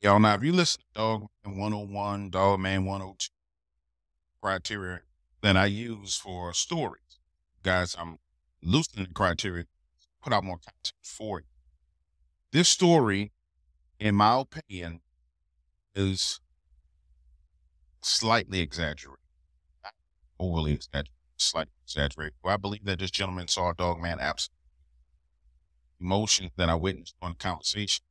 Y'all, now if you listen to Dogman 101, Dogman 102 criteria that I use for stories, guys, I'm loosening the criteria to put out more content for you. This story, in my opinion, is slightly exaggerated. Not overly exaggerated, slightly exaggerated. Well, I believe that this gentleman saw Dogman absent. Emotions that I witnessed on the conversation,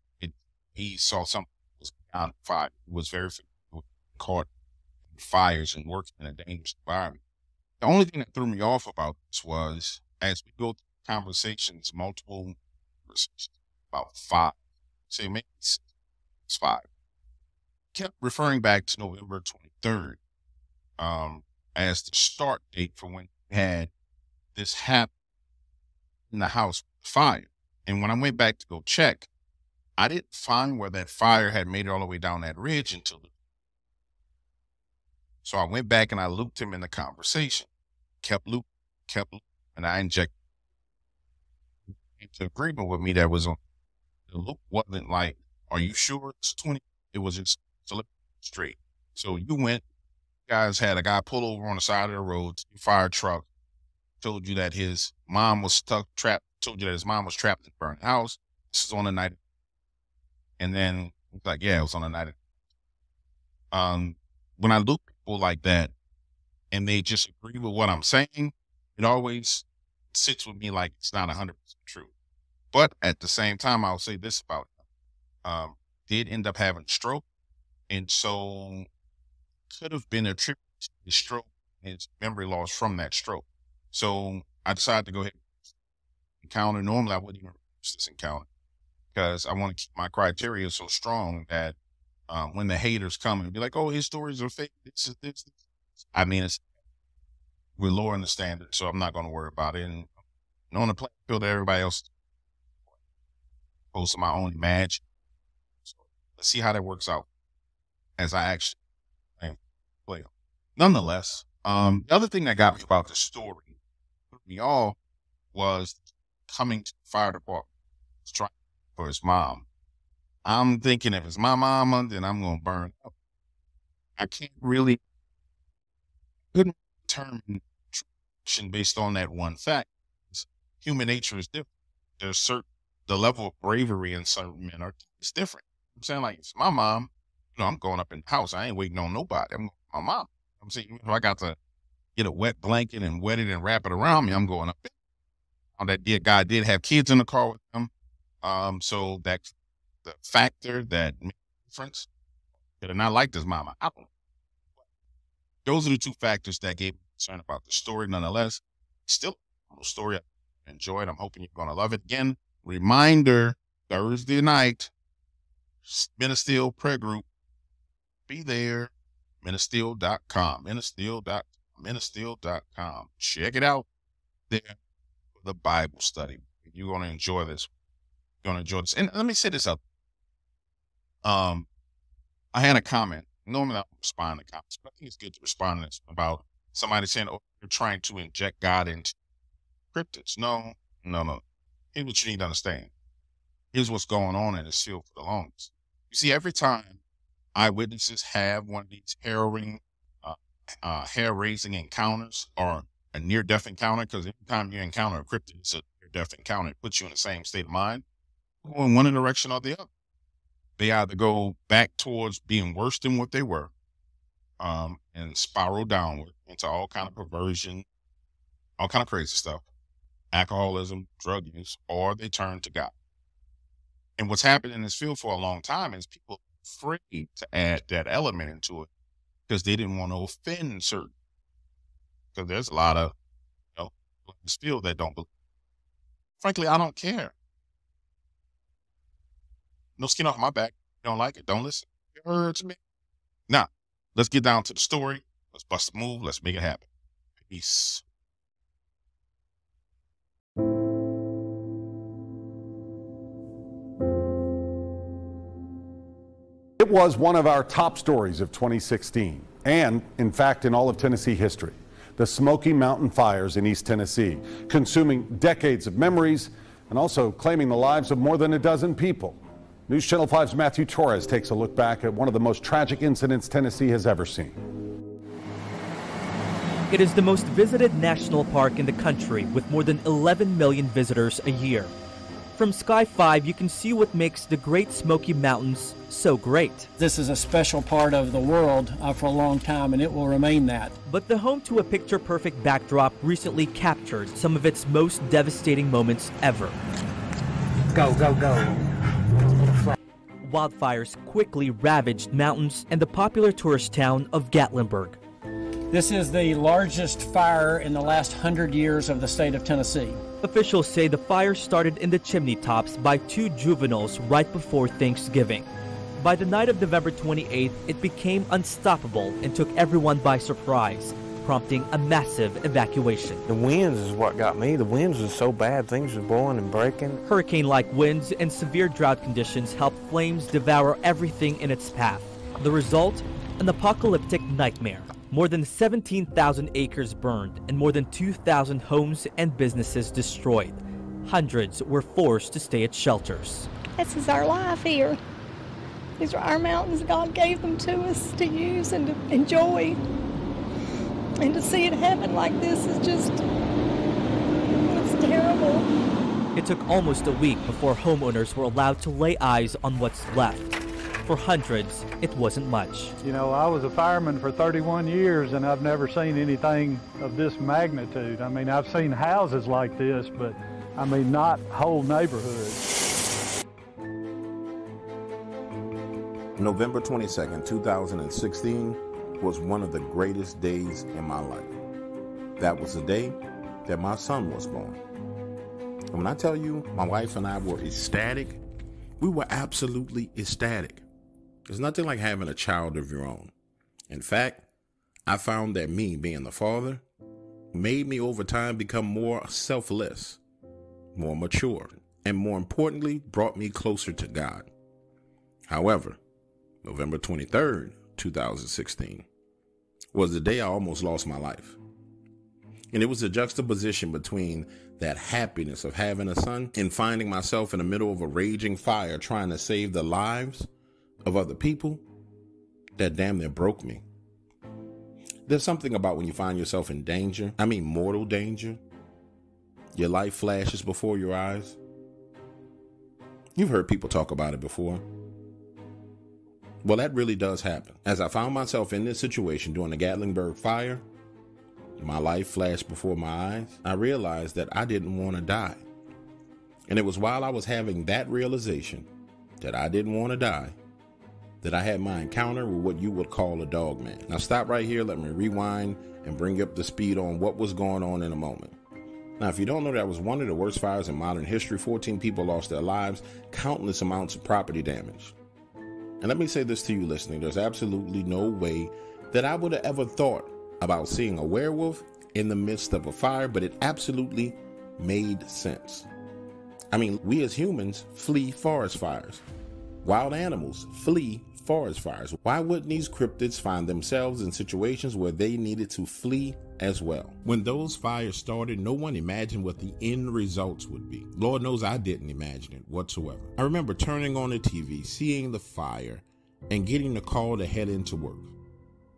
he saw something that was beyond fire. He was very caught in fires and working in a dangerous environment. The only thing that threw me off about this was, as we go through conversations, multiple conversations, about five, say maybe six, it's five, kept referring back to November 23rd as the start date for when we had this happen in the house with the fire. And when I went back to go check, I didn't find where that fire had made it all the way down that ridge until the... So I went back and I looped him in the conversation. Kept looping, and I injected into agreement with me that was on the loop. Wasn't like, are you sure it's 20? It was just straight. So you went, you guys had a guy pull over on the side of the road, fire truck, told you that his mom was trapped, told you that his mom was trapped in a burnt house. This is on the night. And then it's like, yeah, it was on the night. When I look people like that and they just agree with what I'm saying, it always sits with me like it's not 100% true. But at the same time, I'll say this about him. Did end up having a stroke. And so could have been attributed to the stroke and his memory loss from that stroke. So I decided to go ahead and encounter. Normally, I wouldn't even use this encounter because I want to keep my criteria so strong that when the haters come and be like, oh, his stories are fake, this is this, this. I mean, we're lowering the standard, so I'm not going to worry about it. And on the playing field that everybody else, opposed to my own imagine. So let's see how that works out as I actually play them. Nonetheless, the other thing that got me about the story, me all, was coming to the fire department trying for his mom. I'm thinking if it's my mama, then I'm gonna burn up. I couldn't determine based on that one fact. Human nature is different. There's the level of bravery in certain men is different. I'm saying, like, it's my mom, you know, I'm going up in the house. I ain't waiting on nobody. I'm my mom. I'm saying, you know, I got to get a wet blanket and wet it and wrap it around me. I'm going up there. Now, that dear guy did have kids in the car with him. So that's the factor that made a difference. Could have not liked his mama. I don't know. Those are the two factors that gave me concern about the story. Nonetheless, still a little story I enjoyed. I'm hoping you're going to love it. Again, reminder, Thursday night, Men of Steel prayer group. Be there. MenofSteel.com. MenofSteel.com. MenofSteel.com. Check it out there for the Bible study. You're going to enjoy this. You're going to enjoy this. And let me set this up. I had a comment. Normally I don't respond to comments, but I think it's good to respond to this about somebody saying, oh, you're trying to inject God into cryptids. No. Here's what you need to understand. Here's what's going on in this field for the longest. You see, every time eyewitnesses have one of these harrowing, hair-raising encounters or a near-death encounter, because every time you encounter a cryptid, it's a near-death encounter. It puts you in the same state of mind, go in one direction or the other. They either go back towards being worse than what they were and spiral downward into all kind of perversion, all kind of crazy stuff, alcoholism, drug use, or they turn to God. And what's happened in this field for a long time is people are afraid to add that element into it because they didn't want to offend certain. Because there's a lot of, you know, in this field that don't believe. Frankly, I don't care. No skin off my back. You don't like it, don't listen. It hurts me. Now, let's get down to the story. Let's bust a move. Let's make it happen. Peace. It was one of our top stories of 2016 and, in fact, in all of Tennessee history. The Smoky Mountain fires in East Tennessee, consuming decades of memories and also claiming the lives of more than a dozen people. News Channel 5's Matthew Torres takes a look back at one of the most tragic incidents Tennessee has ever seen. It is the most visited national park in the country, with more than 11 million visitors a year. From Sky 5, you can see what makes the Great Smoky Mountains so great. This is a special part of the world for a long time, and it will remain that. But the home to a picture-perfect backdrop recently captured some of its most devastating moments ever. Go, go, go. Wildfires quickly ravaged mountains and the popular tourist town of Gatlinburg. This is the largest fire in the last 100 years of the state of Tennessee. Officials say the fire started in the chimney tops by two juveniles right before Thanksgiving. By the night of November 28th, it became unstoppable and took everyone by surprise, prompting a massive evacuation. The winds is what got me. The winds were so bad, things were blowing and breaking. Hurricane-like winds and severe drought conditions helped flames devour everything in its path. The result? An apocalyptic nightmare. More than 17,000 acres burned and more than 2,000 homes and businesses destroyed. Hundreds were forced to stay at shelters. This is our life here. These are our mountains. God gave them to us to use and to enjoy. And to see it happen like this is just, it's terrible. It took almost a week before homeowners were allowed to lay eyes on what's left. For hundreds, it wasn't much. You know, I was a fireman for 31 years and I've never seen anything of this magnitude. I mean, I've seen houses like this, but I mean, not whole neighborhoods. November 22nd, 2016, was one of the greatest days in my life. That was the day that my son was born. And when I tell you, my wife and I were ecstatic. We were absolutely ecstatic. There's nothing like having a child of your own. In fact, I found that me being the father made me over time become more selfless, more mature, and more importantly, brought me closer to God. However, November 23rd, 2016 was the day I almost lost my life. And it was a juxtaposition between that happiness of having a son and finding myself in the middle of a raging fire trying to save the lives of other people that damn near broke me. There's something about when you find yourself in danger, I mean mortal danger. Your life flashes before your eyes. You've heard people talk about it before. Well, that really does happen. As I found myself in this situation during the Gatlinburg fire, my life flashed before my eyes. I realized that I didn't want to die. And it was while I was having that realization that I didn't want to die that I had my encounter with what you would call a dog man. Now stop right here, let me rewind and bring up the speed on what was going on in a moment. Now, if you don't know, that was one of the worst fires in modern history. 14 people lost their lives, countless amounts of property damage. And let me say this to you listening, there's absolutely no way that I would have ever thought about seeing a werewolf in the midst of a fire, but it absolutely made sense. I mean, we as humans flee forest fires. Wild animals flee forest fires. Why wouldn't these cryptids find themselves in situations where they needed to flee as well? When those fires started, no one imagined what the end results would be. Lord knows I didn't imagine it whatsoever. I remember turning on the TV, seeing the fire, and getting the call to head into work,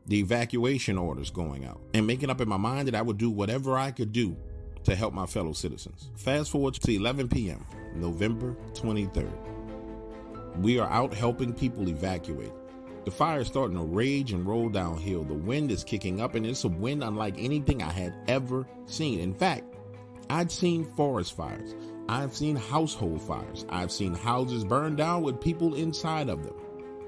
the evacuation orders going out, and making up in my mind that I would do whatever I could do to help my fellow citizens. Fast forward to 11 p.m., November 23rd. We are out helping people evacuate. The fire is starting to rage and roll downhill. The wind is kicking up, and it's a wind unlike anything I had ever seen. In fact, I'd seen forest fires. I've seen household fires. I've seen houses burned down with people inside of them.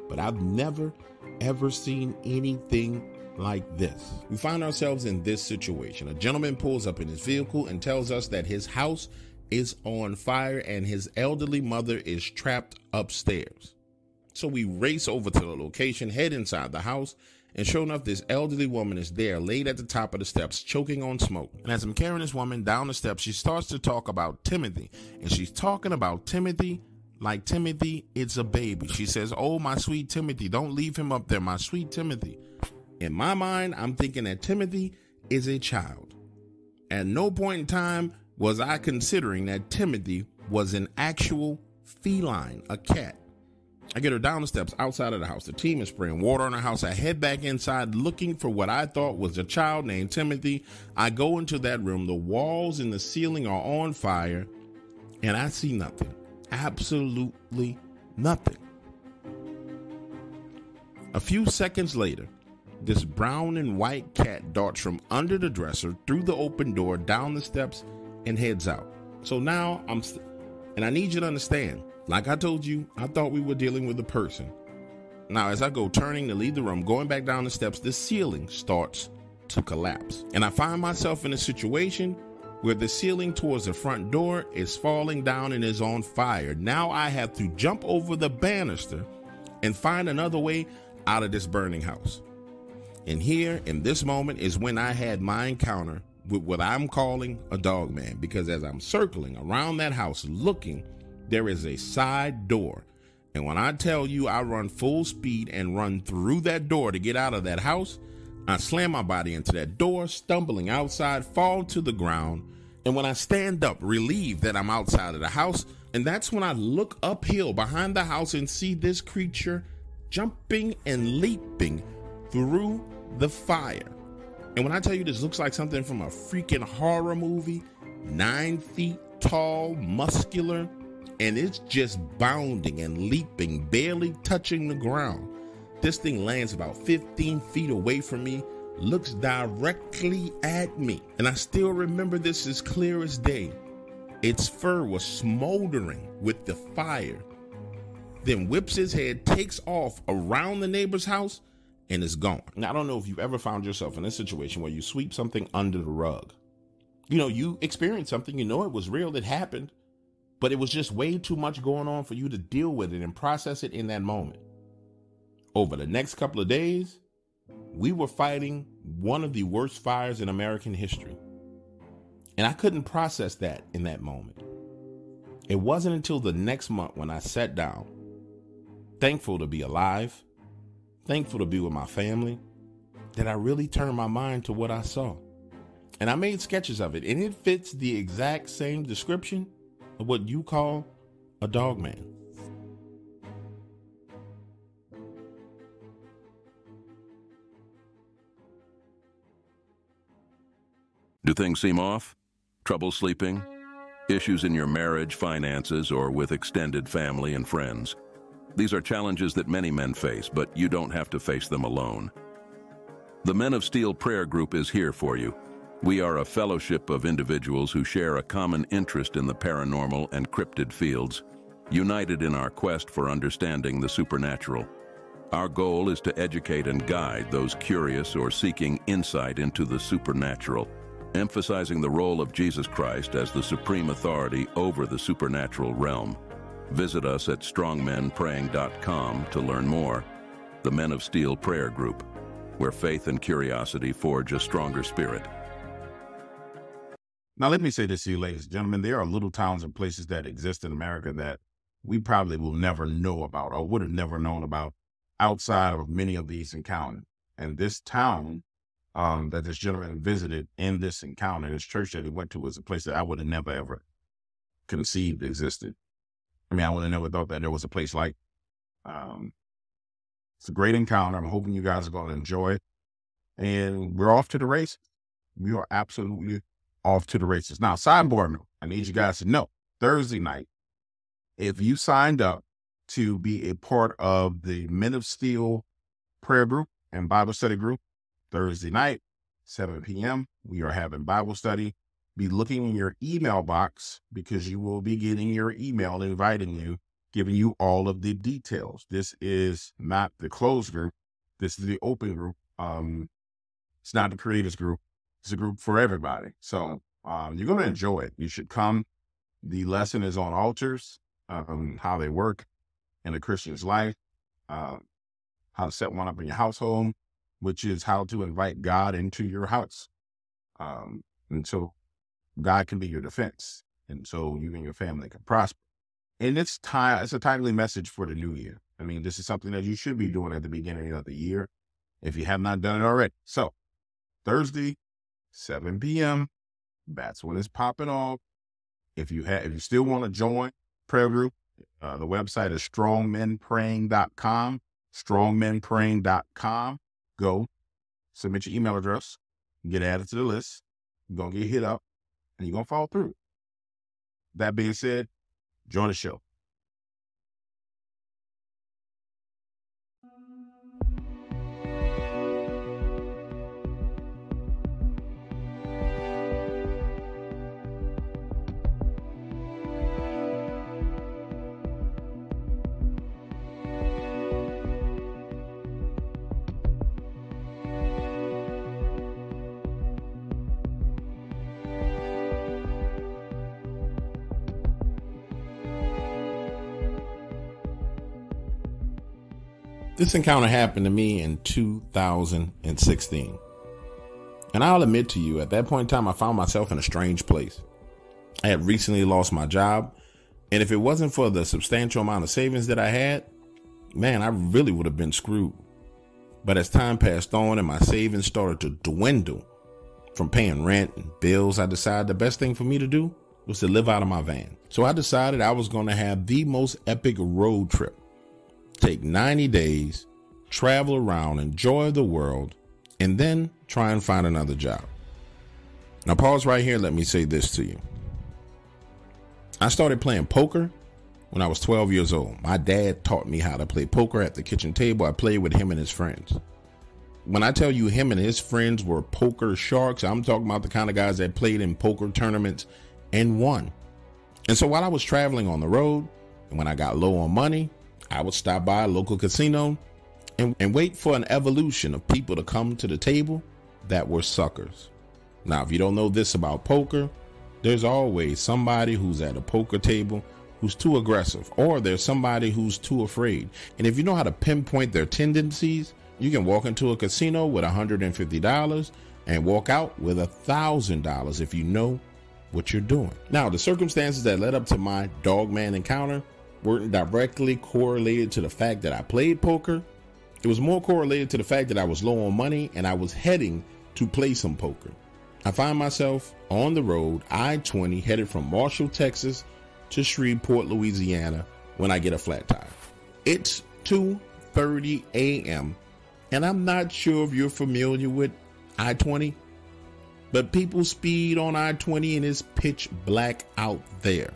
But I've never, ever seen anything like this. We find ourselves in this situation. A gentleman pulls up in his vehicle and tells us that his house is on fire and his elderly mother is trapped upstairs. So we race over to the location, head inside the house, and sure enough, this elderly woman is there, laid at the top of the steps, choking on smoke. And as I'm carrying this woman down the steps, she starts to talk about Timothy. And she's talking about Timothy like Timothy, it's a baby. She says, "Oh, my sweet Timothy, don't leave him up there, my sweet Timothy." In my mind, I'm thinking that Timothy is a child. At no point in time was I considering that Timothy was an actual feline, a cat. I get her down the steps outside of the house. The team is spraying water on her house. I head back inside looking for what I thought was a child named Timothy. I go into that room. The walls and the ceiling are on fire, and I see nothing. Absolutely nothing. A few seconds later, this brown and white cat darts from under the dresser, through the open door, down the steps, and heads out. So now and I need you to understand, like I told you, I thought we were dealing with a person. Now, as I go turning to leave the room, going back down the steps, the ceiling starts to collapse. And I find myself in a situation where the ceiling towards the front door is falling down and is on fire. Now I have to jump over the banister and find another way out of this burning house. And here in this moment is when I had my encounter with what I'm calling a dog man, because as I'm circling around that house looking, there is a side door. And when I tell you I run full speed and run through that door to get out of that house, I slam my body into that door, stumbling outside, fall to the ground. And when I stand up, relieved that I'm outside of the house, and that's when I look uphill behind the house and see this creature jumping and leaping through the fire. And when I tell you this looks like something from a freaking horror movie, 9 feet tall, muscular, and it's just bounding and leaping, barely touching the ground. This thing lands about 15 feet away from me, looks directly at me. And I still remember this as clear as day. Its fur was smoldering with the fire. Then whips his head, takes off around the neighbor's house, and it's gone. Now, I don't know if you've ever found yourself in a situation where you sweep something under the rug. You know, you experienced something, you know it was real, it happened, but it was just way too much going on for you to deal with it and process it in that moment. Over the next couple of days, we were fighting one of the worst fires in American history. And I couldn't process that in that moment. It wasn't until the next month when I sat down, thankful to be alive, thankful to be with my family, that I really turned my mind to what I saw. And I made sketches of it, and it fits the exact same description of what you call a dog man. Do things seem off? Trouble sleeping? Issues in your marriage, finances, or with extended family and friends? These are challenges that many men face, but you don't have to face them alone. The Men of Steel prayer group is here for you. We are a fellowship of individuals who share a common interest in the paranormal and cryptid fields, united in our quest for understanding the supernatural. Our goal is to educate and guide those curious or seeking insight into the supernatural, emphasizing the role of Jesus Christ as the supreme authority over the supernatural realm. Visit us at strongmenpraying.com to learn more. The Men of Steel Prayer Group, where faith and curiosity forge a stronger spirit. Now, let me say this to you, ladies and gentlemen. There are little towns and places that exist in America that we probably will never know about or would have never known about outside of many of these encounters. And this town that this gentleman visited in this encounter, this church that he went to, was a place that I would have never, ever conceived existed. I mean, I would have never thought that there was a place like it's a great encounter. I'm hoping you guys are going to enjoy it. And we're off to the races. We are absolutely off to the races. Now, sidebar note, I need you guys to know, Thursday night, if you signed up to be a part of the Men of Steel prayer group and Bible study group, Thursday night, 7 p.m., we are having Bible study. Be looking in your email box, because you will be getting your email inviting you, giving you all of the details. This is not the closed group. This is the open group. It's not the creators group. It's a group for everybody. So you're going to enjoy it. You should come. The lesson is on altars, how they work in a Christian's life, how to set one up in your household, which is how to invite God into your house. And so God can be your defense, and so you and your family can prosper. And it's a timely message for the new year. I mean, this is something that you should be doing at the beginning of the year if you have not done it already. So Thursday, 7 p.m., that's when it's popping off. If you still want to join prayer group, The website is strongmenpraying.com, strongmenpraying.com. Go submit your email address, get added to the list. You're going to get hit up and you're going to follow through. That being said, join the show. This encounter happened to me in 2016. And I'll admit to you, at that point in time, I found myself in a strange place. I had recently lost my job. And if it wasn't for the substantial amount of savings that I had, man, I really would have been screwed. But as time passed on and my savings started to dwindle from paying rent and bills, I decided the best thing for me to do was to live out of my van. So I decided I was going to have the most epic road trip. Take 90 days, travel around, enjoy the world, and then try and find another job. Now pause right here. Let me say this to you. I started playing poker when I was 12 years old. My dad taught me how to play poker at the kitchen table. I played with him and his friends. When I tell you him and his friends were poker sharks, I'm talking about the kind of guys that played in poker tournaments and won. And so while I was traveling on the road and when I got low on money, I would stop by a local casino and wait for an evolution of people to come to the table that were suckers. Now, if you don't know this about poker, there's always somebody who's at a poker table who's too aggressive, or there's somebody who's too afraid. And if you know how to pinpoint their tendencies, you can walk into a casino with $150 and walk out with $1,000 if you know what you're doing. Now, the circumstances that led up to my Dogman encounter weren't directly correlated to the fact that I played poker. It was more correlated to the fact that I was low on money and I was heading to play some poker. I find myself on the road, I-20, headed from Marshall, Texas to Shreveport, Louisiana, when I get a flat tire. It's 2:30 a.m. and I'm not sure if you're familiar with I-20, but people speed on I-20 and it's pitch black out there.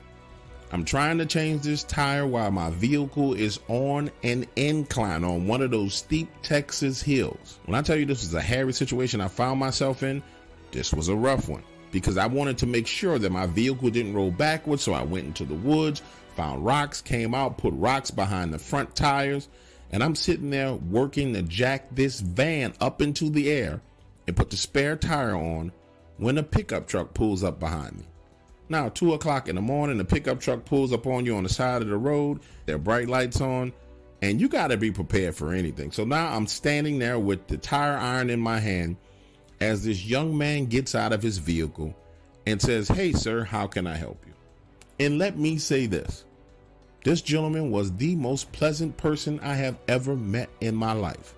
I'm trying to change this tire while my vehicle is on an incline on one of those steep Texas hills. When I tell you this is a hairy situation I found myself in, this was a rough one because I wanted to make sure that my vehicle didn't roll backwards. So I went into the woods, found rocks, came out, put rocks behind the front tires, and I'm sitting there working to jack this van up into the air and put the spare tire on when a pickup truck pulls up behind me. Now, 2 o'clock in the morning, the pickup truck pulls up on you on the side of the road, their bright lights on, and you got to be prepared for anything. So now I'm standing there with the tire iron in my hand as this young man gets out of his vehicle and says, "Hey, sir, how can I help you?" And let me say this. This gentleman was the most pleasant person I have ever met in my life.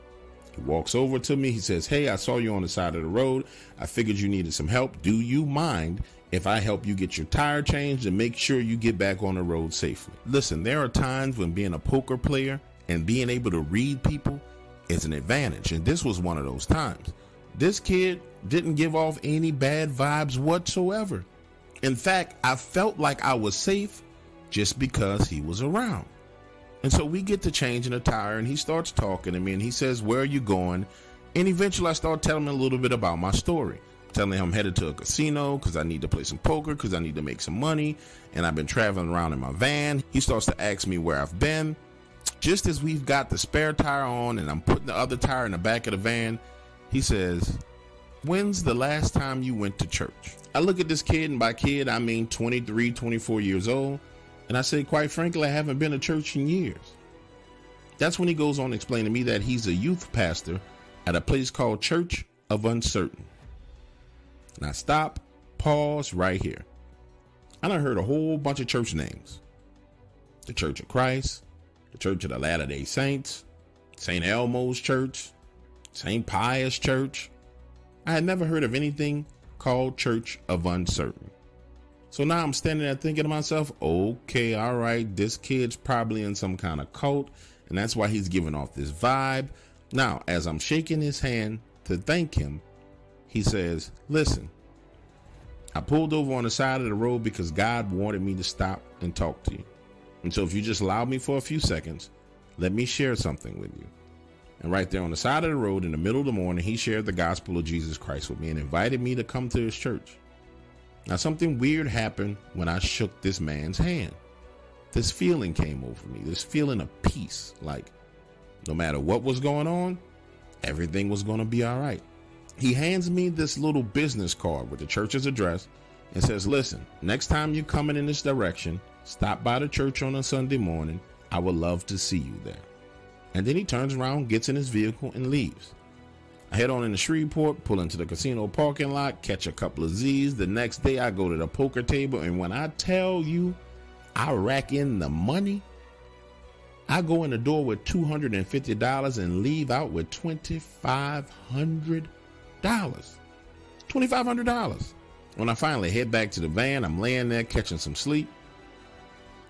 He walks over to me. He says, "Hey, I saw you on the side of the road. I figured you needed some help. Do you mind if I help you get your tire changed and make sure you get back on the road safely?" Listen, there are times when being a poker player and being able to read people is an advantage. And this was one of those times. This kid didn't give off any bad vibes whatsoever. In fact, I felt like I was safe just because he was around. And so we get to changing a tire and he starts talking to me and he says, "Where are you going?" And eventually I start telling him a little bit about my story. Telling him I'm headed to a casino because I need to play some poker, because I need to make some money, and I've been traveling around in my van. He starts to ask me where I've been. Just as we've got the spare tire on and I'm putting the other tire in the back of the van, he says, "When's the last time you went to church?" I look at this kid, and by kid I mean 23, 24 years old, and I say, "Quite frankly, I haven't been to church in years." That's when he goes on explaining to me that he's a youth pastor at a place called Church of Uncertain. Now stop, pause right here. I done heard a whole bunch of church names. The Church of Christ, the Church of the Latter-day Saints, St. Elmo's Church, St. Pius Church. I had never heard of anything called Church of Uncertain. So now I'm standing there thinking to myself, okay, all right, this kid's probably in some kind of cult, and that's why he's giving off this vibe. Now, as I'm shaking his hand to thank him, he says, listen, I pulled over on the side of the road because God wanted me to stop and talk to you. And so if you just allow me for a few seconds, let me share something with you. And right there on the side of the road in the middle of the morning, he shared the gospel of Jesus Christ with me and invited me to come to his church. Now, something weird happened when I shook this man's hand. This feeling came over me, this feeling of peace, like no matter what was going on, everything was going to be all right. He hands me this little business card with the church's address and says, listen, next time you're coming in this direction, stop by the church on a Sunday morning. I would love to see you there. And then he turns around, gets in his vehicle, and leaves. I head on into Shreveport, pull into the casino parking lot, catch a couple of Z's. The next day, I go to the poker table, and when I tell you I rack in the money, I go in the door with $250 and leave out with $2,500. $2,500. When I finally head back to the van, I'm laying there catching some sleep,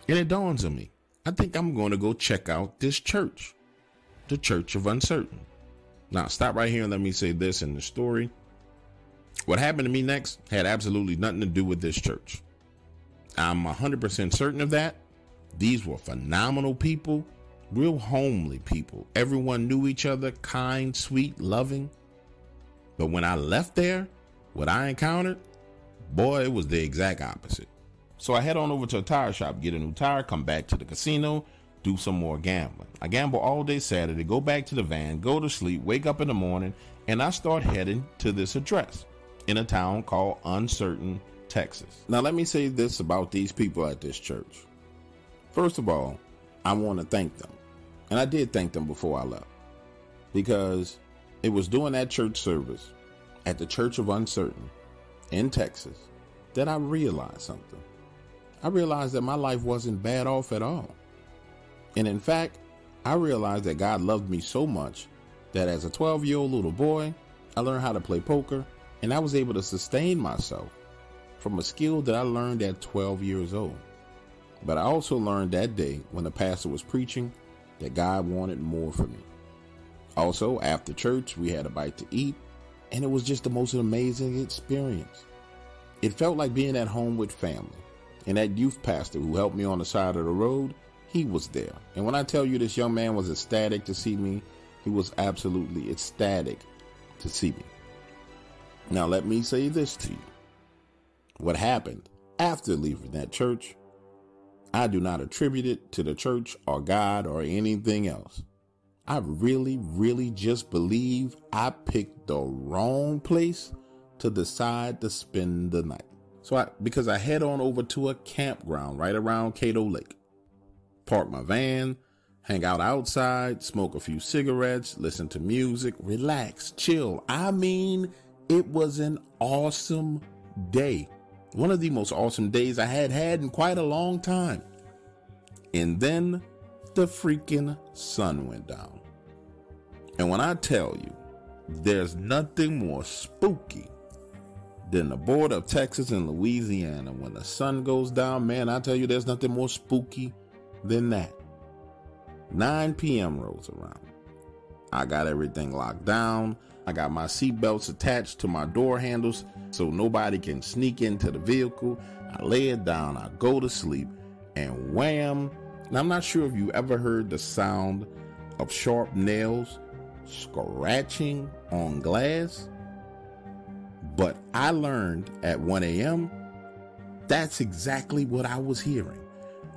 and it dawns on me. I think I'm going to go check out this church, the Church of Uncertain. Now, stop right here and let me say this in the story. What happened to me next had absolutely nothing to do with this church. I'm 100% certain of that. These were phenomenal people, real homely people. Everyone knew each other, kind, sweet, loving. But when I left there, what I encountered, boy, it was the exact opposite. So I head on over to a tire shop, get a new tire, come back to the casino, do some more gambling. I gamble all day Saturday, go back to the van, go to sleep, wake up in the morning, and I start heading to this address in a town called Uncertain, Texas. Now, let me say this about these people at this church. First of all, I want to thank them. And I did thank them before I left, because it was during that church service at the Church of Uncertain in Texas that I realized something. I realized that my life wasn't bad off at all. And in fact, I realized that God loved me so much that as a 12-year-old little boy, I learned how to play poker, and I was able to sustain myself from a skill that I learned at 12 years old. But I also learned that day when the pastor was preaching that God wanted more for me. Also, after church, we had a bite to eat, and it was just the most amazing experience. It felt like being at home with family. And that youth pastor who helped me on the side of the road, he was there. And when I tell you this young man was ecstatic to see me, he was absolutely ecstatic to see me. Now, let me say this to you. What happened after leaving that church, I do not attribute it to the church or God or anything else. I really, really just believe I picked the wrong place to decide to spend the night. So because I head on over to a campground right around Cato Lake. Park my van, hang out outside, smoke a few cigarettes, listen to music, relax, chill. I mean, it was an awesome day. One of the most awesome days I had had in quite a long time. And then the freaking sun went down. And when I tell you, there's nothing more spooky than the border of Texas and Louisiana. When the sun goes down, man, I tell you, there's nothing more spooky than that. 9 p.m. rolls around. I got everything locked down. I got my seatbelts attached to my door handles so nobody can sneak into the vehicle. I lay it down, I go to sleep, and wham. Now, I'm not sure if you ever heard the sound of sharp nails scratching on glass, but I learned at 1 a.m. that's exactly what I was hearing.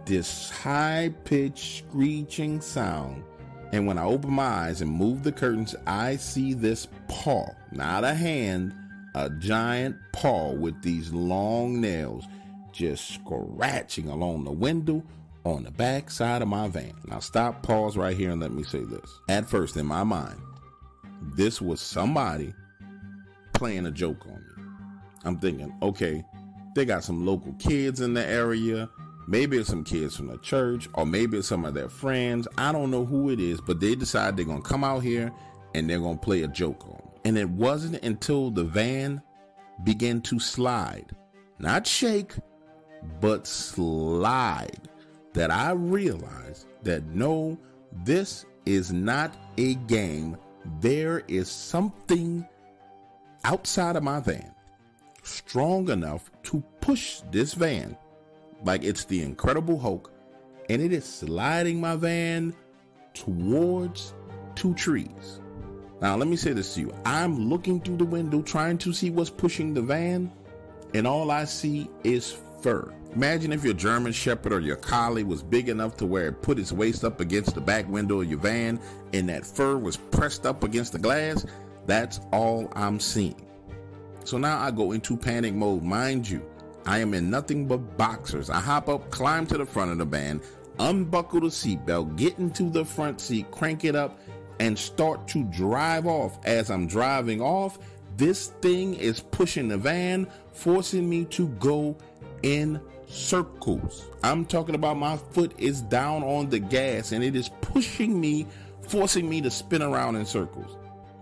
This high-pitched screeching sound. And when I open my eyes and move the curtains, I see this paw, not a hand, a giant paw with these long nails just scratching along the window on the back side of my van. Now stop, pause right here, and let me say this. At first, in my mind, this was somebody playing a joke on me. I'm thinking, okay, they got some local kids in the area. Maybe it's some kids from the church, or maybe it's some of their friends. I don't know who it is, but they decide they're going to come out here and they're going to play a joke on me. And it wasn't until the van began to slide, not shake, but slide, that I realized that no, this is not a game. There is something outside of my van strong enough to push this van like it's the Incredible Hulk, and it is sliding my van towards two trees. Now, let me say this to you. I'm looking through the window trying to see what's pushing the van, and all I see is fur. Imagine if your German Shepherd or your collie was big enough to where it put its waist up against the back window of your van and that fur was pressed up against the glass. That's all I'm seeing. So now I go into panic mode. Mind you, I am in nothing but boxers. I hop up, climb to the front of the van, unbuckle the seatbelt, get into the front seat, crank it up, and start to drive off. As I'm driving off, this thing is pushing the van, forcing me to go in circles. I'm talking about my foot is down on the gas and it is pushing me, forcing me to spin around in circles.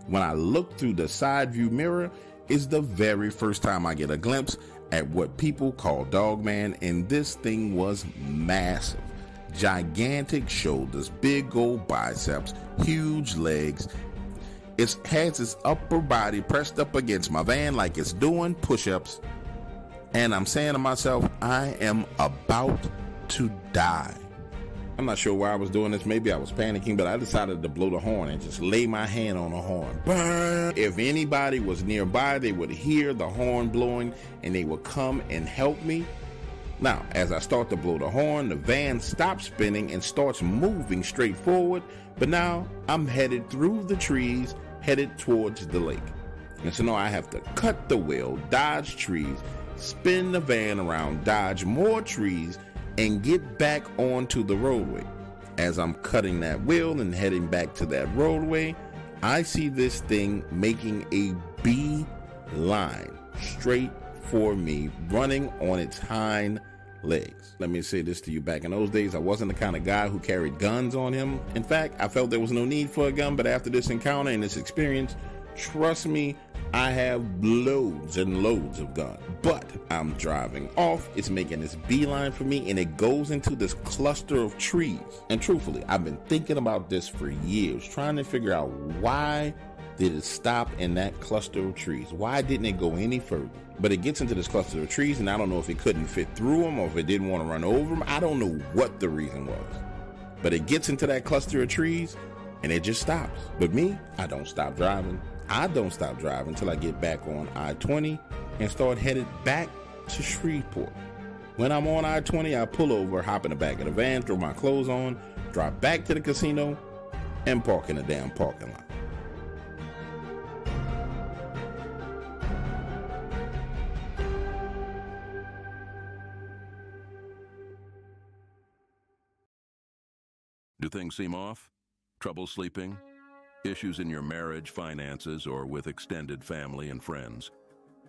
When I look through the side view mirror, it's the very first time I get a glimpse at what people call Dogman, and this thing was massive. Gigantic shoulders, big old biceps, huge legs. It has its upper body pressed up against my van like it's doing push-ups. And I'm saying to myself, I am about to die. I'm not sure why I was doing this. Maybe I was panicking, but I decided to blow the horn and just lay my hand on the horn. Burn! If anybody was nearby, they would hear the horn blowing and they would come and help me. Now, as I start to blow the horn, the van stops spinning and starts moving straight forward. But now I'm headed through the trees, headed towards the lake. And so now I have to cut the wheel, dodge trees, spin the van around, dodge more trees, and get back onto the roadway. As I'm cutting that wheel and heading back to that roadway, I see this thing making a beeline straight for me, running on its hind legs. Let me say this to you. Back in those days, I wasn't the kind of guy who carried guns on him. In fact, I felt there was no need for a gun, but after this encounter and this experience, trust me, I have loads and loads of guns. But I'm driving off, it's making this beeline for me, and it goes into this cluster of trees. And truthfully, I've been thinking about this for years, trying to figure out, why did it stop in that cluster of trees? Why didn't it go any further? But it gets into this cluster of trees, and I don't know if it couldn't fit through them or if it didn't want to run over them. I don't know what the reason was, but it gets into that cluster of trees and it just stops. But me, I don't stop driving. I don't stop driving until I get back on I-20 and start headed back to Shreveport. When I'm on I-20, I pull over, hop in the back of the van, throw my clothes on, drive back to the casino, and park in the damn parking lot. Do things seem off? Trouble sleeping? Issues in your marriage, finances, or with extended family and friends?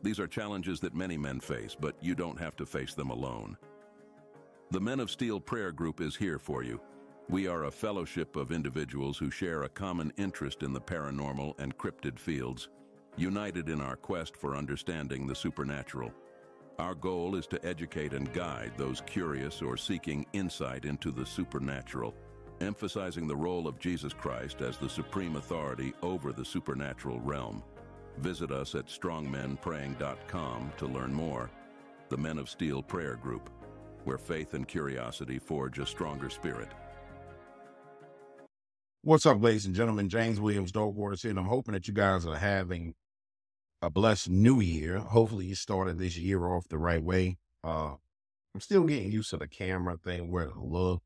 These are challenges that many men face, but you don't have to face them alone. The Men of Steel Prayer Group is here for you. We are a fellowship of individuals who share a common interest in the paranormal and cryptid fields, united in our quest for understanding the supernatural. Our goal is to educate and guide those curious or seeking insight into the supernatural, emphasizing the role of Jesus Christ as the supreme authority over the supernatural realm. Visit us at strongmenpraying.com to learn more. The Men of Steel Prayer Group, where faith and curiosity forge a stronger spirit. What's up, ladies and gentlemen? James Williams, Dog Wars here, and I'm hoping that you guys are having a blessed new year. Hopefully you started this year off the right way. I'm still getting used to the camera thing, where to look.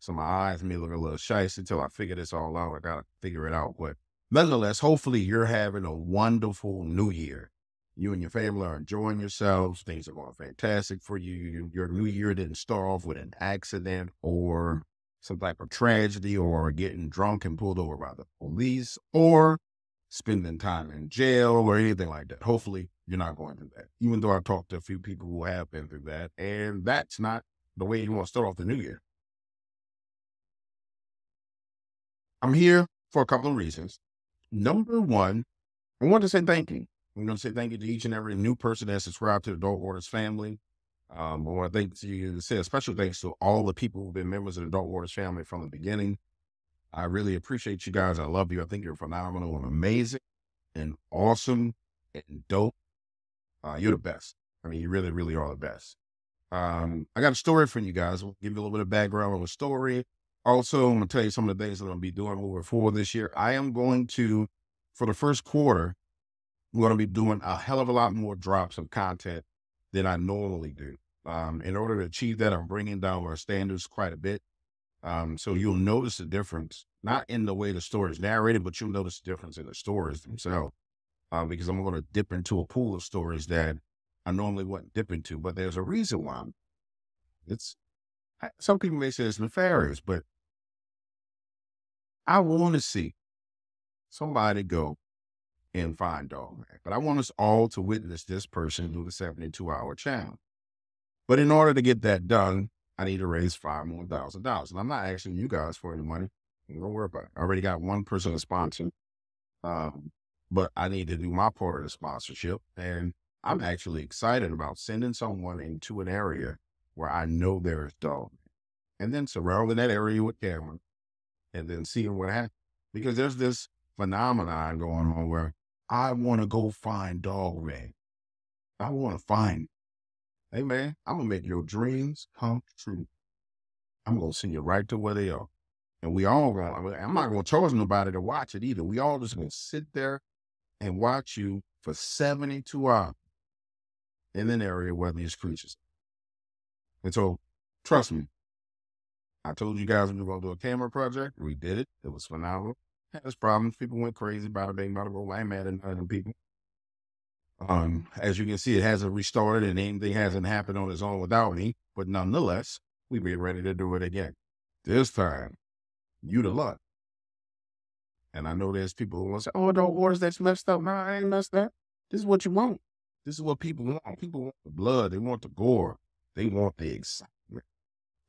So my eyes may look a little shicey until I figure this all out. I got to figure it out. But nonetheless, hopefully you're having a wonderful new year. You and your family are enjoying yourselves. Things are going fantastic for you. Your new year didn't start off with an accident or some type of tragedy or getting drunk and pulled over by the police or spending time in jail or anything like that. Hopefully you're not going through that, even though I've talked to a few people who have been through that. And that's not the way you want to start off the new year. I'm here for a couple of reasons. Number one, I want to say thank you. I'm going to say thank you to each and every new person that subscribed to the Dog Orders family. I want to thank you, say a special thanks to all the people who've been members of the Dark Waters family from the beginning. I really appreciate you guys. I love you. I think you're phenomenal and amazing and awesome and dope. You're the best. I mean, you really, really are the best. I got a story for you guys. We'll give you a little bit of background on the story. Also, I'm going to tell you some of the things that I'm going to be doing moving forward this year. I am going to, for the first quarter, I'm going to be doing a hell of a lot more drops of content than I normally do. In order to achieve that, I'm bringing down our standards quite a bit. So you'll notice the difference, not in the way the story is narrated, but you'll notice the difference in the stories themselves, because I'm going to dip into a pool of stories that I normally wouldn't dip into, but there's a reason why. Some people may say it's nefarious, but I want to see somebody go and find Dog Man, but I want us all to witness this person do the 72-hour challenge. But in order to get that done, I need to raise $5 more thousand. And I'm not asking you guys for any money. Don't worry about it. I already got one person to sponsor, but I need to do my part of the sponsorship. And I'm actually excited about sending someone into an area where I know there is Dog Man, and then surrounding that area with camera and then seeing what happens. Because there's this phenomenon going on where I want to go find Dog Man. I want to find. Hey, man, I'm going to make your dreams come true. I'm going to send you right to where they are. And we all going to, I'm not going to charge nobody to watch it either. We all just going to sit there and watch you for 72 hours in an area where these creatures are. And so, trust me, I told you guys we were going to do a camera project. We did it. It was phenomenal. Had this problem. People went crazy about it. They might go, I ain't mad at other people. As you can see, it hasn't restarted and anything hasn't happened on its own without me, but nonetheless, we be ready to do it again. This time, you the luck. And I know there's people who will say, oh, Dark Waters, that's messed up. No, I ain't messed up. This is what you want. This is what people want. People want the blood. They want the gore. They want the excitement.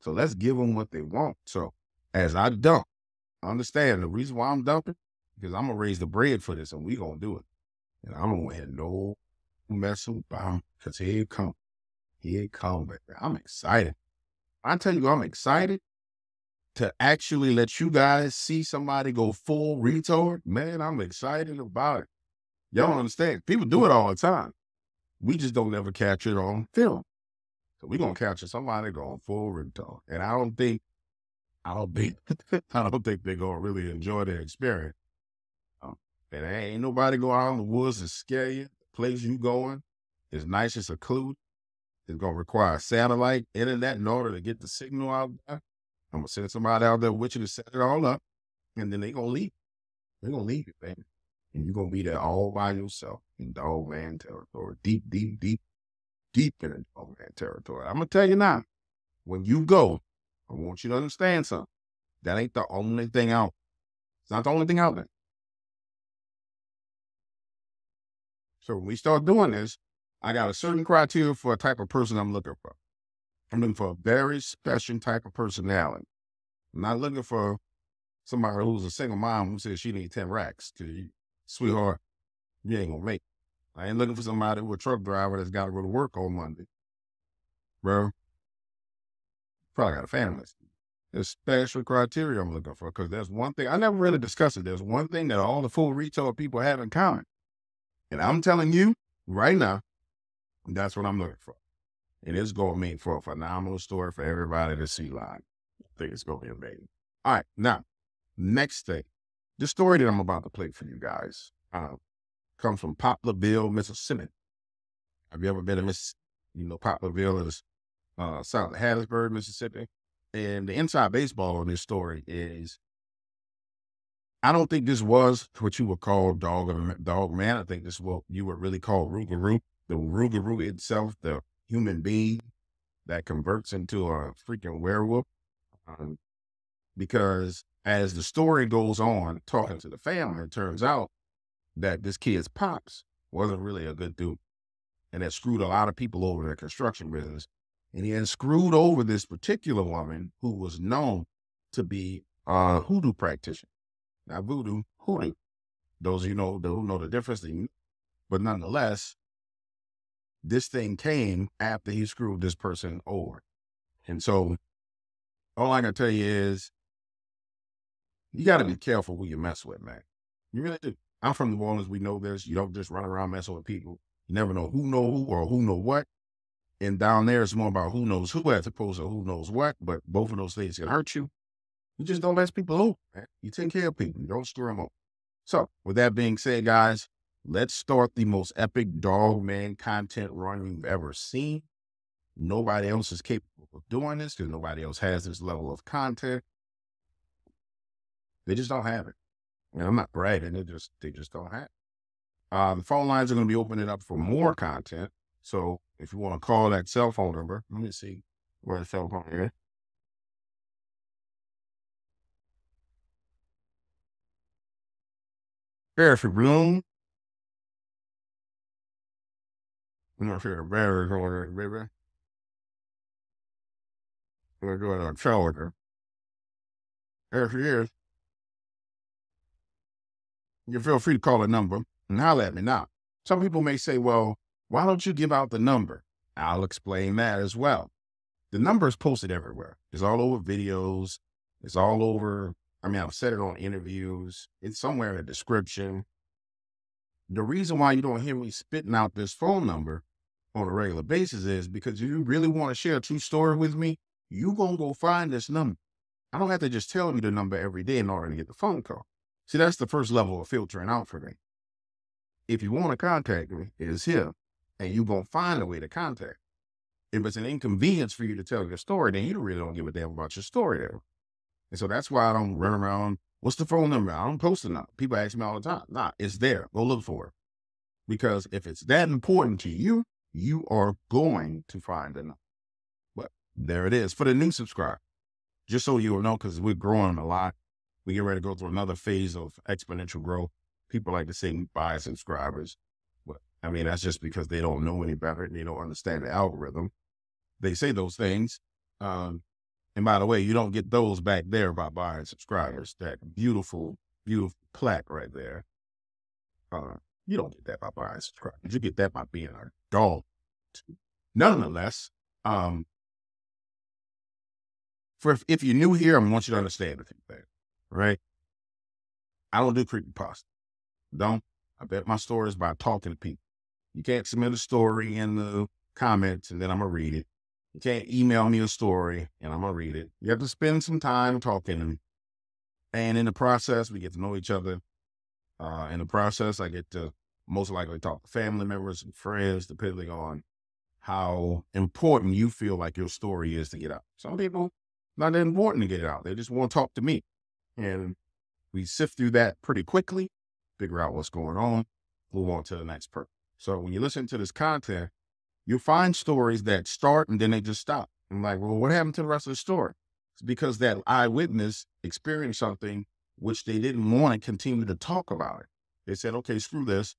So let's give them what they want. So as I dump, understand the reason why I'm dumping, because I'm going to raise the bread for this and we going to do it. And I'm going to have no mess about, because here it comes. Here it comes. I'm excited. I tell you, I'm excited to actually let you guys see somebody go full retard. Man, I'm excited about it. Y'all don't understand. People do it all the time. We just don't ever catch it on film. So we're going to capture somebody going full retard. And I don't think they're going to really enjoy their experience. And ain't nobody go out in the woods and scare you. The place you going is nice and secluded. It's going to require satellite, internet in order to get the signal out there. I'm going to send somebody out there with you to set it all up. And then they're going to leave. They're going to leave you, baby. And you're going to be there all by yourself in Dog Man territory. Deep, deep, deep, deep in the Dog Man territory. I'm going to tell you now, when you go, I want you to understand something. That ain't the only thing out. It's not the only thing out there. So when we start doing this, I got a certain criteria for a type of person I'm looking for. I'm looking for a very special type of personality. I'm not looking for somebody who's a single mom who says she needs 10 racks. Cause you, sweetheart, you ain't gonna make it. I ain't looking for somebody who's a truck driver that's got to go to work on Monday. Bro, probably got a family. There's special criteria I'm looking for, because there's one thing, I never really discussed it. There's one thing that all the full retail people have in common. And I'm telling you right now, that's what I'm looking for. And it's going to make for a phenomenal story for everybody to see live. I think it's going to be amazing. All right. Now, next thing, the story that I'm about to play for you guys comes from Poplarville, Mississippi. Have you ever been to Mississippi? You know, Poplarville is south of Hattiesburg, Mississippi. And the inside baseball on this story is, I don't think this was what you would call dog man. I think this is what you would really call Rougarou. The Rougarou itself, the human being that converts into a freaking werewolf. Because as the story goes on, talking to the family, it turns out that this kid's pops wasn't really a good dude. And that screwed a lot of people over in the construction business. And he had screwed over this particular woman who was known to be a hoodoo practitioner. Now, voodoo, hoodoo, those who know the difference, but nonetheless, this thing came after he screwed this person over. And so all I can tell you is you got to be careful who you mess with, man. You really do. I'm from New Orleans. We know this. You don't just run around messing with people. You never know who or who know what. And down there, it's more about who knows who as opposed to who knows what. But both of those things can hurt you. You just don't let people over, man. You take care of people. You don't screw them up. So with that being said, guys, let's start the most epic Dogman content run we've ever seen. Nobody else is capable of doing this because nobody else has this level of content. They just don't have it. And I'm not bragging. They just don't have it. The phone lines are going to be opening up for more content. So if you want to call that cell phone number, let me see where the cell phone is. Fairfield Bloom. I'm not sure if Barry's on it, baby. We're doing a calendar. There she is. You feel free to call the number and holler at me. Now, some people may say, well, why don't you give out the number? I'll explain that as well. The number is posted everywhere. It's all over videos. It's all over. I mean, I've said it on interviews. It's somewhere in the description. The reason why you don't hear me spitting out this phone number on a regular basis is because if you really want to share a true story with me, you're going to go find this number. I don't have to just tell you the number every day in order to get the phone call. See, that's the first level of filtering out for me. If you want to contact me, it's here, and you're going to find a way to contact me. If it's an inconvenience for you to tell your story, then you really don't give a damn about your story ever. And so that's why I don't run around. What's the phone number? I don't post it now. People ask me all the time. Nah, it's there. Go look for it. Because if it's that important to you, you are going to find it. But there it is for the new subscriber. Just so you will know, because we're growing a lot. We get ready to go through another phase of exponential growth. People like to say buy subscribers. But I mean, that's just because they don't know any better and they don't understand the algorithm. They say those things. And by the way, you don't get those back there by buying subscribers. That beautiful, beautiful plaque right there. You don't get that by buying subscribers. You get that by being a dog. Nonetheless, if you're new here, I want you to understand a few things, right? I don't do creepypasta. Don't. I bet my stories by talking to people. You can't submit a story in the comments and then I'm going to read it. You can't email me a story and I'm going to read it. You have to spend some time talking to me. And in the process, we get to know each other. In the process, I get to most likely talk to family members and friends, depending on how important you feel like your story is to get out. Some people, not that important to get it out. They just want to talk to me. And we sift through that pretty quickly, figure out what's going on, move on to the next person. So when you listen to this content, you'll find stories that start and then they just stop. I'm like, well, what happened to the rest of the story? It's because that eyewitness experienced something which they didn't want to continue to talk about it. They said, okay, screw this.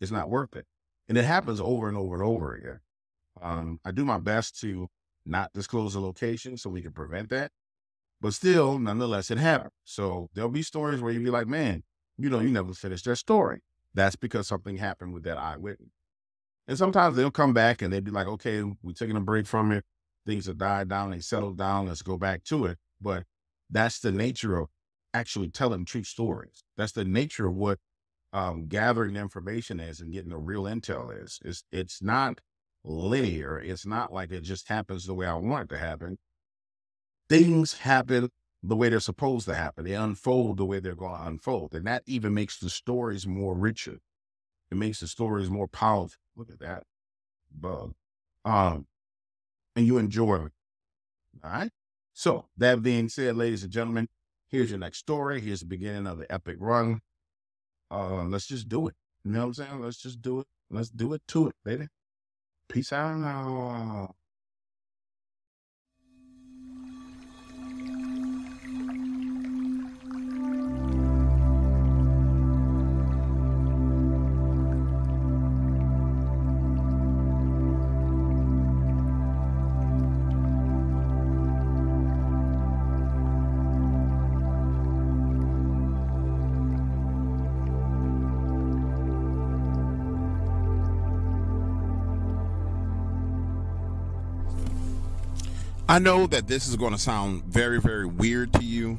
It's not worth it. And it happens over and over and over again. I do my best to not disclose the location so we can prevent that. But still, nonetheless, it happens. So there'll be stories where you'll be like, man, you know, you never finished their story. That's because something happened with that eyewitness. And sometimes they'll come back and they'd be like, okay, we're taking a break from it. Things have died down. They settled down. Let's go back to it. But that's the nature of actually telling true stories. That's the nature of what gathering information is and getting the real intel is. It's not linear. It's not like it just happens the way I want it to happen. Things happen the way they're supposed to happen. They unfold the way they're going to unfold. And that even makes the stories more richer. It makes the stories more powerful. Look at that bug. And you enjoy it. All right. So that being said, ladies and gentlemen, here's your next story. Here's the beginning of the epic run. Let's just do it. You know what I'm saying? Let's just do it. Let's do it to it, baby. Peace out. I know that this is going to sound very, very weird to you,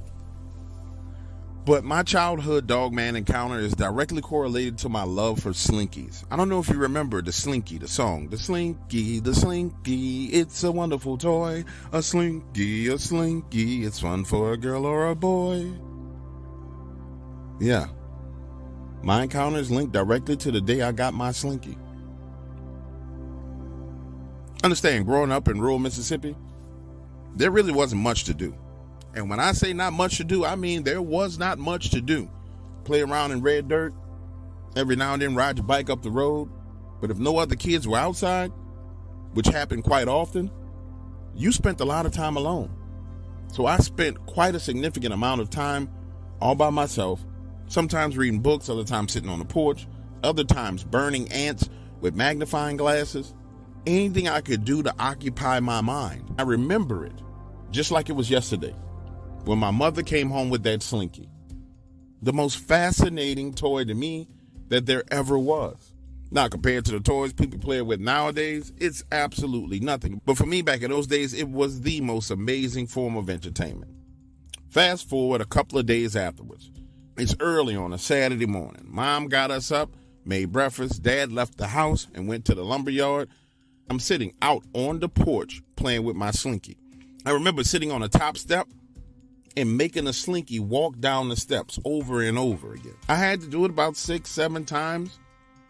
but my childhood Dogman encounter is directly correlated to my love for Slinkies. I don't know if you remember the Slinky, the song. The Slinky, the Slinky, it's a wonderful toy. A Slinky, a Slinky, it's fun for a girl or a boy. Yeah. My encounter is linked directly to the day I got my Slinky. Understand, growing up in rural Mississippi, there really wasn't much to do. And when I say not much to do, I mean there was not much to do. Play around in red dirt, every now and then ride your bike up the road. But if no other kids were outside, which happened quite often, you spent a lot of time alone. So I spent quite a significant amount of time all by myself, sometimes reading books, other times sitting on the porch, other times burning ants with magnifying glasses. Anything I could do to occupy my mind. I remember it just like it was yesterday, when my mother came home with that Slinky, the most fascinating toy to me that there ever was. Now, compared to the toys people play with nowadays, it's absolutely nothing. But for me, back in those days, it was the most amazing form of entertainment. Fast forward a couple of days afterwards. It's early on a Saturday morning. Mom got us up, made breakfast. Dad left the house and went to the lumberyard. I'm sitting out on the porch playing with my Slinky. I remember sitting on the top step and making a Slinky walk down the steps over and over again. I had to do it about 6, 7 times,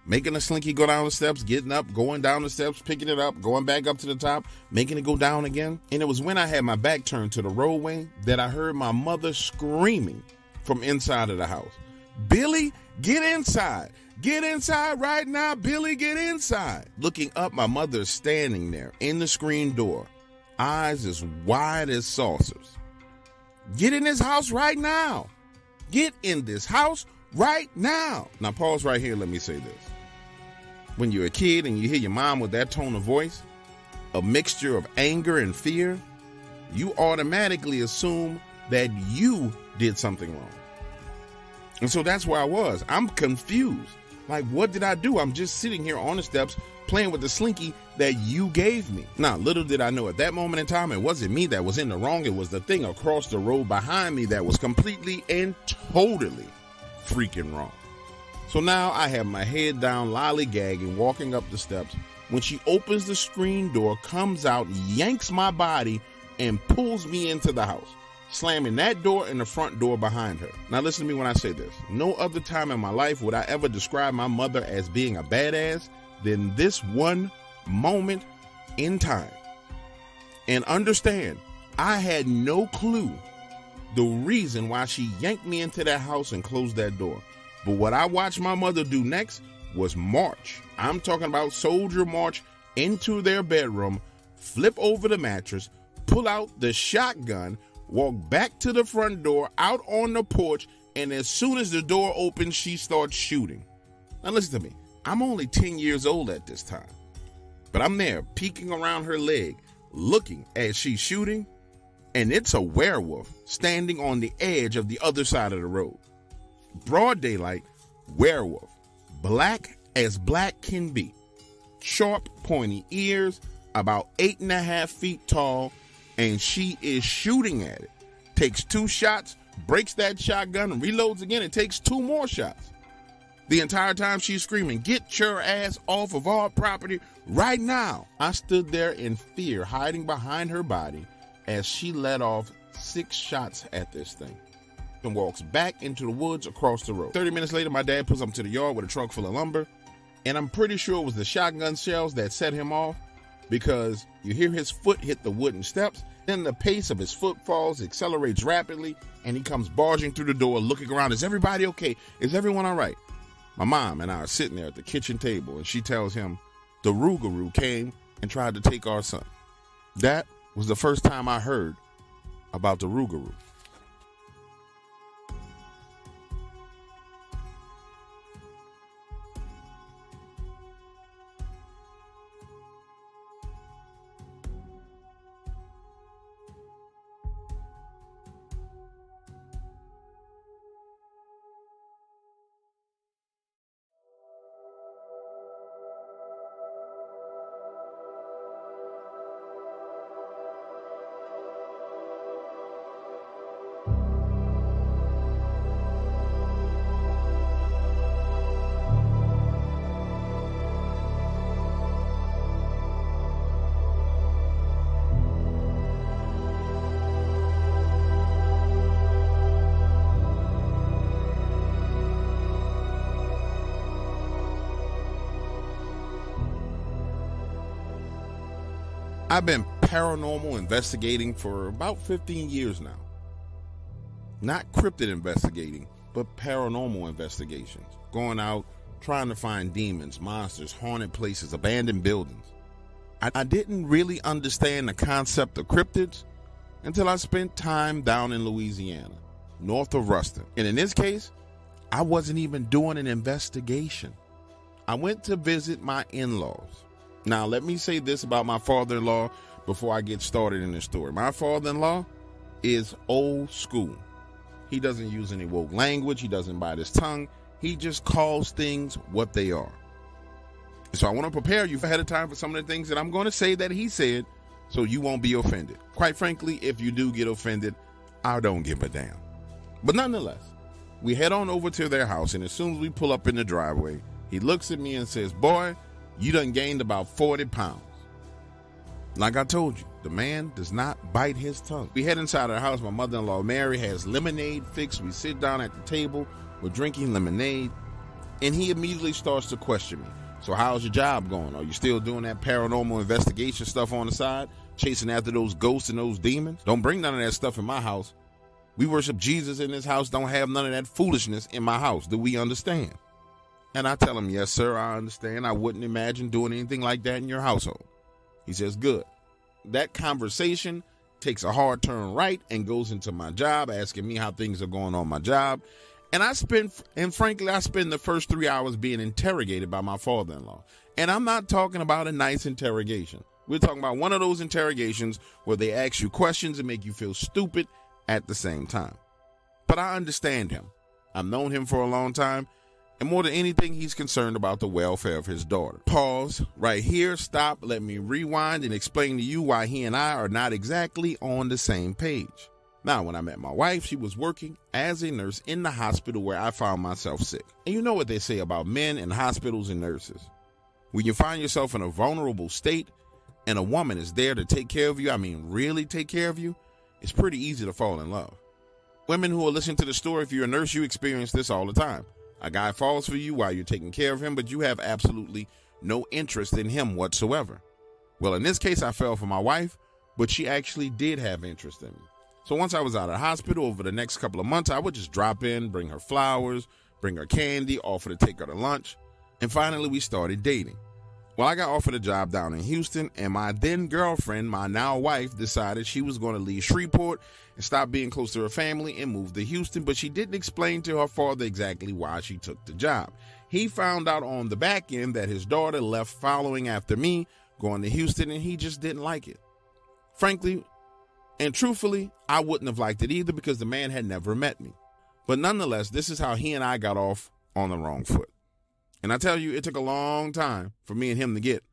making a Slinky go down the steps, getting up, going down the steps, picking it up, going back up to the top, making it go down again. And it was when I had my back turned to the roadway that I heard my mother screaming from inside of the house. Billy, get inside. Get inside right now, Billy, get inside. Looking up, my mother is standing there in the screen door, eyes as wide as saucers. Get in this house right now. Get in this house right now. Now pause right here, let me say this. When you're a kid and you hear your mom with that tone of voice, a mixture of anger and fear, you automatically assume that you did something wrong. And so that's where I was. I'm confused. Like, what did I do? I'm just sitting here on the steps playing with the Slinky that you gave me. Now, little did I know at that moment in time, it wasn't me that was in the wrong. It was the thing across the road behind me that was completely and totally freaking wrong. So now I have my head down, lollygagging, walking up the steps. When she opens the screen door, comes out, yanks my body, and pulls me into the house, slamming that door and the front door behind her. Now listen to me when I say this. No other time in my life would I ever describe my mother as being a badass than this one moment in time. And understand, I had no clue the reason why she yanked me into that house and closed that door. But what I watched my mother do next was march. I'm talking about soldier march into their bedroom, flip over the mattress, pull out the shotgun, walk back to the front door, out on the porch, and as soon as the door opens, she starts shooting. Now listen to me, I'm only 10 years old at this time, but I'm there peeking around her leg, looking as she's shooting, and it's a werewolf standing on the edge of the other side of the road. Broad daylight, werewolf, black as black can be, sharp, pointy ears, about 8.5 feet tall, and she is shooting at it. Takes 2 shots, breaks that shotgun, and reloads again. It takes 2 more shots. The entire time she's screaming, get your ass off of our property right now. I stood there in fear, hiding behind her body as she let off 6 shots at this thing and walks back into the woods across the road. 30 minutes later, my dad pulls up to the yard with a truck full of lumber, and I'm pretty sure it was the shotgun shells that set him off, because you hear his foot hit the wooden steps, then the pace of his footfalls accelerates rapidly, and he comes barging through the door, looking around. Is everybody okay? Is everyone all right? My mom and I are sitting there at the kitchen table, and she tells him the Rougarou came and tried to take our son. That was the first time I heard about the Rougarou. I've been paranormal investigating for about 15 years now. Not cryptid investigating, but paranormal investigations. Going out, trying to find demons, monsters, haunted places, abandoned buildings. I didn't really understand the concept of cryptids until I spent time down in Louisiana, north of Ruston. And in this case, I wasn't even doing an investigation. I went to visit my in-laws. Now, let me say this about my father-in-law before I get started in this story. My father-in-law is old school. He doesn't use any woke language. He doesn't bite his tongue. He just calls things what they are. So I want to prepare you ahead of time for some of the things that I'm going to say that he said, so you won't be offended. Quite frankly, if you do get offended, I don't give a damn. But nonetheless, we head on over to their house, and as soon as we pull up in the driveway, he looks at me and says, "Boy, you done gained about 40 pounds. Like I told you, the man does not bite his tongue. We head inside our house. My mother-in-law, Mary, has lemonade fixed. We sit down at the table. We're drinking lemonade. And he immediately starts to question me. So how's your job going? Are you still doing that paranormal investigation stuff on the side? Chasing after those ghosts and those demons? Don't bring none of that stuff in my house. We worship Jesus in this house. Don't have none of that foolishness in my house. Do we understand?" And I tell him, "Yes, sir, I understand. I wouldn't imagine doing anything like that in your household." He says, "Good." That conversation takes a hard turn right and goes into my job, asking me how things are going on my job. And frankly, I spend the first 3 hours being interrogated by my father-in-law. And I'm not talking about a nice interrogation. We're talking about one of those interrogations where they ask you questions and make you feel stupid at the same time. But I understand him. I've known him for a long time. And more than anything, he's concerned about the welfare of his daughter. Pause right here. Stop. Let me rewind and explain to you why he and I are not exactly on the same page. Now, when I met my wife, she was working as a nurse in the hospital where I found myself sick. And you know what they say about men and hospitals and nurses. When you find yourself in a vulnerable state and a woman is there to take care of you, I mean really take care of you, it's pretty easy to fall in love. Women who are listening to the story, if you're a nurse, you experience this all the time. A guy falls for you while you're taking care of him, but you have absolutely no interest in him whatsoever. Well, in this case, I fell for my wife, but she actually did have interest in me. So once I was out of the hospital, over the next couple of months, I would just drop in, bring her flowers, bring her candy, offer to take her to lunch. And finally, we started dating. Well, I got offered a job down in Houston, and my then girlfriend, my now wife, decided she was going to leave Shreveport and stop being close to her family and move to Houston, but she didn't explain to her father exactly why she took the job. He found out on the back end that his daughter left following after me, going to Houston, and he just didn't like it. Frankly and truthfully, I wouldn't have liked it either because the man had never met me. But nonetheless, this is how he and I got off on the wrong foot. And I tell you, it took a long time for me and him to get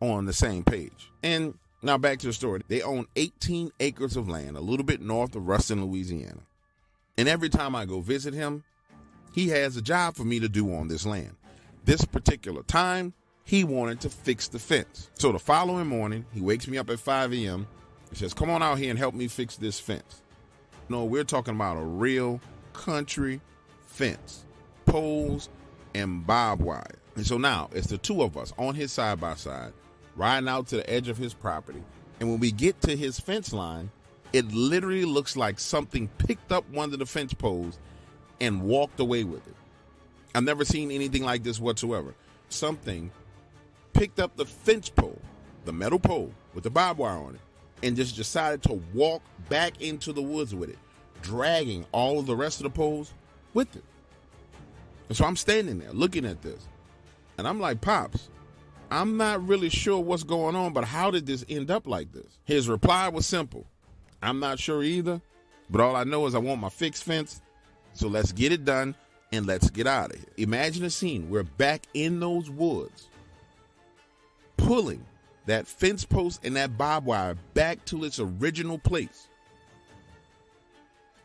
on the same page. And now back to the story. They own 18 acres of land, a little bit north of Ruston, Louisiana. And every time I go visit him, he has a job for me to do on this land. This particular time, he wanted to fix the fence. So the following morning, he wakes me up at 5 a.m. and says, "Come on out here and help me fix this fence." No, we're talking about a real country fence. Poles and barbed wire. And so now it's the two of us on his side by side, riding out to the edge of his property. And when we get to his fence line, it literally looks like something picked up one of the fence poles and walked away with it. I've never seen anything like this whatsoever. Something picked up the fence pole, the metal pole with the barbed wire on it, and just decided to walk back into the woods with it, dragging all of the rest of the poles with it. And so I'm standing there looking at this, and I'm like, "Pops, I'm not really sure what's going on, but how did this end up like this?" His reply was simple. "I'm not sure either, but all I know is I want my fixed fence, so let's get it done and let's get out of here." Imagine a scene. We're back in those woods, pulling that fence post and that barbed wire back to its original place.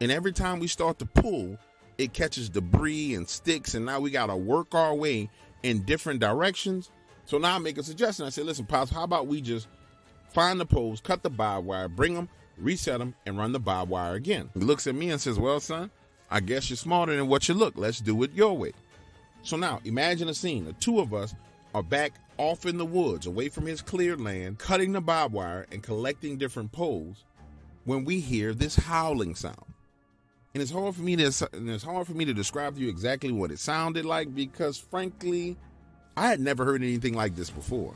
And every time we start to pull, it catches debris and sticks, and now we got to work our way in different directions. So now I make a suggestion. I say, "Listen, Pops, how about we just find the poles, cut the barbed wire, bring them, reset them, and run the barbed wire again?" He looks at me and says, "Well, son, I guess you're smarter than what you look. Let's do it your way." So now imagine a scene. The two of us are back off in the woods away from his cleared land, cutting the barbed wire and collecting different poles, when we hear this howling sound. And it's hard for me to describe to you exactly what it sounded like, because frankly, I had never heard anything like this before.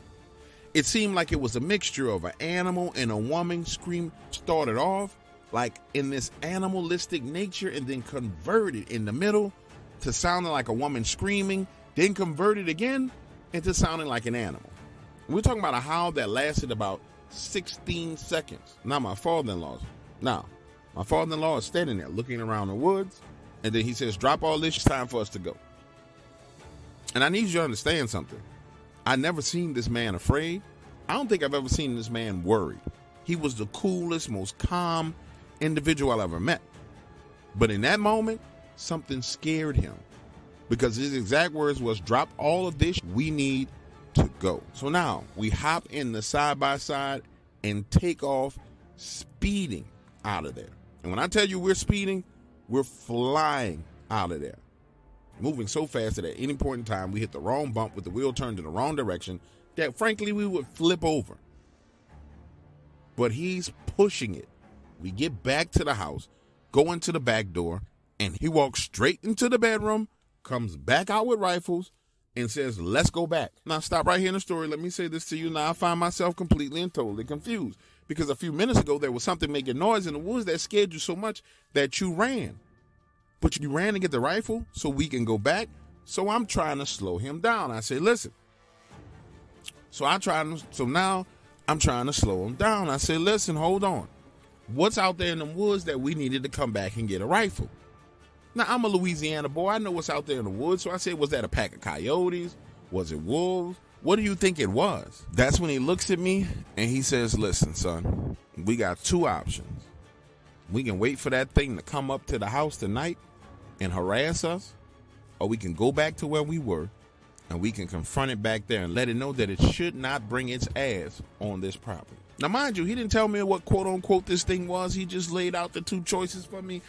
It seemed like it was a mixture of an animal and a woman scream. Started off like in this animalistic nature and then converted in the middle to sounding like a woman screaming, then converted again into sounding like an animal. We're talking about a howl that lasted about 16 seconds. Now my father-in-law is standing there looking around the woods, and then he says, "Drop all this, it's time for us to go." And I need you to understand something. I never seen this man afraid. I don't think I've ever seen this man worried. He was the coolest, most calm individual I've ever met. But in that moment, something scared him, because his exact words was, "Drop all of this, we need to go." So now we hop in the side-by-side and take off, speeding out of there. And when I tell you we're speeding, we're flying out of there, moving so fast that at any point in time we hit the wrong bump with the wheel turned in the wrong direction, that frankly we would flip over. But he's pushing it. We get back to the house, go into the back door, and he walks straight into the bedroom, comes back out with rifles, and says, "Let's go back." Now stop right here in the story. Let me say this to you. Now I find myself completely and totally confused, because a few minutes ago there was something making noise in the woods that scared you so much that you ran. But you ran to get the rifle so we can go back. So I'm trying to slow him down. I say, "Listen." So now I'm trying to slow him down. I say, "Listen, hold on. What's out there in the woods that we needed to come back and get a rifle?" Now, I'm a Louisiana boy. I know what's out there in the woods. So I said, "Was that a pack of coyotes? Was it wolves? What do you think it was?" That's when he looks at me and he says, "Listen, son, we got two options. We can wait for that thing to come up to the house tonight and harass us, or we can go back to where we were and we can confront it back there and let it know that it should not bring its ass on this property." Now, mind you, he didn't tell me what quote unquote this thing was. He just laid out the two choices for me.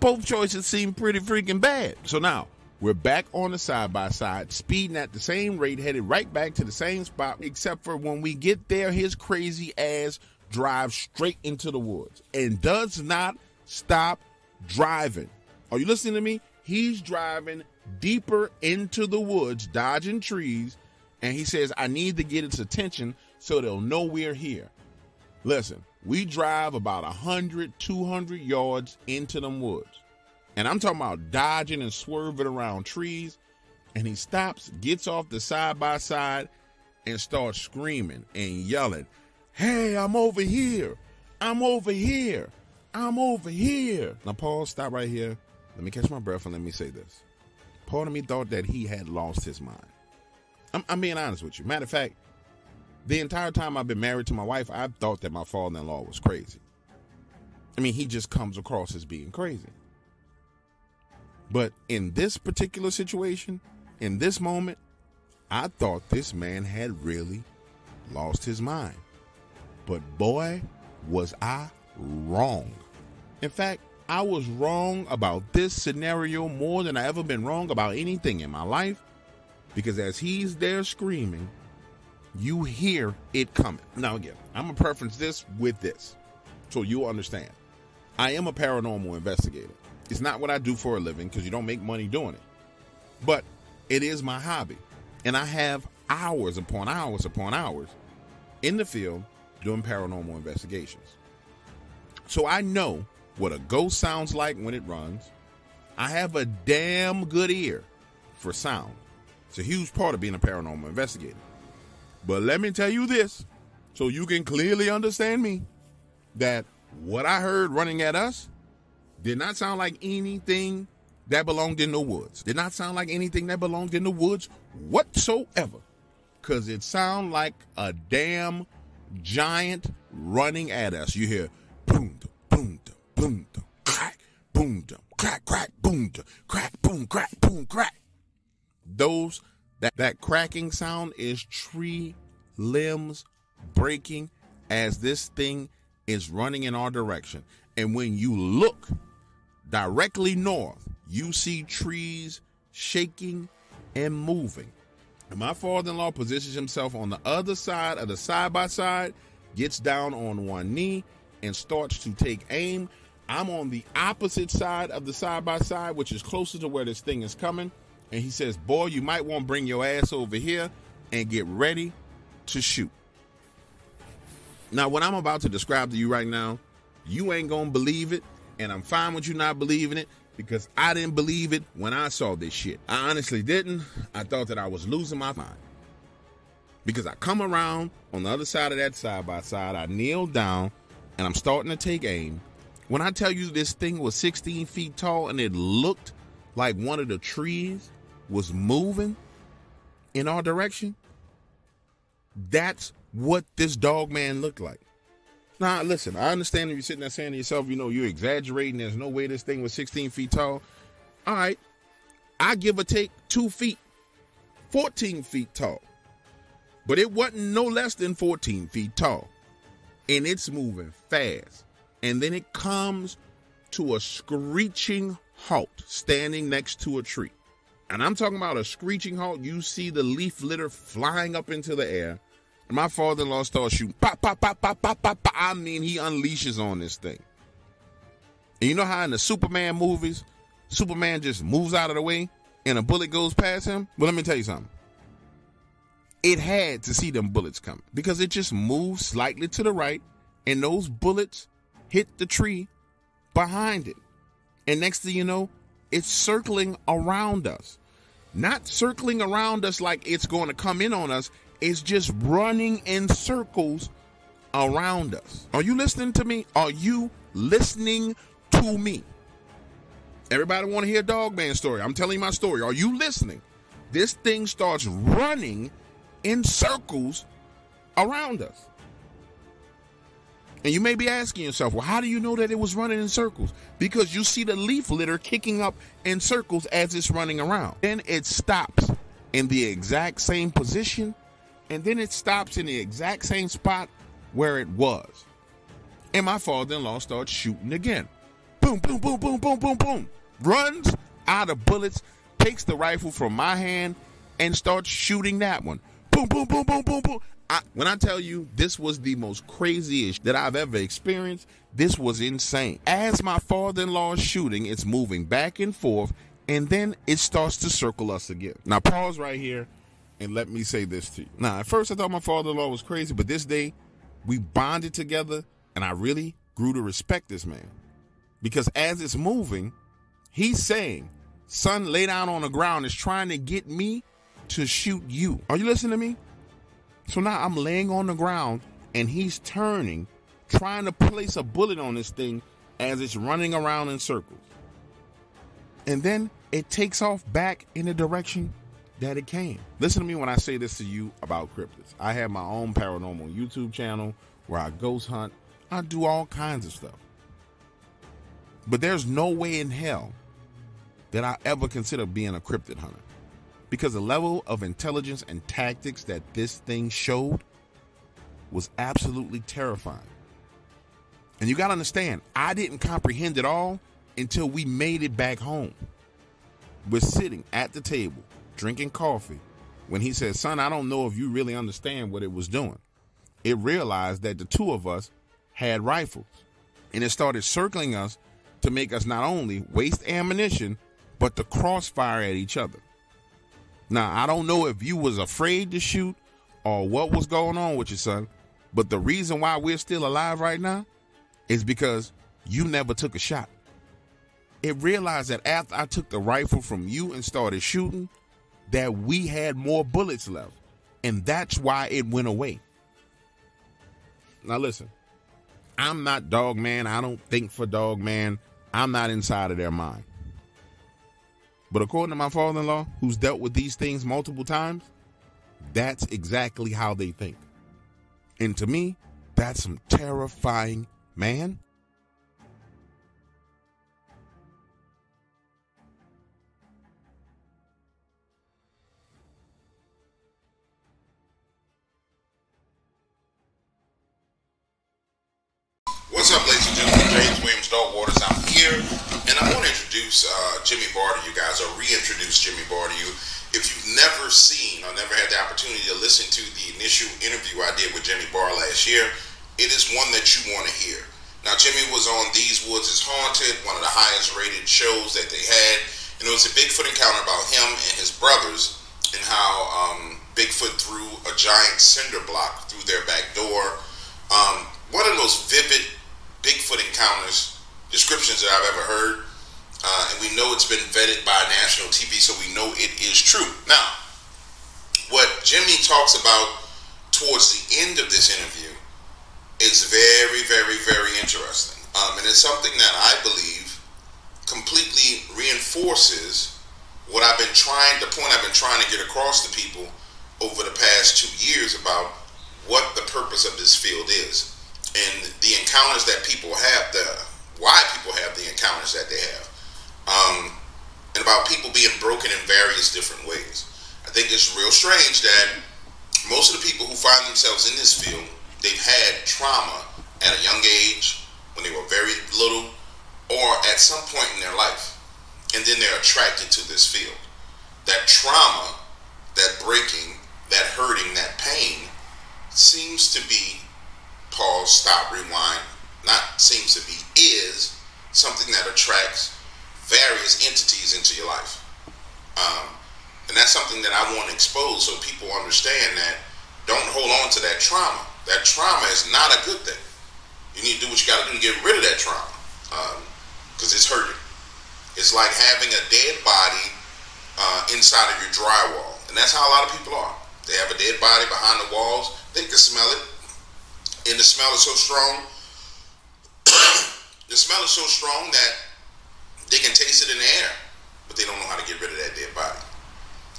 Both choices seem pretty freaking bad. So now we're back on the side-by-side, speeding at the same rate, headed right back to the same spot, except for when we get there, his crazy ass drives straight into the woods and does not stop driving. Are you listening to me? He's driving deeper into the woods, dodging trees, and he says, "I need to get its attention so they'll know we're here." Listen, we drive about 100, 200 yards into them woods. And I'm talking about dodging and swerving around trees. And he stops, gets off the side-by-side, and starts screaming and yelling, "Hey, I'm over here. I'm over here. I'm over here." Now, Paul, stop right here. Let me catch my breath and let me say this. Part of me thought that he had lost his mind. I'm being honest with you. Matter of fact, the entire time I've been married to my wife, I've thought that my father-in-law was crazy. I mean, he just comes across as being crazy. But in this particular situation, in this moment, I thought this man had really lost his mind. But boy, was I wrong. In fact, I was wrong about this scenario more than I ever been wrong about anything in my life, because as he's there screaming, you hear it coming. Now again, I'm going to preference this with this so you understand. I am a paranormal investigator. It's not what I do for a living, because you don't make money doing it. But it is my hobby. And I have hours upon hours upon hours in the field doing paranormal investigations. So I know what a ghost sounds like when it runs. I have a damn good ear for sound. It's a huge part of being a paranormal investigator. But let me tell you this, so you can clearly understand me, that what I heard running at us did not sound like anything that belonged in the woods. Did not sound like anything that belonged in the woods whatsoever. Because it sounded like a damn giant running at us. You hear boom, boom, boom, boom, crack, crack, boom, crack, boom, crack. That cracking sound is tree limbs breaking as this thing is running in our direction. And when you look directly north, you see trees shaking and moving. My father-in-law positions himself on the other side of the side-by-side, gets down on one knee, and starts to take aim. I'm on the opposite side of the side-by-side, which is closer to where this thing is coming. And he says, boy, you might want to bring your ass over here and get ready to shoot. Now, what I'm about to describe to you right now, you ain't going to believe it. And I'm fine with you not believing it, because I didn't believe it when I saw this shit. I honestly didn't. I thought that I was losing my mind. Because I come around on the other side of that side-by-side, I kneel down, and I'm starting to take aim. When I tell you this thing was 16 feet tall and it looked like one of the trees was moving in our direction, that's what this dog man looked like. Now, listen, I understand if you're sitting there saying to yourself, you know, you're exaggerating. There's no way this thing was 16 feet tall. All right. I give or take 2 feet, 14 feet tall. But it wasn't no less than 14 feet tall. And it's moving fast. And then it comes to a screeching halt standing next to a tree. And I'm talking about a screeching halt. You see the leaf litter flying up into the air. And my father-in-law starts shooting. Pop, pop, pop, pop, pop, pop, pop. I mean, he unleashes on this thing. And you know how in the Superman movies, Superman just moves out of the way and a bullet goes past him? Well, let me tell you something. It had to see them bullets coming, because it just moved slightly to the right, and those bullets hit the tree behind it. And next thing you know, it's circling around us. Not circling around us like it's going to come in on us. It's just running in circles around us. Are you listening to me? Are you listening to me? Everybody want to hear dog man story. I'm telling you my story. Are you listening? This thing starts running in circles around us. And you may be asking yourself, well, how do you know that it was running in circles? Because you see the leaf litter kicking up in circles as it's running around. Then it stops in the exact same position, and then it stops in the exact same spot where it was. And my father-in-law starts shooting again. Boom, boom, boom, boom, boom, boom, boom. Runs out of bullets, takes the rifle from my hand, and starts shooting that one. Boom, boom, boom, boom, boom, boom. When I tell you this was the most craziest that I've ever experienced, this was insane. As my father-in-law is shooting, it's moving back and forth, and then it starts to circle us again. Now, pause right here and let me say this to you. Now, at first I thought my father-in-law was crazy, but this day we bonded together, and I really grew to respect this man. Because as it's moving, he's saying, son, lay down on the ground, is trying to get me to shoot you. Are you listening to me? So now I'm laying on the ground, and he's turning, trying to place a bullet on this thing as it's running around in circles. And then it takes off back in the direction that it came. Listen to me when I say this to you about cryptids. I have my own paranormal YouTube channel where I ghost hunt. I do all kinds of stuff. But there's no way in hell that I ever consider being a cryptid hunter. Because the level of intelligence and tactics that this thing showed was absolutely terrifying. And you got to understand, I didn't comprehend it all until we made it back home. We're sitting at the table, drinking coffee, when he says, son, I don't know if you really understand what it was doing. It realized that the two of us had rifles, and it started circling us to make us not only waste ammunition, but to crossfire at each other. Now, I don't know if you was afraid to shoot or what was going on with your son, but the reason why we're still alive right now is because you never took a shot. It realized that after I took the rifle from you and started shooting, that we had more bullets left, and that's why it went away. Now, listen, I'm not dog man. I don't think for dog man. I'm not inside of their mind. But according to my father-in-law, who's dealt with these things multiple times, that's exactly how they think. And to me, that's some terrifying, man. What's up, ladies and gentlemen? James Williams, Dog Waters. I'm here. And I want to introduce Jimmy Barr to you guys, or reintroduce Jimmy Barr to you. If you've never seen or never had the opportunity to listen to the initial interview I did with Jimmy Barr last year, it is one that you want to hear. Now, Jimmy was on These Woods is Haunted, one of the highest rated shows that they had, and it was a Bigfoot encounter about him and his brothers and how Bigfoot threw a giant cinder block through their back door. One of the most vivid Bigfoot encounters, descriptions that I've ever heard, and we know it's been vetted by national TV, so we know it is true. Now, what Jimmy talks about towards the end of this interview is very, very, very interesting. And it's something that I believe completely reinforces what I've been trying, the point I've been trying to get across to people over the past 2 years about what the purpose of this field is and the encounters that people have, why people have the encounters that they have, and about people being broken in various different ways. I think it's real strange that most of the people who find themselves in this field, they've had trauma at a young age, when they were very little, or at some point in their life. And then they're attracted to this field. That trauma, that breaking, that hurting, that pain seems to be, pause, stop, rewind, not seems to be, is something that attracts various entities into your life. And that's something that I want to expose so people understand that don't hold on to that trauma. That trauma is not a good thing. You need to do what you got to do to get rid of that trauma, because it's hurting. It's like having a dead body inside of your drywall, and that's how a lot of people are. They have a dead body behind the walls. They can smell it, and the smell is so strong. The smell is so strong that they can taste it in the air, but they don't know how to get rid of that dead body.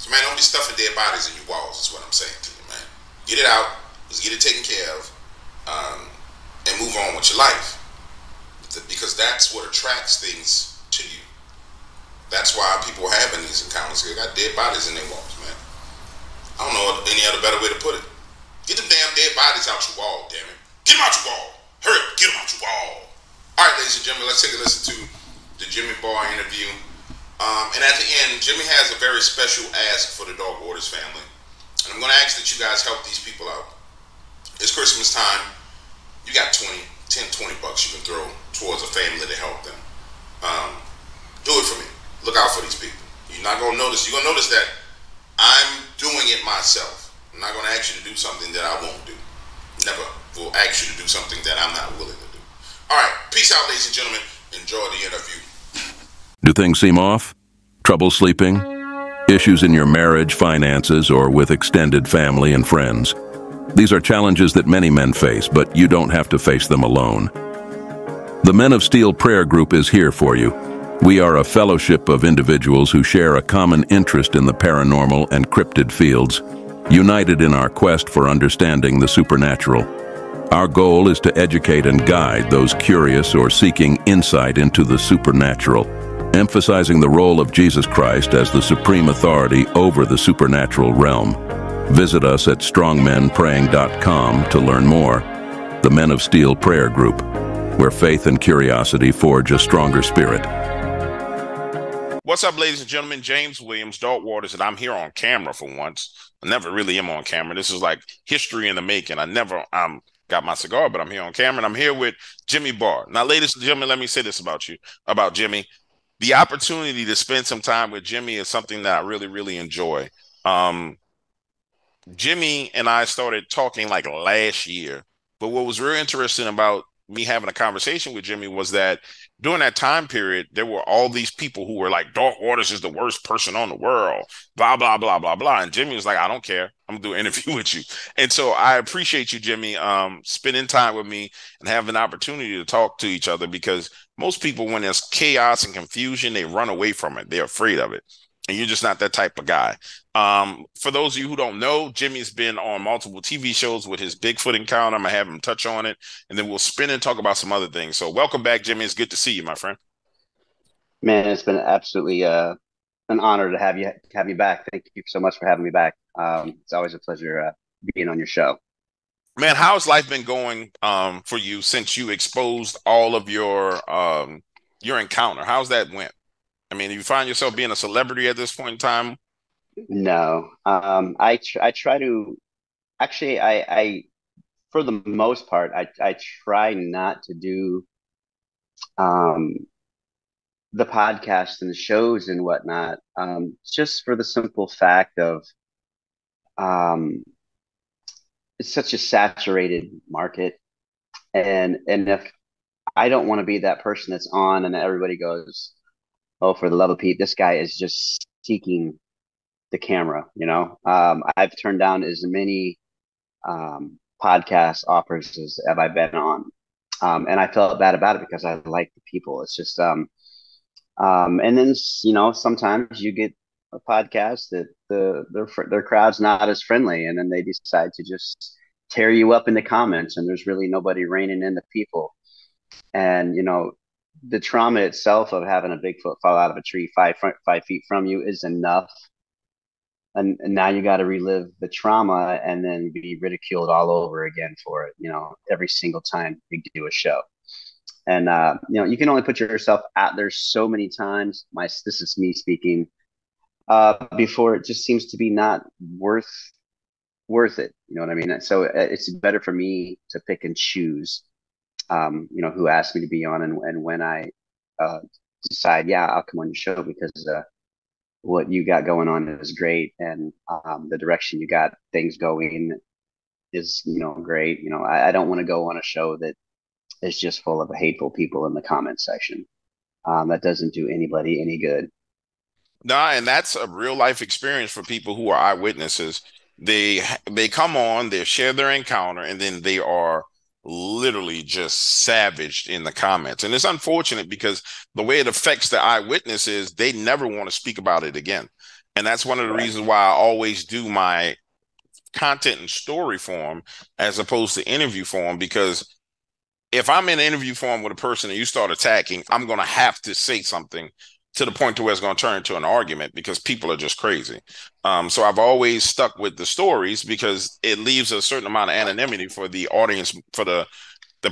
So, man, don't be stuffing dead bodies in your walls. Is what I'm saying to you, man. Get it out. Get it taken care of, and move on with your life, because that's what attracts things to you. That's why people are having these encounters. They got dead bodies in their walls, man. I don't know any other better way to put it. Get them damn dead bodies out your wall, damn it. Get them out your wall. Hurry up, get them out your wall. All right, ladies and gentlemen, let's take a listen to the Jimmy Barr interview. And at the end, Jimmy has a very special ask for the Dog Orders family, and I'm going to ask that you guys help these people out. It's Christmas time. You got 10, 20 bucks you can throw towards a family to help them. Do it for me. Look out for these people. You're not going to notice. You're going to notice that I'm doing it myself. I'm not going to ask you to do something that I won't do. Never will ask you to do something that I'm not willing to do. All right. Peace out, ladies and gentlemen. Enjoy the interview. Do things seem off? Trouble sleeping? Issues in your marriage, finances, or with extended family and friends? These are challenges that many men face, but you don't have to face them alone. The Men of Steel Prayer Group is here for you. We are a fellowship of individuals who share a common interest in the paranormal and cryptid fields, united in our quest for understanding the supernatural. Our goal is to educate and guide those curious or seeking insight into the supernatural, emphasizing the role of Jesus Christ as the supreme authority over the supernatural realm. Visit us at strongmenpraying.com to learn more. The Men of Steel Prayer Group, where faith and curiosity forge a stronger spirit. What's up, ladies and gentlemen? James Williams, Dog Orders, and I'm here on camera for once. I never really am on camera. This is like history in the making. I got my cigar, but I'm here on camera, and I'm here with Jimmy Barr. Now, ladies and gentlemen, let me say this about Jimmy. The opportunity to spend some time with Jimmy is something that I really, really enjoy. Jimmy and I started talking like last year, but what was really interesting about me having a conversation with Jimmy was that during that time period, there were all these people who were like, Dog Orders is the worst person on the world, blah, blah, blah, blah, blah. And Jimmy was like, I don't care. I'm going to do an interview with you. And so I appreciate you, Jimmy, spending time with me and having an opportunity to talk to each other, because most people, when there's chaos and confusion, they run away from it. They're afraid of it. And you're just not that type of guy. For those of you who don't know, Jimmy's been on multiple TV shows with his Bigfoot encounter. I'm going to have him touch on it, and then we'll spin and talk about some other things. So welcome back, Jimmy. It's good to see you, my friend. Man, it's been absolutely an honor to have you back. Thank you so much for having me back. It's always a pleasure being on your show. Man, how's life been going for you since you exposed all of your encounter? How's that went? I mean, you find yourself being a celebrity at this point in time. No, I try to actually I for the most part I try not to do the podcasts and the shows and whatnot, just for the simple fact of it's such a saturated market, and if I don't want to be that person that's on and everybody goes, oh, for the love of Pete, this guy is just seeking the camera, you know. I've turned down as many podcast offers as have I been on, and I felt bad about it because I like the people. It's just and then, you know, sometimes you get a podcast that their crowd's not as friendly, and then they decide to just tear you up in the comments, and there's really nobody reining in the people. And, you know, the trauma itself of having a Bigfoot fall out of a tree 5 feet from you is enough. And now you got to relive the trauma and then be ridiculed all over again for it, you know, every single time you do a show. And, you know, you can only put yourself out there so many times. This is me speaking, before it just seems to be not worth it. You know what I mean? So it's better for me to pick and choose, you know, who asked me to be on, and when I decide, yeah, I'll come on your show because what you got going on is great, and the direction you got things going is, you know, great. You know, I don't want to go on a show that is just full of hateful people in the comment section. That doesn't do anybody any good. Nah, and that's a real life experience for people who are eyewitnesses. They come on, they share their encounter, and then they are literally just savaged in the comments. And it's unfortunate because the way it affects the eyewitness is they never want to speak about it again. And that's one of the reasons why I always do my content in story form as opposed to interview form, because if I'm in interview form with a person and you start attacking, I'm going to have to say something to the point to where it's going to turn into an argument because people are just crazy. So I've always stuck with the stories because it leaves a certain amount of anonymity for the audience, for the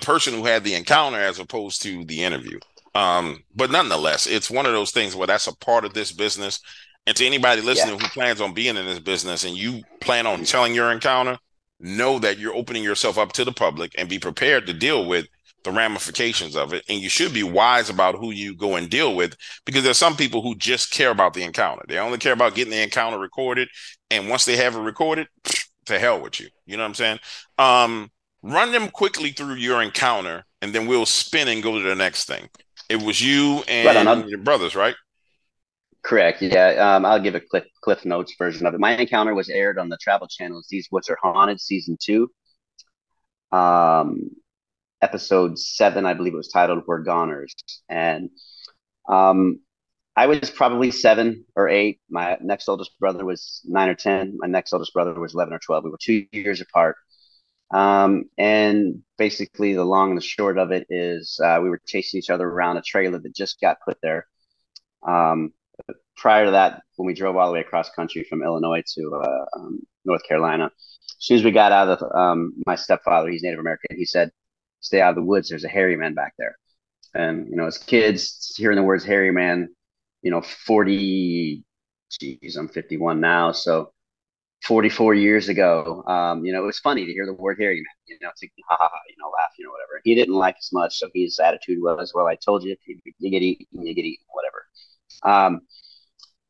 person who had the encounter as opposed to the interview. But nonetheless, it's one of those things where that's a part of this business. And to anybody listening who plans on being in this business and you plan on telling your encounter, know that you're opening yourself up to the public and be prepared to deal with the ramifications of it. And you should be wise about who you go and deal with, because there's some people who just care about the encounter. They only care about getting the encounter recorded. And once they have it recorded, to hell with you. You know what I'm saying? Run them quickly through your encounter, and then we'll spin and go to the next thing. It was you and your brothers, right? Correct. Yeah. I'll give a Cliff Notes version of it. My encounter was aired on the Travel Channel's These Woods Are Haunted Season 2. Episode 7, I believe it was titled, were Goners. And I was probably 7 or 8. My next oldest brother was 9 or 10. My next oldest brother was 11 or 12. We were 2 years apart. And basically the long and the short of it is we were chasing each other around a trailer that just got put there. Prior to that, when we drove all the way across country from Illinois to North Carolina, as soon as we got out of my stepfather, he's Native American, he said, "Stay out of the woods. There's a hairy man back there." And, you know, as kids hearing the words hairy man, you know, I'm 51 now. So 44 years ago, you know, it was funny to hear the word hairy man, you know, thinking, ha ha ha, you know, laugh, you know, whatever. He didn't like us much. So his attitude was, well, I told you, you get eaten, whatever.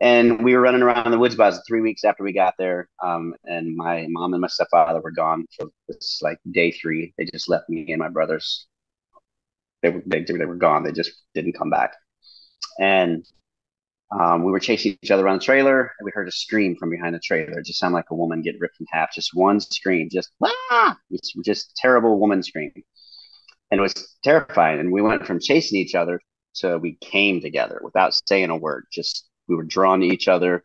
And we were running around in the woods about 3 weeks after we got there. And my mom and my stepfather were gone for this, like, day 3. They just left me and my brothers. They were gone. They just didn't come back. And we were chasing each other around the trailer. And we heard a scream from behind the trailer. It just sounded like a woman getting ripped in half. Just one scream. Just, ah! It's just terrible woman screaming. And it was terrifying. And we went from chasing each other to we came together without saying a word. Just, we were drawn to each other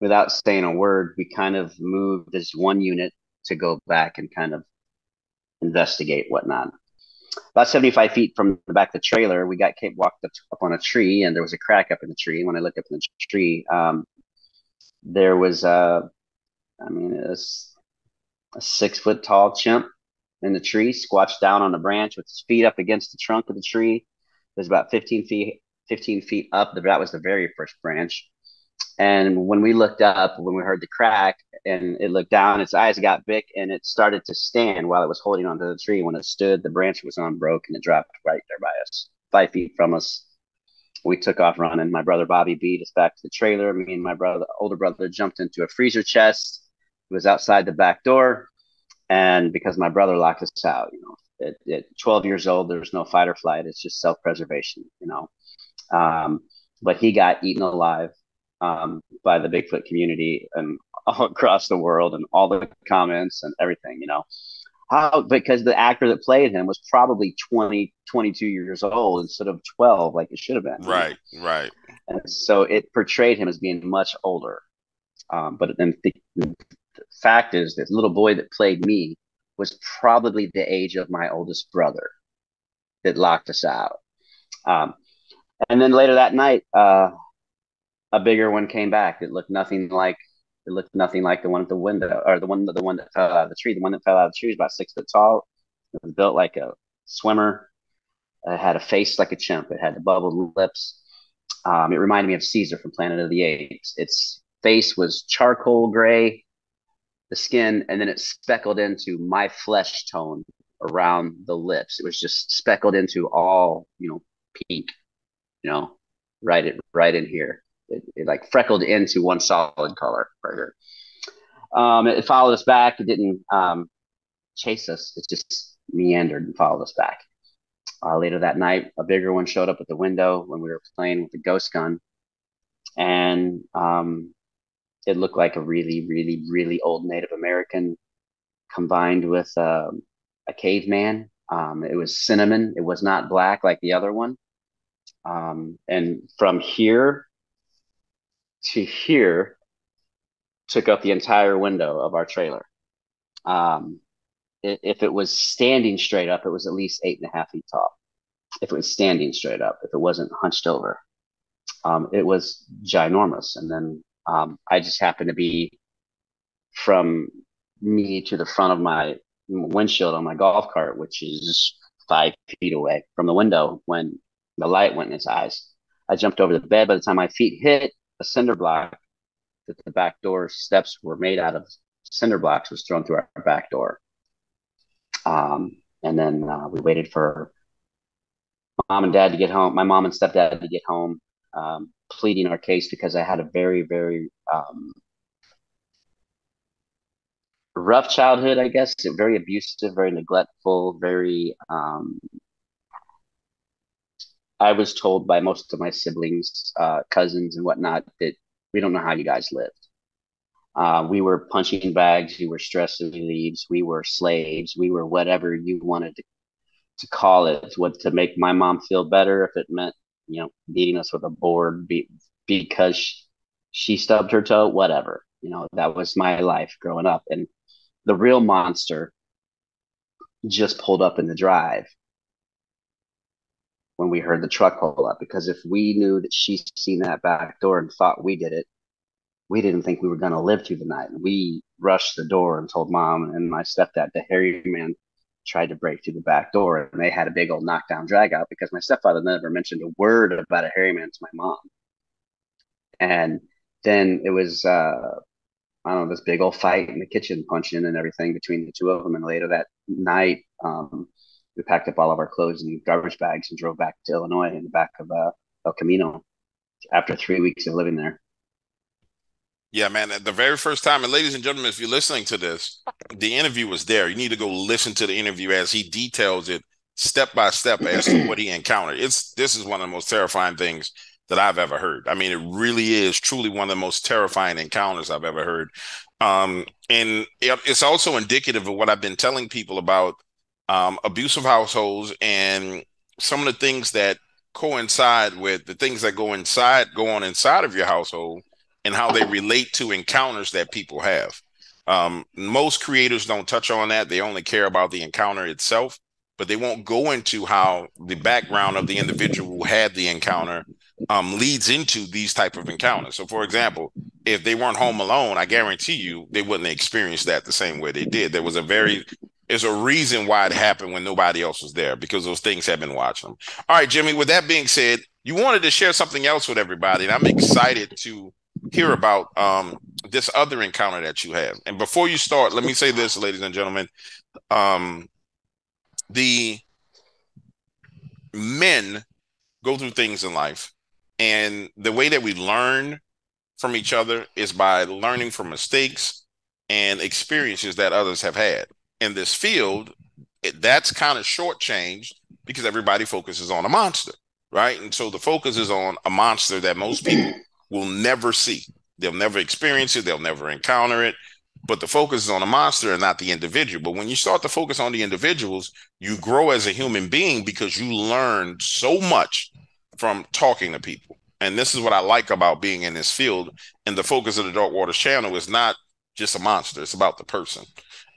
without saying a word. We kind of moved as one unit to go back and kind of investigate whatnot. About 75 feet from the back of the trailer, we walked up on a tree, and there was a crack up in the tree. And when I looked up in the tree, there was a 6 foot tall chimp in the tree, squatched down on a branch with his feet up against the trunk of the tree. It was about 15 feet up. That was the very first branch. And when we looked up, when we heard the crack and it looked down, its eyes got big and it started to stand while it was holding onto the tree. When it stood, the branch was unbroken and it dropped right there by us, 5 feet from us. We took off running. My brother Bobby beat us back to the trailer. Me and my brother, older brother, jumped into a freezer chest. It was outside the back door. And because my brother locked us out, you know, at 12 years old, there's no fight or flight. It's just self-preservation, you know. But he got eaten alive by the Bigfoot community and all across the world and all the comments and everything, you know. How, because the actor that played him was probably 20, 22 years old instead of 12, like it should have been. Right, right. And so it portrayed him as being much older. But then the fact is that little boy that played me was probably the age of my oldest brother that locked us out. And then later that night, a bigger one came back. It looked nothing like the one at the window, or the one that fell out of the tree. The one that fell out of the tree was about 6 foot tall. It was built like a swimmer. It had a face like a chimp. It had the bubbled lips. It reminded me of Caesar from Planet of the Apes. Its face was charcoal gray, the skin, and then it speckled into my flesh tone around the lips. It was just speckled into all, you know, pink, you know, right in here. It like freckled into one solid color right here. It followed us back. It didn't chase us. It just meandered and followed us back. Later that night, a bigger one showed up at the window when we were playing with the ghost gun. And it looked like a really, really, really old Native American combined with a caveman. It was cinnamon. It was not black like the other one. And from here to here took up the entire window of our trailer. If it was standing straight up, it was at least 8.5 feet tall. If it was standing straight up, if it wasn't hunched over, it was ginormous. And then I just happened to be from me to the front of my windshield on my golf cart, which is 5 feet away from the window when the light went in its eyes. I jumped over the bed. By the time my feet hit, a cinder block that the back door steps were made out of cinder blocks was thrown through our back door. And then we waited for mom and dad to get home, my mom and stepdad to get home, pleading our case because I had a very, very rough childhood, I guess. Very abusive, very neglectful, very, I was told by most of my siblings, cousins and whatnot, that we don't know how you guys lived. We were punching bags. We were stress relieves. We were slaves. We were whatever you wanted to call it. What to make my mom feel better, if it meant, you know, beating us with a board because she stubbed her toe, whatever. You know, that was my life growing up. And the real monster just pulled up in the drive when we heard the truck pull up, because if we knew that she'd seen that back door and thought we did it, we didn't think we were going to live through the night. And we rushed the door and told mom and my stepdad the hairy man tried to break through the back door, and they had a big old knockdown drag out because my stepfather never mentioned a word about a hairy man to my mom. And then it was, I don't know, this big old fight in the kitchen, punching and everything between the two of them. And later that night, we packed up all of our clothes in garbage bags and drove back to Illinois in the back of El Camino after 3 weeks of living there. Yeah, man, the very first time, and ladies and gentlemen, if you're listening to this, the interview was there. You need to go listen to the interview as he details it step by step as to what he encountered. This is one of the most terrifying things that I've ever heard. I mean, it really is truly one of the most terrifying encounters I've ever heard. And it's also indicative of what I've been telling people about abusive households and some of the things that coincide with the things that go on inside of your household and how they relate to encounters that people have. Most creators don't touch on that. They only care about the encounter itself, but they won't go into how the background of the individual who had the encounter leads into these type of encounters. So, for example, if they weren't home alone, I guarantee you they wouldn't experience that the same way they did. There was there's a reason why it happened when nobody else was there, because those things have been watching them. All right, Jimmy, with that being said, you wanted to share something else with everybody, and I'm excited to hear about this other encounter that you have. And before you start, let me say this, ladies and gentlemen. The men go through things in life, and the way that we learn from each other is by learning from mistakes and experiences that others have had. In this field, that's kind of shortchanged because everybody focuses on a monster, right? And so the focus is on a monster that most people will never see. They'll never experience it. They'll never encounter it. But the focus is on the monster and not the individual. But when you start to focus on the individuals, you grow as a human being because you learn so much from talking to people. And this is what I like about being in this field. And the focus of the Dark Waters channel is not just a monster. It's about the person.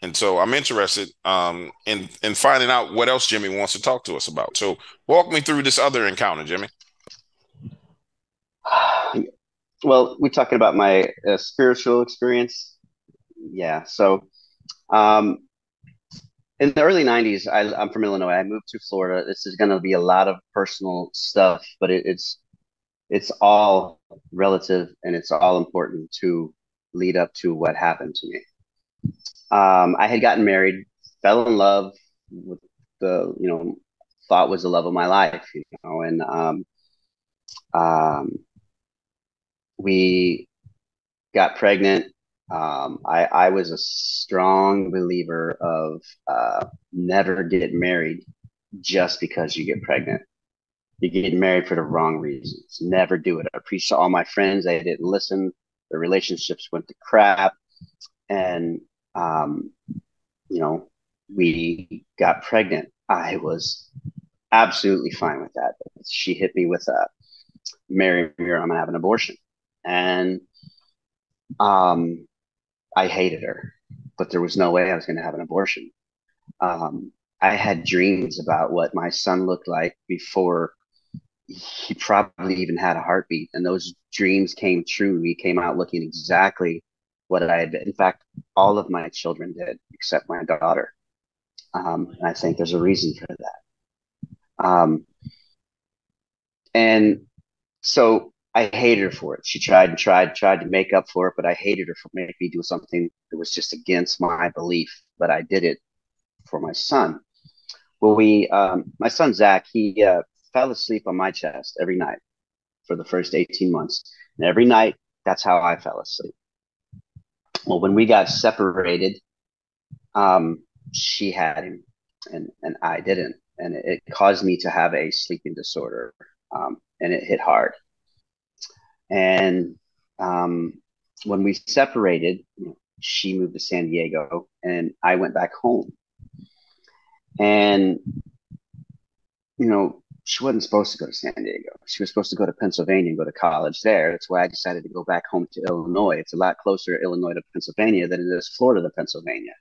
And so I'm interested in finding out what else Jimmy wants to talk to us about. So walk me through this other encounter, Jimmy. Well, we're talking about my spiritual experience. Yeah. So in the early 90s, I'm from Illinois. I moved to Florida. This is going to be a lot of personal stuff, but it's all relative and it's all important to lead up to what happened to me. I had gotten married, fell in love with the, thought was the love of my life, and we got pregnant. I was a strong believer of never get married just because you get pregnant. You get married for the wrong reasons. Never do it. I preached to all my friends. They didn't listen. Their relationships went to crap. And, we got pregnant. I was absolutely fine with that. She hit me with a marry me or I'm going to have an abortion. And I hated her, but there was no way I was going to have an abortion. I had dreams about what my son looked like before he probably even had a heartbeat. And those dreams came true. He came out looking exactly what I had been. In fact, all of my children did, except my daughter. And I think there's a reason for that. And so I hated her for it. She tried to make up for it, but I hated her for making me do something that was just against my belief, but I did it for my son. Well, my son, Zach, he fell asleep on my chest every night for the first 18 months. And every night, that's how I fell asleep. Well, when we got separated, she had him and I didn't. And it caused me to have a sleeping disorder, and it hit hard. And when we separated, she moved to San Diego and I went back home. And, she wasn't supposed to go to San Diego. She was supposed to go to Pennsylvania and go to college there. That's why I decided to go back home to Illinois. It's a lot closer, Illinois to Pennsylvania, than it is Florida to Pennsylvania.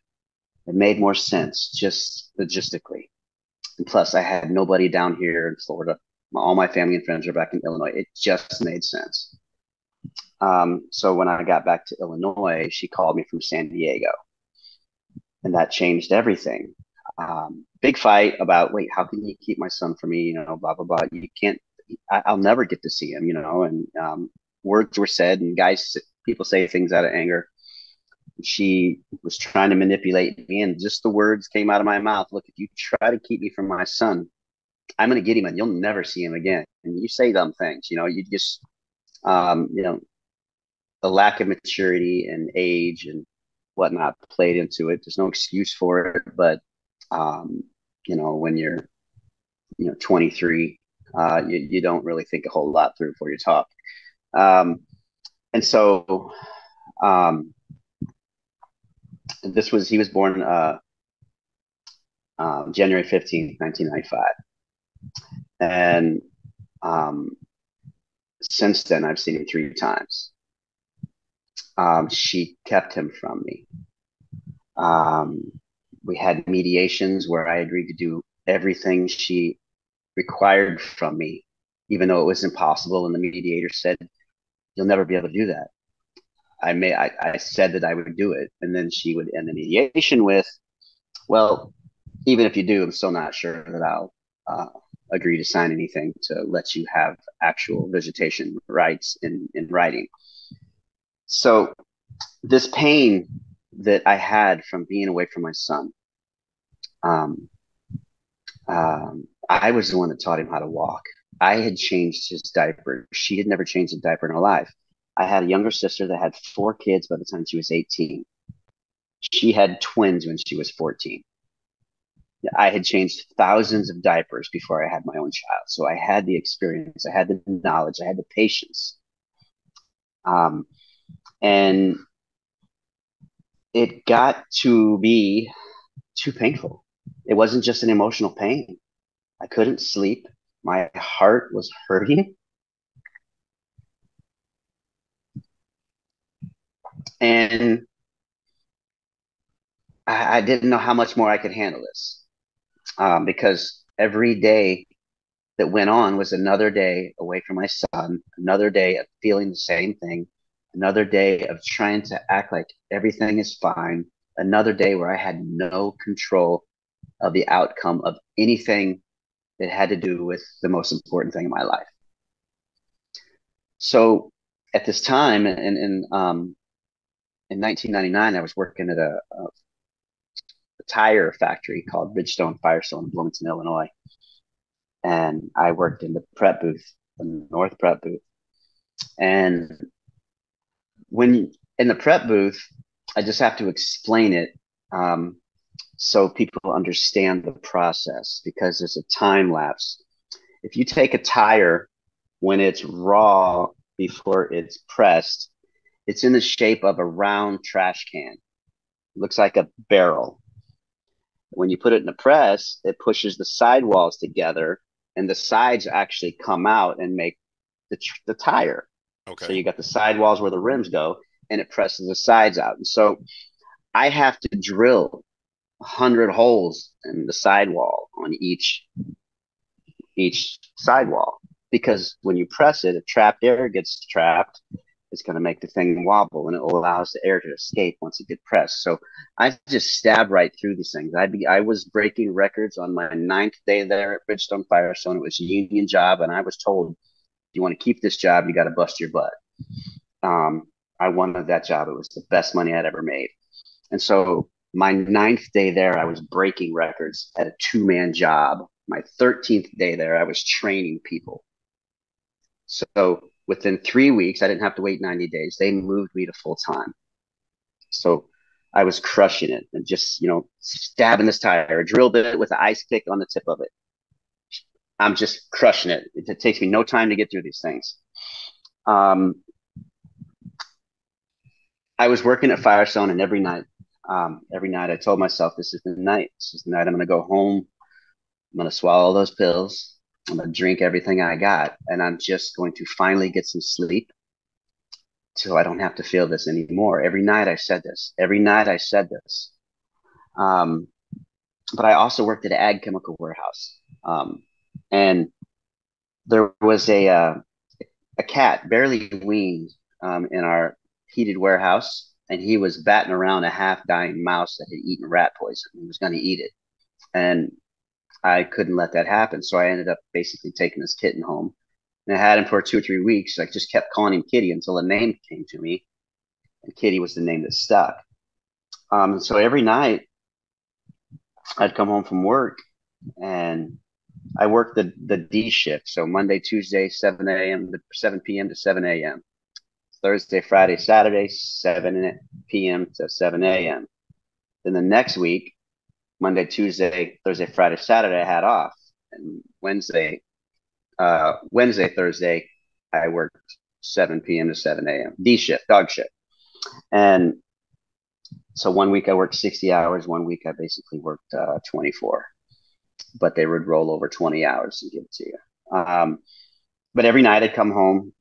It made more sense just logistically. And plus, I had nobody down here in Florida. All my family and friends are back in Illinois. It just made sense. So when I got back to Illinois, she called me from San Diego. And that changed everything. Big fight about, wait, how can you keep my son from me? Blah, blah, blah. You can't, I'll never get to see him, and words were said and people say things out of anger. She was trying to manipulate me and just the words came out of my mouth. Look, if you try to keep me from my son, I'm going to get him and you'll never see him again. And you say dumb things, you just, the lack of maturity and age and whatnot played into it. There's no excuse for it, but, when you're, 23, you don't really think a whole lot through before you talk. And so, he was born, January 15th, 1995. And since then, I've seen him 3 times. She kept him from me. We had mediations where I agreed to do everything she required from me, even though it was impossible. And the mediator said, you'll never be able to do that. I said that I would do it. And then she would end the mediation with, well, even if you do, I'm still not sure that I'll agree to sign anything to let you have actual visitation rights in writing. So this pain that I had from being away from my son, I was the one that taught him how to walk. I had changed his diaper. She had never changed a diaper in her life. I had a younger sister that had 4 kids by the time she was 18. She had twins when she was 14. I had changed thousands of diapers before I had my own child. So I had the experience. I had the knowledge. I had the patience. And it got to be too painful. It wasn't just an emotional pain. I couldn't sleep. My heart was hurting. And I didn't know how much more I could handle this, because every day that went on was another day away from my son, another day of feeling the same thing, another day of trying to act like everything is fine, another day where I had no control of the outcome of anything that had to do with the most important thing in my life. So at this time, in 1999, I was working at a tire factory called Ridgestone Firestone in Bloomington, Illinois. And I worked in the prep booth, the North Prep booth. And when in the prep booth, I just have to explain it so people understand the process, because there's a time lapse. If you take a tire when it's raw before it's pressed, it's in the shape of a round trash can. It looks like a barrel. When you put it in the press, it pushes the sidewalls together, and the sides actually come out and make the tire. Okay. So you got the sidewalls where the rims go, and it presses the sides out. And so I have to drill 100 holes in the sidewall on each sidewall, because when you press it, trapped air gets trapped. It's going to make the thing wobble, and it allows the air to escape once it gets pressed. So I just stab right through these things. I was breaking records on my 9th day there at Bridgestone Firestone. It was a union job, and I was told, if you want to keep this job, you got to bust your butt. I wanted that job. It was the best money I'd ever made. And so my 9th day there, I was breaking records at a 2-man job. My 13th day there, I was training people. So within 3 weeks, I didn't have to wait 90 days. They moved me to full time. So I was crushing it and just, stabbing this tire, a drill bit with an ice pick on the tip of it. I'm just crushing it. It takes me no time to get through these things. I was working at Firestone, and every night I told myself, this is the night. This is the night I'm going to go home. I'm going to swallow those pills. I'm going to drink everything I got, and I'm just going to finally get some sleep till I don't have to feel this anymore. Every night I said this. Every night I said this. But I also worked at an ag chemical warehouse, and there was a cat barely weaned in our heated warehouse, and he was batting around a half-dying mouse that had eaten rat poison. He was going to eat it, and I couldn't let that happen. So I ended up basically taking this kitten home, and I had him for 2 or 3 weeks. I just kept calling him Kitty until a name came to me, and Kitty was the name that stuck. So every night I'd come home from work, and I worked the D shift. So Monday, Tuesday, 7 a.m. to 7 p.m. to 7 a.m. Thursday, Friday, Saturday, 7 p.m. to 7 a.m. Then the next week, Monday, Tuesday, Thursday, Friday, Saturday, I had off. And Wednesday, Thursday, I worked 7 p.m. to 7 a.m. D shift, dog shift. And so 1 week I worked 60 hours. 1 week I basically worked 24. But they would roll over 20 hours and give it to you. But every night I'd come home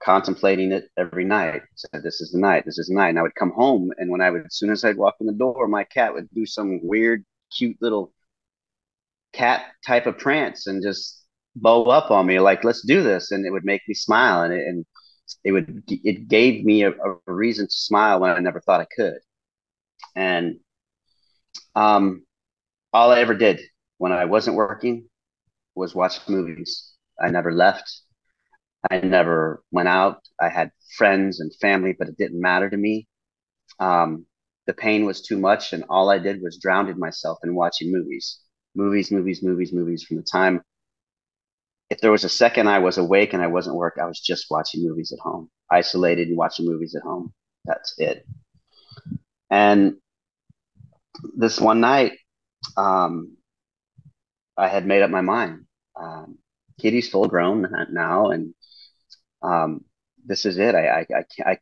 contemplating it every night. So this is the night. This is the night. And I would come home, and when I would, as soon as I'd walk in the door, my cat would do some weird, cute little cat type of prance and just bow up on me, like, let's do this. And it would make me smile. And it gave me a reason to smile when I never thought I could. And all I ever did when I wasn't working was watch movies. I never left. I never went out. I had friends and family, but it didn't matter to me. The pain was too much, and all I did was drowned myself in watching movies from the time. If there was a second I was awake and I wasn't work, I was just watching movies at home, isolated and watching movies at home. That's it. And this one night, I had made up my mind. Kitty's full grown now, and this is it. I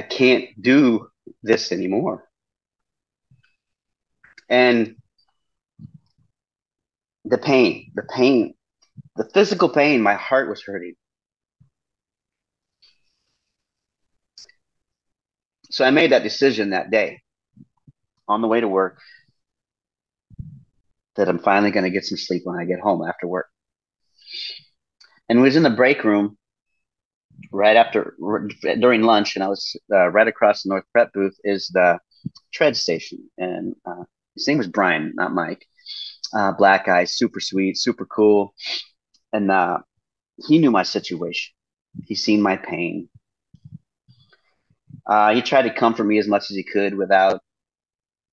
can't do this anymore. And the pain, the physical pain, my heart was hurting. So I made that decision that day on the way to work that I'm finally going to get some sleep when I get home after work. And we was in the break room right after, during lunch, and I was right across the North Prep booth is the tread station. And his name was Brian, not Mike. Black guy, super sweet, super cool. And he knew my situation. He seen my pain. He tried to comfort me as much as he could without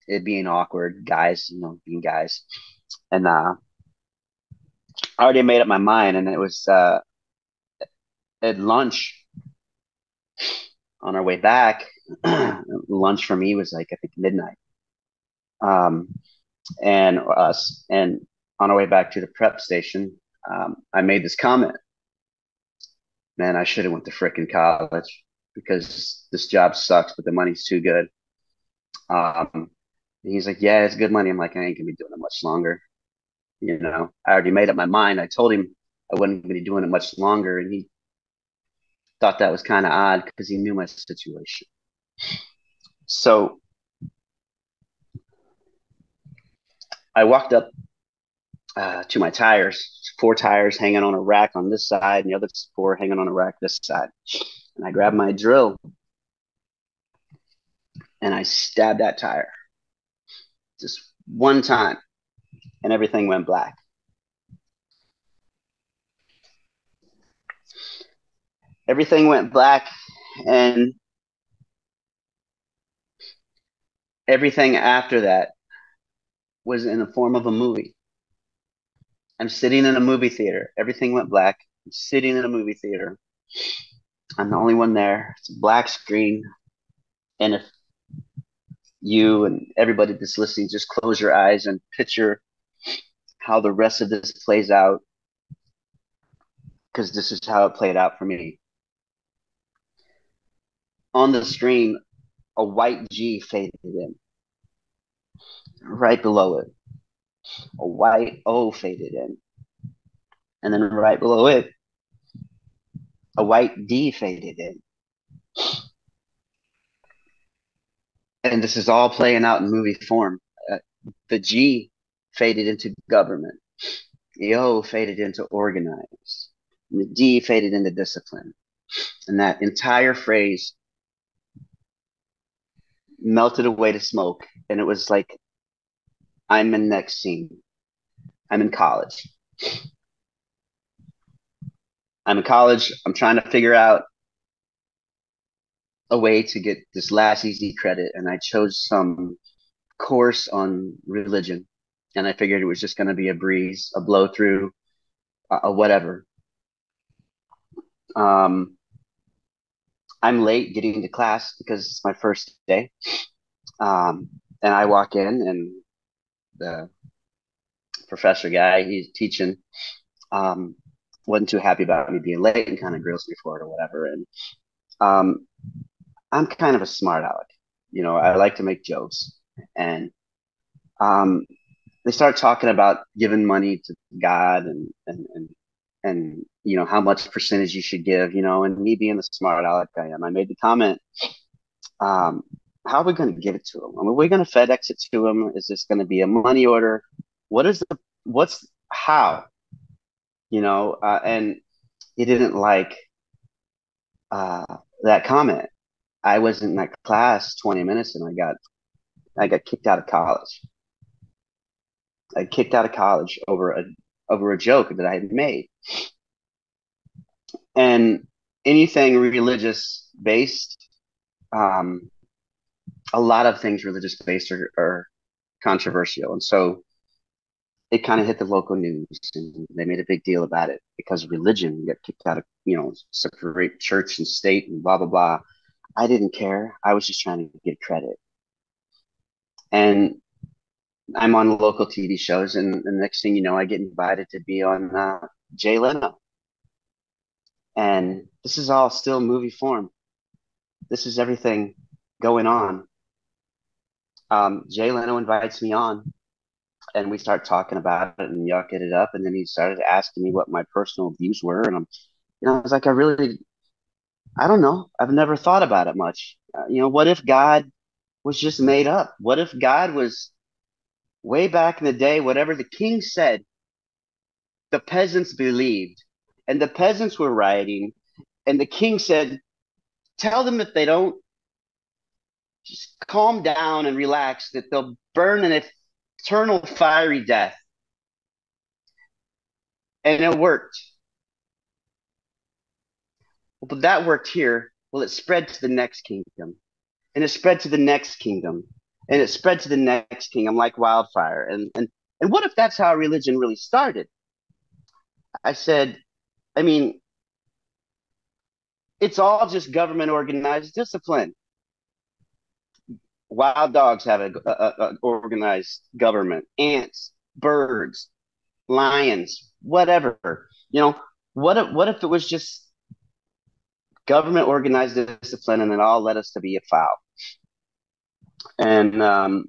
it being awkward. Guys, you know, being guys. And I already made up my mind, and it was at lunch on our way back. Lunch for me was like, I think, midnight. And on our way back to the prep station, I made this comment. Man, I should have went to frickin' college because this job sucks, but the money's too good. And he's like, yeah, it's good money. I'm like, I ain't gonna be doing it much longer. You know, I already made up my mind. I told him I wasn't gonna be doing it much longer, and he thought that was kind of odd because he knew my situation. So I walked up to my tires, 4 tires hanging on a rack on this side, and the other 4 hanging on a rack this side. And I grabbed my drill, and I stabbed that tire just one time, and everything went black. Everything went black, and everything after that was in the form of a movie. I'm sitting in a movie theater. Everything went black. I'm sitting in a movie theater. I'm the only one there. It's a black screen. And if you and everybody that's listening, just close your eyes and picture how the rest of this plays out, because this is how it played out for me. On the screen, a white G faded in. Right below it, a white O faded in. And then right below it, a white D faded in. And this is all playing out in movie form. The G faded into government. The O faded into organized. And the D faded into discipline. And that entire phrase melted away to smoke. And it was like, I'm in next scene. I'm in college. I'm in college. I'm trying to figure out a way to get this last easy credit. And I chose some course on religion. And I figured it was just going to be a breeze, a blow through, a whatever. I'm late getting to class because it's my first day. And I walk in, and the professor guy, he's teaching, wasn't too happy about me being late and kind of grills me for it or whatever. And I'm kind of a smart aleck. You know, I like to make jokes. And they start talking about giving money to God and you know, how much percentage you should give, you know, and me being the smart aleck I am, I made the comment, how are we going to give it to him? I mean, are we going to FedEx it to him? Is this going to be a money order? What is the, what's, how? You know, and he didn't like that comment. I was in that class 20 minutes, and I got kicked out of college. I kicked out of college over a joke that I had made. And anything religious based, a lot of things religious based are controversial. And so it kind of hit the local news, and they made a big deal about it because religion, you got kicked out of, separate church and state and blah, blah, blah. I didn't care. I was just trying to get credit. And I'm on local TV shows, and the next thing you know, I get invited to be on Jay Leno. And this is all still movie form. This is everything going on. Jay Leno invites me on, and we start talking about it and yucking it up. And then he started asking me what my personal views were. And I was like, I don't know. I've never thought about it much. What if God was just made up? What if God was way back in the day, whatever the king said, the peasants believed, and the peasants were rioting, and the king said, tell them if they don't just calm down and relax, that they'll burn in an eternal fiery death. And it worked. But that worked here. Well, it spread to the next kingdom. And it spread to the next kingdom. And it spread to the next kingdom like wildfire. And what if that's how religion really started? I said, it's all just government organized discipline. Wild dogs have an organized government. Ants, birds, lions, whatever. What if it was just government organized discipline, and it all led us to be a foul? And the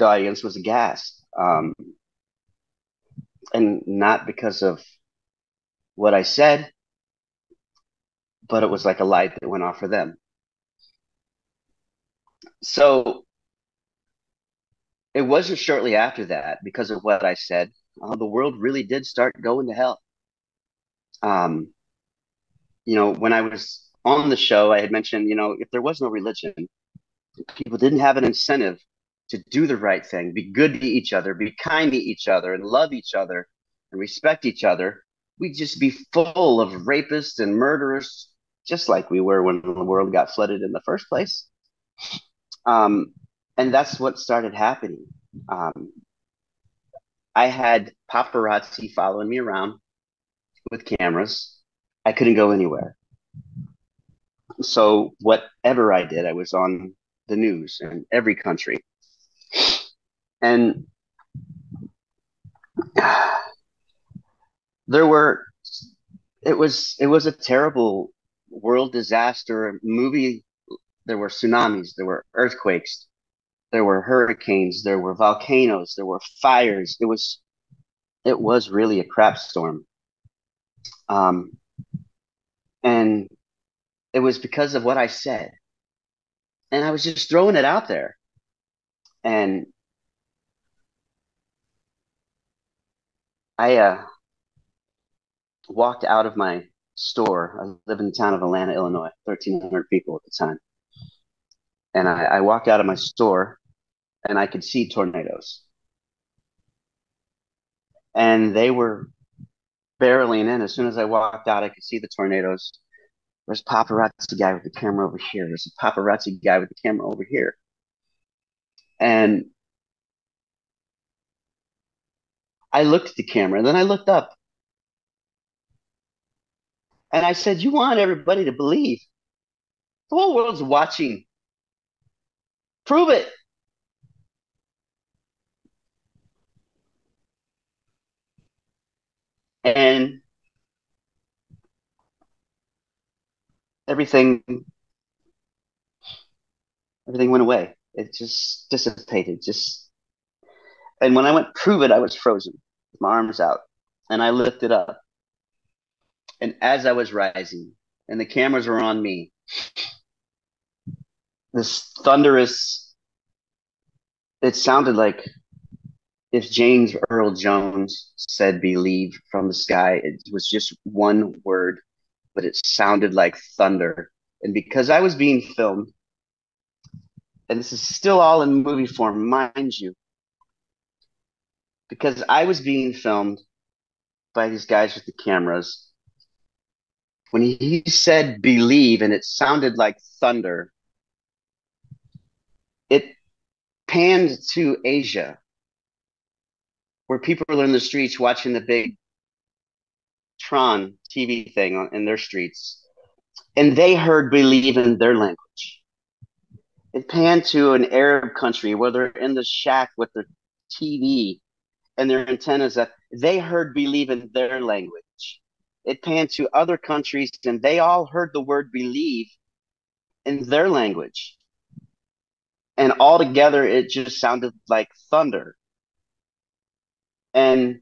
audience was aghast, and not because of what I said, but it was like a light that went off for them. So it wasn't shortly after that, because of what I said, the world really did start going to hell. When I was on the show, I had mentioned, if there was no religion, people didn't have an incentive to do the right thing, be good to each other, be kind to each other, and love each other and respect each other. We'd just be full of rapists and murderers, just like we were when the world got flooded in the first place. And that's what started happening. I had paparazzi following me around with cameras. I couldn't go anywhere. So whatever I did, I was on the news in every country. And it was a terrible world disaster movie. There were tsunamis, there were earthquakes, there were hurricanes, there were volcanoes, there were fires. It was really a crap storm. And it was because of what I said, and I was just throwing it out there. And I walked out of my store. I live in the town of Atlanta, Illinois, 1,300 people at the time. And I walked out of my store, and I could see tornadoes, and they were barreling in. As soon as I walked out, I could see the tornadoes. There's a paparazzi guy with the camera over here. There's a paparazzi guy with the camera over here. And I looked at the camera, and then I looked up. And I said, you want everybody to believe. The whole world's watching. Prove it. And everything went away. It just dissipated. And when I went prove it, I was frozen with my arms out, and I lifted up. And as I was rising, and the cameras were on me, this thunderous, it sounded like if James Earl Jones said believe from the sky. It was just one word, but it sounded like thunder. And because I was being filmed, and this is still all in movie form, mind you, because I was being filmed by these guys with the cameras. When he said believe and it sounded like thunder, it panned to Asia, where people are in the streets watching the big Tron TV thing in their streets, and they heard believe in their language. It panned to an Arab country where they're in the shack with their TV and their antennas up. They heard believe in their language. It panned to other countries, and they all heard the word believe in their language. And all together, it just sounded like thunder. And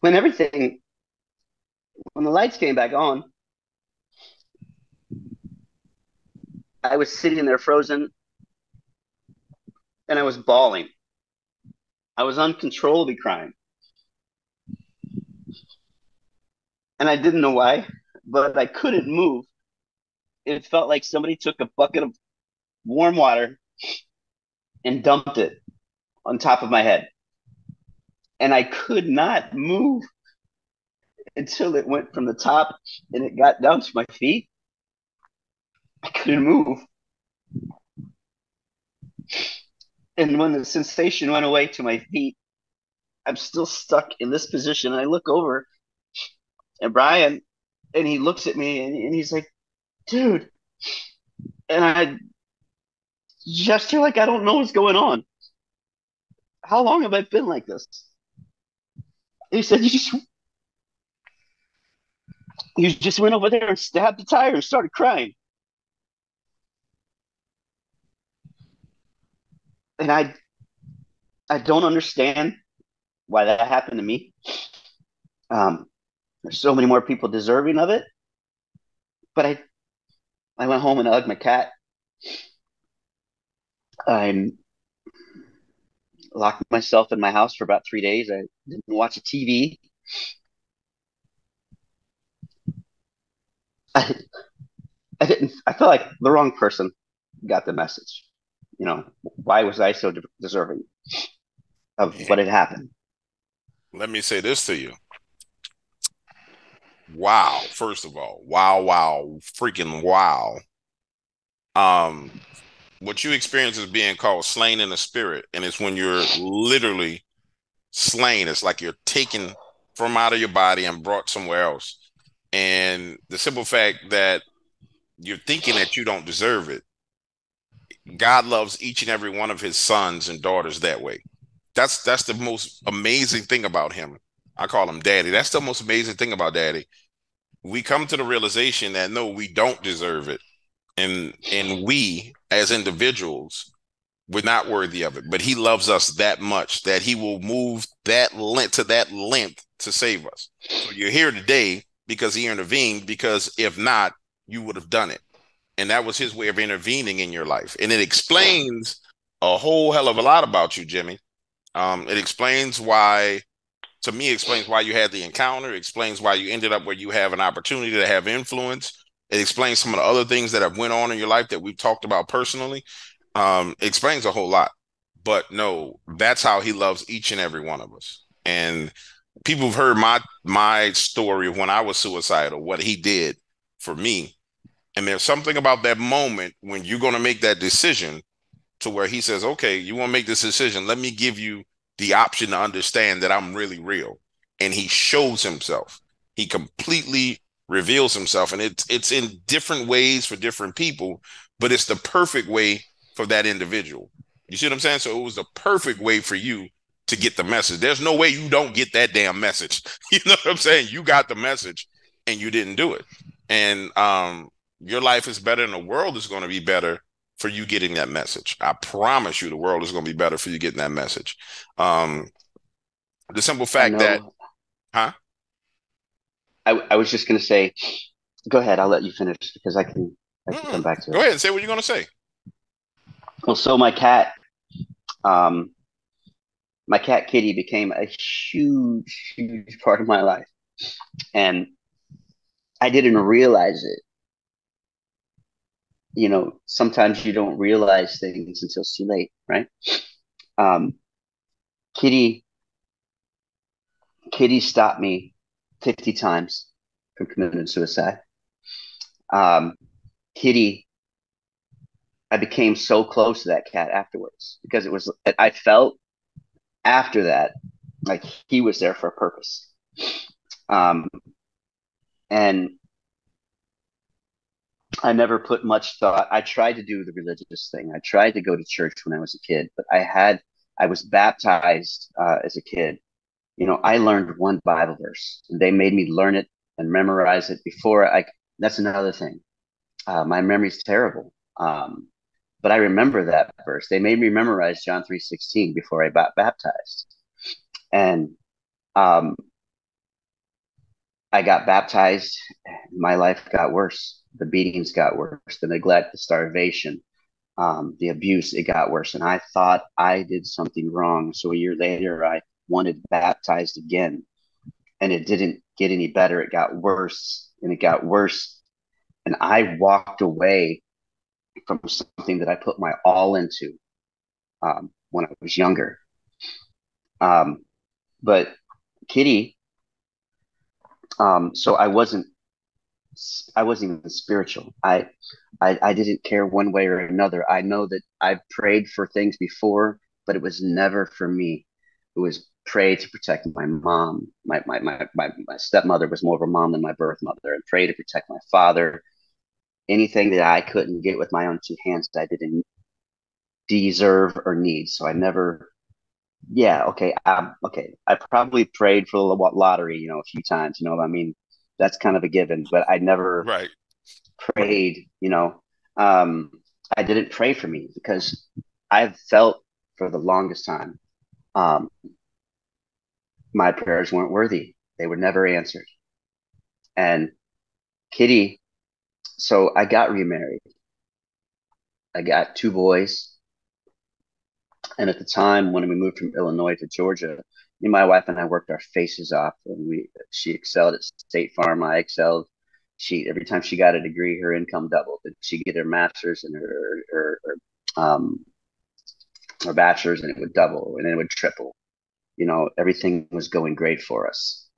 when the lights came back on, I was sitting there frozen, and I was bawling. I was uncontrollably crying. And I didn't know why, but I couldn't move. It felt like somebody took a bucket of warm water and dumped it on top of my head. And I could not move until it went from the top and it got down to my feet. I couldn't move. And when the sensation went away to my feet, I'm still stuck in this position. And I look over at Brian, and he looks at me, and he's like, dude. And I just feel like I don't know what's going on. How long have I been like this? And he said, you just went over there and stabbed the tire and started crying. And I don't understand why that happened to me. There's so many more people deserving of it. But I went home and I hugged my cat. I locked myself in my house for about 3 days. I didn't watch a TV. I felt like the wrong person got the message. You know, why was I so deserving of what had happened? Let me say this to you. Wow. First of all, wow, freaking wow. What you experience is being called slain in the spirit. And it's when you're literally slain. It's like you're taken from out of your body and brought somewhere else. And the simple fact that you're thinking that you don't deserve it. God loves each and every one of his sons and daughters that way. That's the most amazing thing about him. I call him Daddy. That's the most amazing thing about Daddy. We come to the realization that, no, we don't deserve it. And we, as individuals, we're not worthy of it. But he loves us that much that he will move that length to that length to save us. So you're here today because he intervened, because if not, you would have done it. And that was his way of intervening in your life. And it explains a whole hell of a lot about you, Jimmy. It explains why, to me, explains why you had the encounter. It explains why you ended up where you have an opportunity to have influence. It explains some of the other things that have went on in your life that we've talked about personally. It explains a whole lot. But no, that's how he loves each and every one of us. And people have heard my story of when I was suicidal, what he did for me. And there's something about that moment when you're going to make that decision to where he says, okay, you want to make this decision. Let me give you the option to understand that I'm really real. And he shows himself. He completely reveals himself. And it's in different ways for different people, but it's the perfect way for that individual. You see what I'm saying? So it was the perfect way for you to get the message. There's no way you don't get that damn message. You know what I'm saying? You got the message and you didn't do it. And, your life is better and the world is going to be better for you getting that message. I promise you the world is going to be better for you getting that message. The simple fact that, I was just going to say, go ahead. I'll let you finish because I can come back to it. Go ahead and say what you're going to say. Well, so my cat, my cat Kitty became a huge, huge part of my life. And I didn't realize it. You know, sometimes you don't realize things until it's too late, right? Kitty stopped me 50 times from committing suicide. Kitty, I became so close to that cat afterwards because it was, I felt after that, like he was there for a purpose. And I never put much thought. I tried to do the religious thing. I tried to go to church when I was a kid, but I was baptized as a kid. You know, I learned one Bible verse. They made me learn it and memorize it before I, that's another thing. My memory's terrible. But I remember that verse. They made me memorize John 3:16 before I got baptized. And I got baptized. My life got worse. The beatings got worse. The neglect, the starvation, the abuse, it got worse. And I thought I did something wrong. So a year later, I wanted baptized again. And it didn't get any better. It got worse. And it got worse. And I walked away from something that I put my all into when I was younger. But Kitty, so I wasn't even spiritual. I didn't care one way or another. I know that I prayed for things before, but it was never for me. It was pray to protect my mom. My stepmother was more of a mom than my birth mother, and pray to protect my father. Anything that I couldn't get with my own two hands that I didn't deserve or need. So I never, yeah, okay, okay. I probably prayed for the lottery, you know, a few times, you know what I mean? That's kind of a given, but I never prayed, you know. I didn't pray for me because I've felt for the longest time my prayers weren't worthy. They were never answered. And Kitty, so I got remarried. I got two boys. And at the time when we moved from Illinois to Georgia, my wife and I worked our faces off, and she excelled at State Farm. I excelled. Every time she got a degree, her income doubled. And she'd get her master's and her bachelor's, and it would double, and then it would triple. You know, everything was going great for us.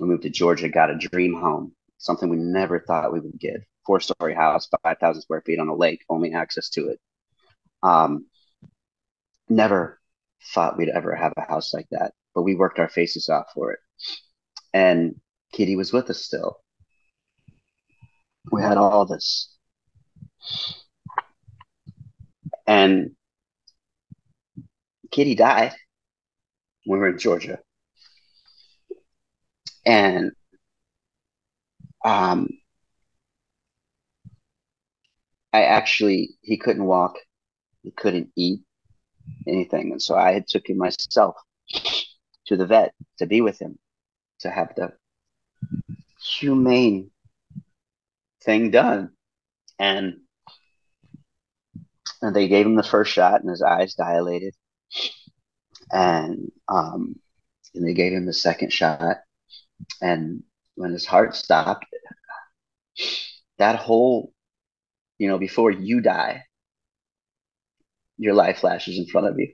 We moved to Georgia, got a dream home, something we never thought we would get. 4-story house, 5,000 square feet on a lake, only access to it. Never thought we'd ever have a house like that, but we worked our faces off for it. And Kitty was with us still. We had all this. And Kitty died when we were in Georgia. And he couldn't walk, he couldn't eat, anything. And so I had took him myself to the vet to be with him, to have the humane thing done. And they gave him the first shot, and his eyes dilated. And they gave him the second shot. And when his heart stopped, that whole, you know, before you die, your life flashes in front of you.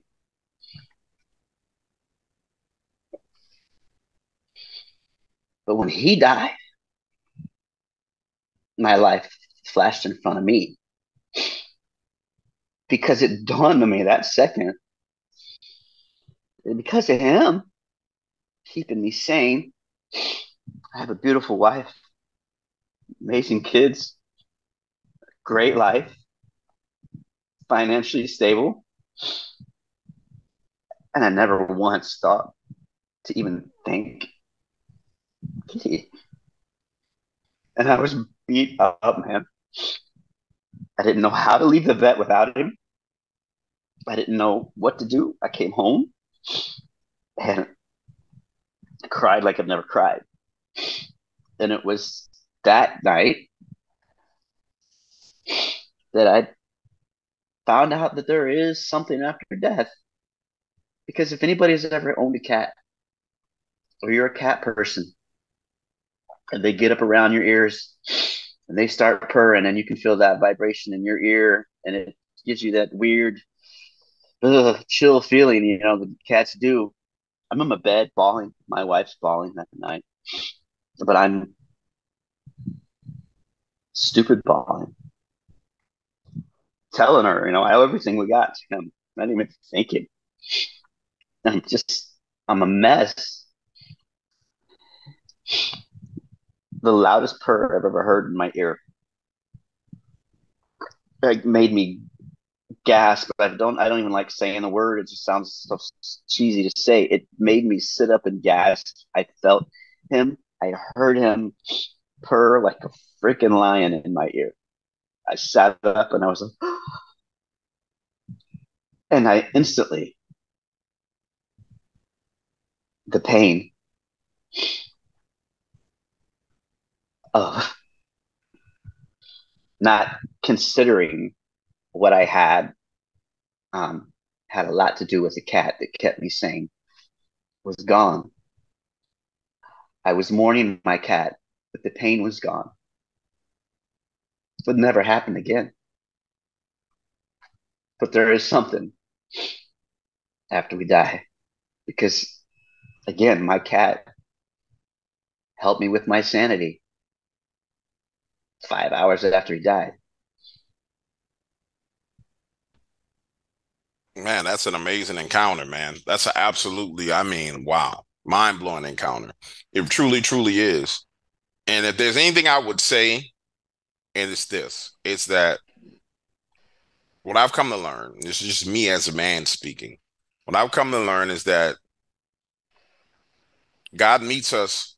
But when he died, my life flashed in front of me, because it dawned on me that second, because of him keeping me sane, I have a beautiful wife, amazing kids, great life, financially stable, and I never once thought to even think Kitty. And I was beat up, man. I didn't know how to leave the vet without him. I didn't know what to do. I came home and I cried like I've never cried. And it was that night that I found out that there is something after death, Because if anybody's ever owned a cat, or you're a cat person, and they get up around your ears and they start purring, and you can feel that vibration in your ear, and it gives you that weird chill feeling, you know, the cats do. I'm in my bed bawling. My wife's bawling that night, but I'm stupid bawling, telling her, you know, I owe everything we got to him. I'm not even thinking. I'm a mess. The loudest purr I've ever heard in my ear. It made me gasp. I don't even like saying the word. It just sounds so cheesy to say. It made me sit up and gasp. I felt him. I heard him purr like a freaking lion in my ear. I sat up and I was like, and I instantly, the pain of not considering what I had had a lot to do with the cat that kept me sane was gone. I was mourning my cat, but the pain was gone. It would never happen again. But there is something after we die, because again, my cat helped me with my sanity 5 hours after he died. Man, that's an amazing encounter, man. That's absolutely, I mean, wow. Mind-blowing encounter. It truly, truly is. And if there's anything I would say, and it's this, it's that what I've come to learn, this is just me as a man speaking, what I've come to learn is that God meets us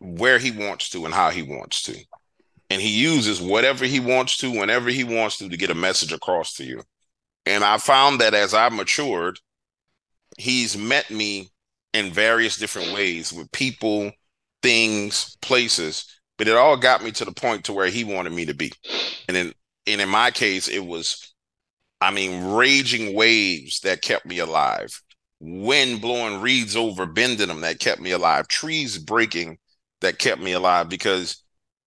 where he wants to and how he wants to. And he uses whatever he wants to, whenever he wants to get a message across to you. And I found that as I matured, he's met me in various different ways with people, things, places, but it all got me to the point to where he wanted me to be. And in my case, it was, I mean, raging waves that kept me alive. Wind blowing reeds over, bending them, that kept me alive. Trees breaking, that kept me alive, because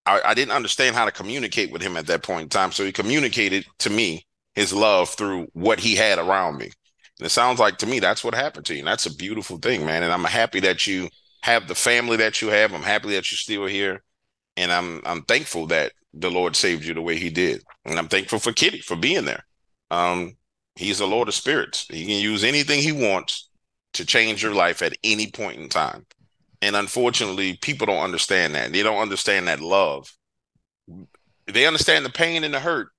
I didn't understand how to communicate with him at that point in time. So he communicated to me his love through what he had around me. And it sounds like to me, that's what happened to you. And that's a beautiful thing, man. And I'm happy that you have the family that you have. I'm happy that you're still here. And I'm thankful that the Lord saved you the way he did. And I'm thankful for Kitty for being there. He's the Lord of spirits. He can use anything he wants to change your life at any point in time. And unfortunately, people don't understand that. They don't understand that love. They understand the pain and the hurt,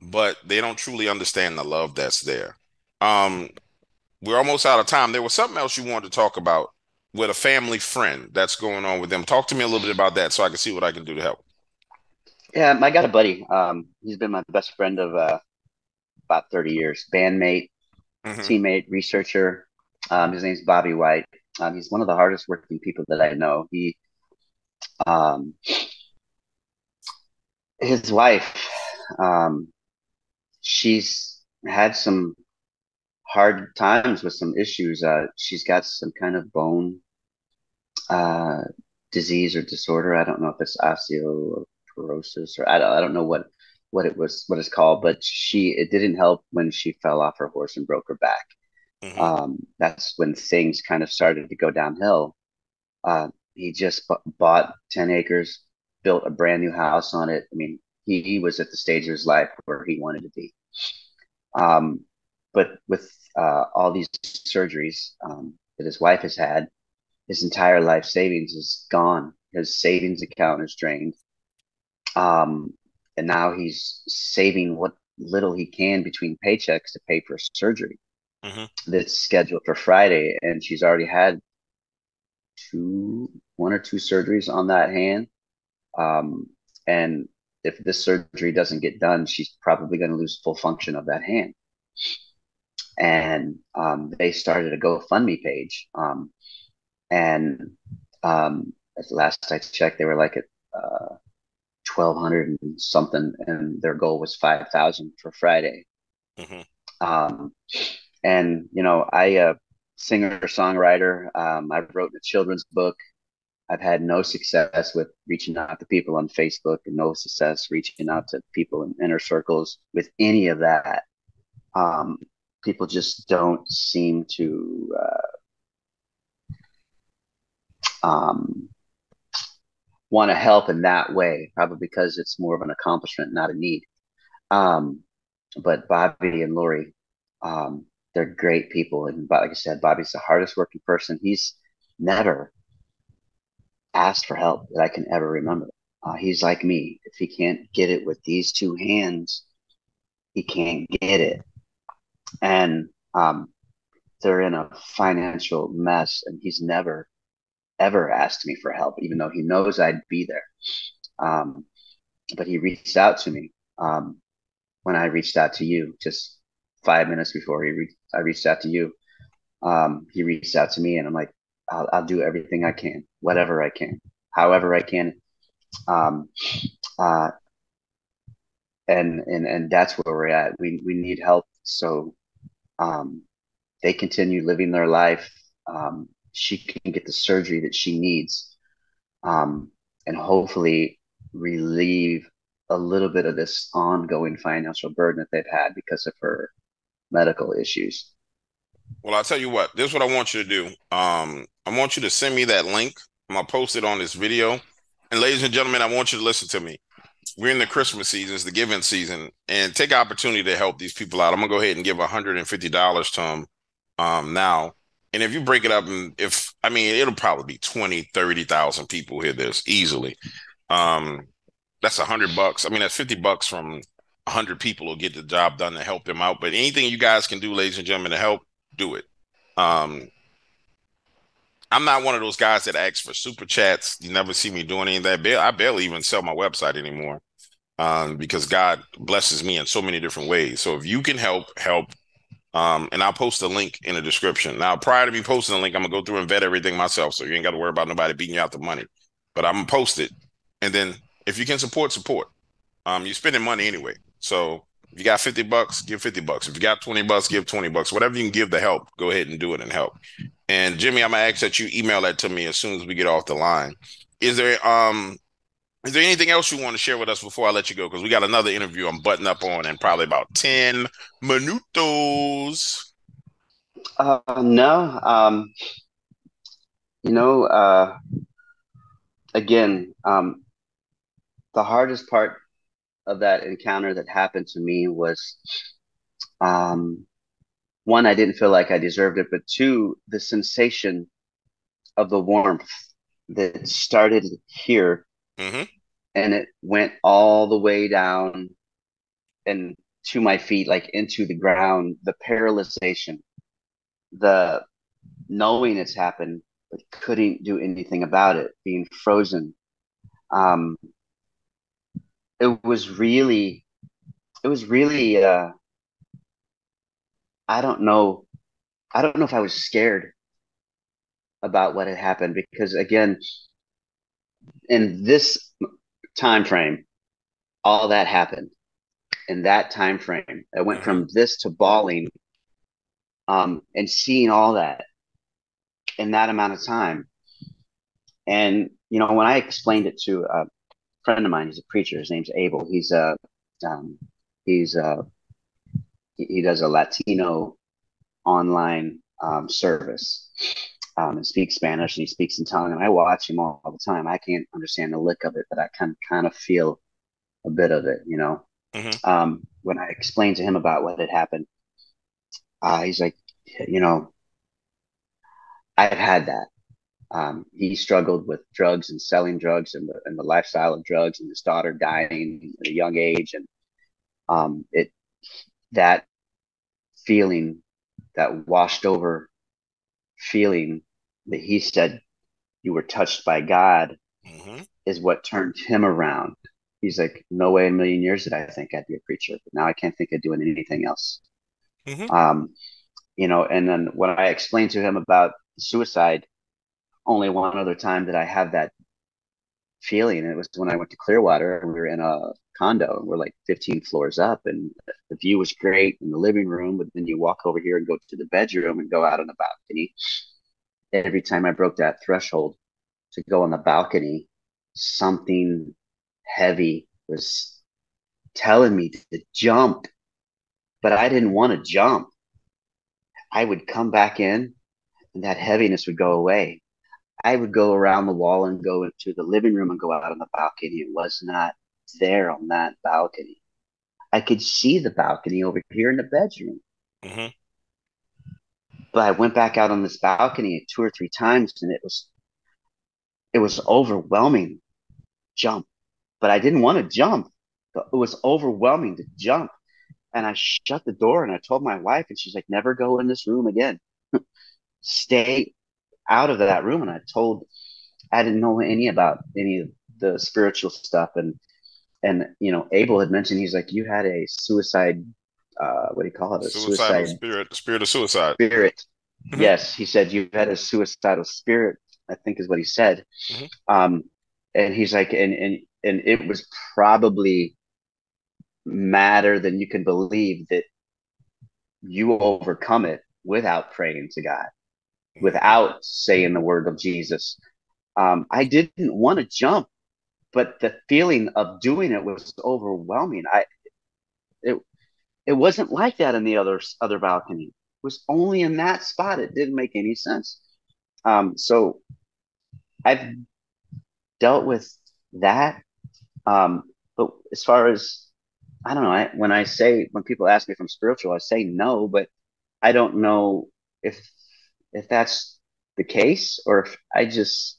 but they don't truly understand the love that's there. We're almost out of time. There was something else you wanted to talk about with a family friend that's going on with them. Talk to me a little bit about that so I can see what I can do to help. Yeah, I got a buddy. He's been my best friend of about 30 years, bandmate, teammate, researcher. His name's Bobby White. He's one of the hardest working people that I know. He, his wife, she's had some hard times with some issues. She's got some kind of bone disease or disorder. I don't know if it's osteoporosis or I don't know what it's called, but it didn't help when she fell off her horse and broke her back. Mm-hmm. That's when things kind of started to go downhill. He just bought 10 acres, built a brand new house on it. I mean, he was at the stage of his life where he wanted to be. But with all these surgeries that his wife has had, his entire life savings is gone. His savings account is drained. And now he's saving what little he can between paychecks to pay for surgery. Mm-hmm. That's scheduled for Friday, and she's already had one or two surgeries on that hand. And if this surgery doesn't get done, she's probably going to lose full function of that hand. And they started a GoFundMe page. At last I checked, they were like at 1,200 and something, and their goal was 5,000 for Friday. Mm-hmm. And, you know, singer-songwriter, I've written a children's book. I've had no success with reaching out to people on Facebook and no success reaching out to people in inner circles with any of that. People just don't seem to, want to help in that way, probably because it's more of an accomplishment, not a need. But Bobby and Lori, they're great people. And like I said, Bobby's the hardest working person. He's never asked for help that I can ever remember. He's like me. If he can't get it with these two hands, he can't get it. And they're in a financial mess, and he's never, ever asked me for help, even though he knows I'd be there. But he reached out to me when I reached out to you, just 5 minutes before I reached out to you. He reached out to me, and I'm like, I'll do everything I can, whatever I can, however I can. And that's where we're at. We need help. So they continue living their life. She can get the surgery that she needs, and hopefully relieve a little bit of this ongoing financial burden that they've had because of her medical issues. Well, I'll tell you what, this is what I want you to do. I want you to send me that link. I'm going to post it on this video. And ladies and gentlemen, I want you to listen to me. We're in the Christmas season, it's the giving season, and take opportunity to help these people out. I'm going to go ahead and give $150 to them now. And if you break it up, and if, I mean, it'll probably be 20, 30,000 people hear this easily. That's $100. I mean, that's $50 from 100 people who'll get the job done to help them out. But anything you guys can do, ladies and gentlemen, to help, do it. I'm not one of those guys that asks for super chats. You never see me doing any of that. I barely even sell my website anymore because God blesses me in so many different ways. So if you can help, help. And I'll post a link in the description. Now, prior to me posting the link, I'm going to go through and vet everything myself, so you ain't got to worry about nobody beating you out the money. But I'm going to post it. And then if you can support, support. You're spending money anyway. So if you got $50, give $50. If you got $20, give $20. Whatever you can give to help, go ahead and do it and help. And, Jimmy, I'm going to ask that you email that to me as soon as we get off the line. Is there anything else you want to share with us before I let you go? Because we got another interview I'm buttoned up on in probably about 10 minutos. No. You know, again, the hardest part of that encounter that happened to me was, one, I didn't feel like I deserved it, but two, the sensation of the warmth that started here. Mm-hmm. And it went all the way down and to my feet, like into the ground, the paralyzation, the knowing it's happened, but couldn't do anything about it, being frozen. It was really, I don't know if I was scared about what had happened, because again, in this time frame, all that happened in that time frame. I went from this to bawling, and seeing all that in that amount of time. And, you know, when I explained it to a friend of mine, he's a preacher, his name's Abel. He's a, he does a Latino online service. And speaks Spanish, and he speaks in tongue, and I watch him all the time. I can't understand the lick of it, but I can kind of feel a bit of it, you know. Mm-hmm. When I explained to him about what had happened, he's like, you know, I've had that. He struggled with drugs and selling drugs and the lifestyle of drugs, and his daughter dying at a young age, and that feeling, that washed over feeling that he said you were touched by God, mm-hmm, is what turned him around. He's like, no way in a million years did I think I'd be a preacher, but now I can't think of doing anything else. Mm-hmm. You know, and then when I explained to him about suicide, only one other time that I had that feeling, and it was when I went to Clearwater. We were in a condo, and we're like 15 floors up, and the view was great in the living room. But then you walk over here and go to the bedroom and go out on the balcony. Every time I broke that threshold to go on the balcony, something heavy was telling me to jump, but I didn't want to jump. I would come back in and that heaviness would go away. I would go around the wall and go into the living room and go out on the balcony. It was not there on that balcony. I could see the balcony over here in the bedroom. Mm-hmm. But I went back out on this balcony 2 or 3 times, and it was overwhelming. Jump. But I didn't want to jump, but it was overwhelming to jump. And I shut the door and I told my wife, and she's like, never go in this room again. Stay out of that room. And I didn't know about any of the spiritual stuff. And you know, Abel had mentioned, he's like, you had a suicide, what do you call it? A suicide spirit, the spirit of suicide. Spirit. Mm-hmm. Yes. He said, you had a suicidal spirit, I think is what he said. Mm-hmm. And he's like, and it was probably madder than you can believe that you overcome it without praying to God, without saying the word of Jesus. I didn't want to jump, but the feeling of doing it was overwhelming. It wasn't like that in the other balcony. It was only in that spot. It didn't make any sense. So I've dealt with that. But as far as, I don't know, when people ask me if I'm spiritual, I say no, but I don't know if that's the case, or if I just,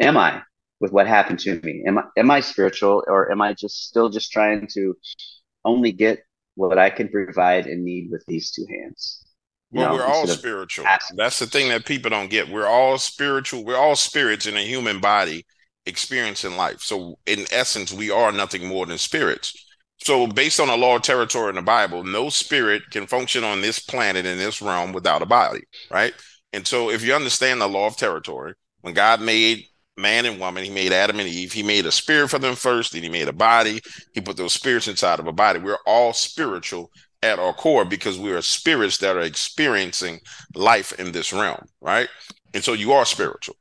am I with what happened to me? Am I spiritual, or am I still trying to only get what I can provide and need with these two hands? Well, we're all spiritual. That's the thing that people don't get. We're all spiritual. We're all spirits in a human body experiencing life. So in essence, we are nothing more than spirits. So based on the law of territory in the Bible, no spirit can function on this planet in this realm without a body, right? And so if you understand the law of territory, when God made man and woman, he made Adam and Eve, he made a spirit for them first, then he made a body. He put those spirits inside of a body. We're all spiritual at our core because we are spirits that are experiencing life in this realm, right? And so you are spiritual.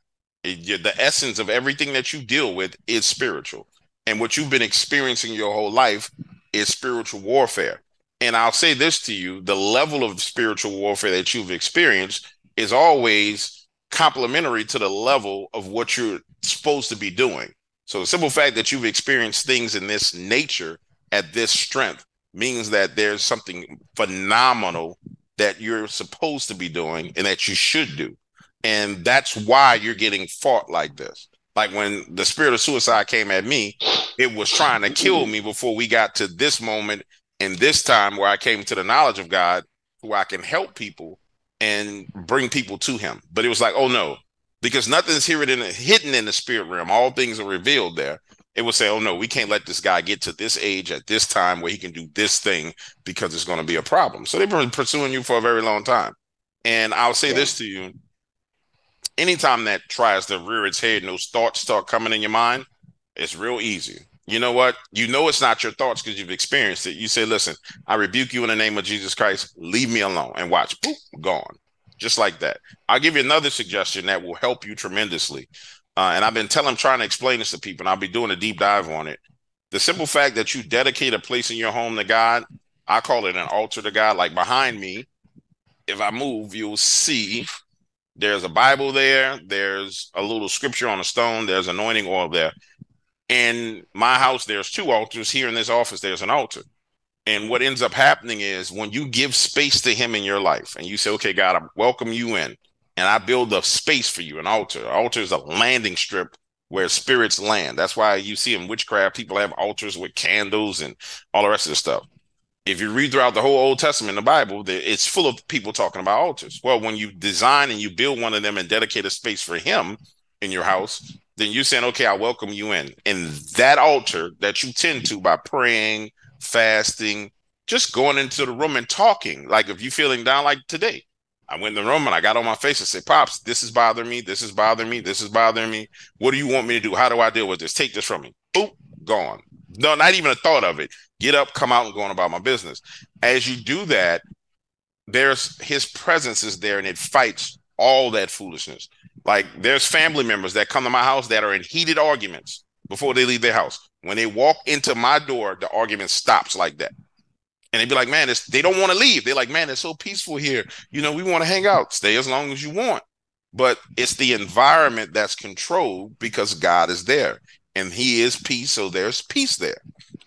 The essence of everything that you deal with is spiritual. And what you've been experiencing your whole life is spiritual warfare. And I'll say this to you, the level of spiritual warfare that you've experienced is always complementary to the level of what you're supposed to be doing. So the simple fact that you've experienced things in this nature at this strength means that there's something phenomenal that you're supposed to be doing and that you should do. And that's why you're getting fought like this. Like when the spirit of suicide came at me, it was trying to kill me before we got to this moment and this time where I came to the knowledge of God, where I can help people and bring people to him. But it was like, oh no, because nothing's hidden in the spirit realm. All things are revealed there. It will say, oh no, we can't let this guy get to this age at this time where he can do this thing because it's going to be a problem. So they've been pursuing you for a very long time. And I'll say this to you. Anytime that tries to rear its head and those thoughts start coming in your mind, it's real easy. You know what? You know it's not your thoughts because you've experienced it. You say, listen, I rebuke you in the name of Jesus Christ. Leave me alone. And watch. Boop, gone. Just like that. I'll give you another suggestion that will help you tremendously. And I've been trying to explain this to people, and I'll be doing a deep dive on it. The simple fact that you dedicate a place in your home to God, I call it an altar to God. Like behind me, if I move, you'll see there's a Bible there. There's a little scripture on a stone. There's anointing oil there. In my house, there's 2 altars. Here in this office, there's an altar. And what ends up happening is when you give space to him in your life and you say, okay, God, I welcome you in. And I build a space for you, an altar. An altar is a landing strip where spirits land. That's why you see in witchcraft, people have altars with candles and all the rest of the stuff. If you read throughout the whole Old Testament, the Bible, it's full of people talking about altars. Well, when you design and you build one of them and dedicate a space for him in your house, then you're saying, okay, I welcome you in. And that altar that you tend to by praying, fasting, just going into the room and talking. Like if you're feeling down like today, I went in the room and I got on my face and said, Pops, this is bothering me. This is bothering me. This is bothering me. What do you want me to do? How do I deal with this? Take this from me. Boop, gone. No, not even a thought of it. Get up, come out, and go on about my business. As you do that, there's his presence is there, and it fights all that foolishness. Like, there's family members that come to my house that are in heated arguments before they leave their house. When they walk into my door, the argument stops like that. And they'd be like, man, they don't want to leave. They're like, man, it's so peaceful here. You know, we want to hang out. Stay as long as you want. But it's the environment that's controlled because God is there. And he is peace, so there's peace there.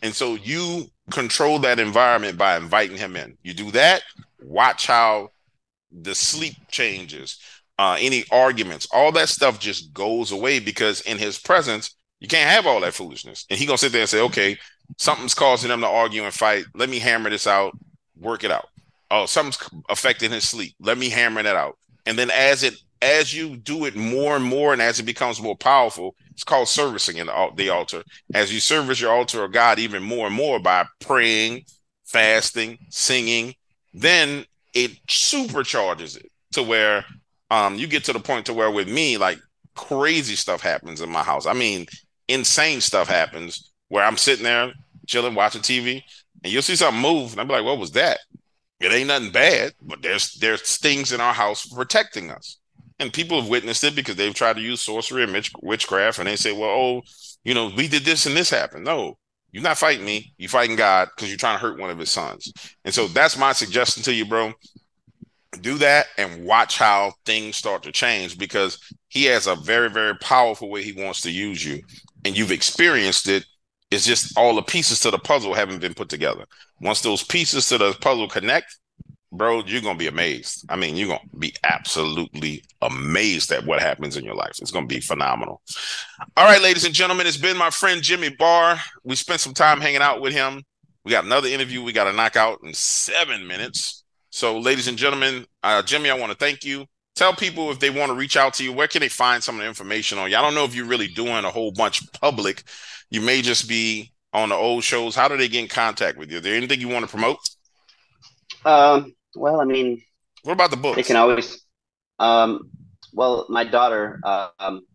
And so you control that environment by inviting him in. You do that, watch how the sleep changes, any arguments, all that stuff just goes away, because in his presence, you can't have all that foolishness. And he's going to sit there and say, okay, something's causing them to argue and fight. Let me hammer this out, work it out. Oh, something's affecting his sleep. Let me hammer that out. And then as you do it more and more, and as it becomes more powerful, it's called servicing in the altar. As you service your altar of God even more and more by praying, fasting, singing, then it supercharges it to where you get to the point to where with me, like, crazy stuff happens in my house. I mean, insane stuff happens where I'm sitting there chilling, watching TV, and you'll see something move, and I'll be like, what was that? It ain't nothing bad, but there's things in our house protecting us. And people have witnessed it because they've tried to use sorcery and witchcraft, and they say, well, oh, you know, we did this and this happened. No, you're not fighting me. You're fighting God, because you're trying to hurt one of his sons. And so that's my suggestion to you, bro. Do that and watch how things start to change, because he has a very, very powerful way he wants to use you. And you've experienced it. It's just all the pieces to the puzzle haven't been put together. Once those pieces to the puzzle connect, bro, you're going to be amazed. I mean, you're going to be absolutely amazed at what happens in your life. It's going to be phenomenal. All right, ladies and gentlemen, it's been my friend Jimmy Barr. We spent some time hanging out with him. We got another interview we got to knock out in 7 minutes. So, ladies and gentlemen, Jimmy, I want to thank you. Tell people if they want to reach out to you, where can they find some of the information on you? I don't know if you're really doing a whole bunch public. You may just be on the old shows. How do they get in contact with you? Is there anything you want to promote? Well, I mean, what about the books? They can always, well, my daughter,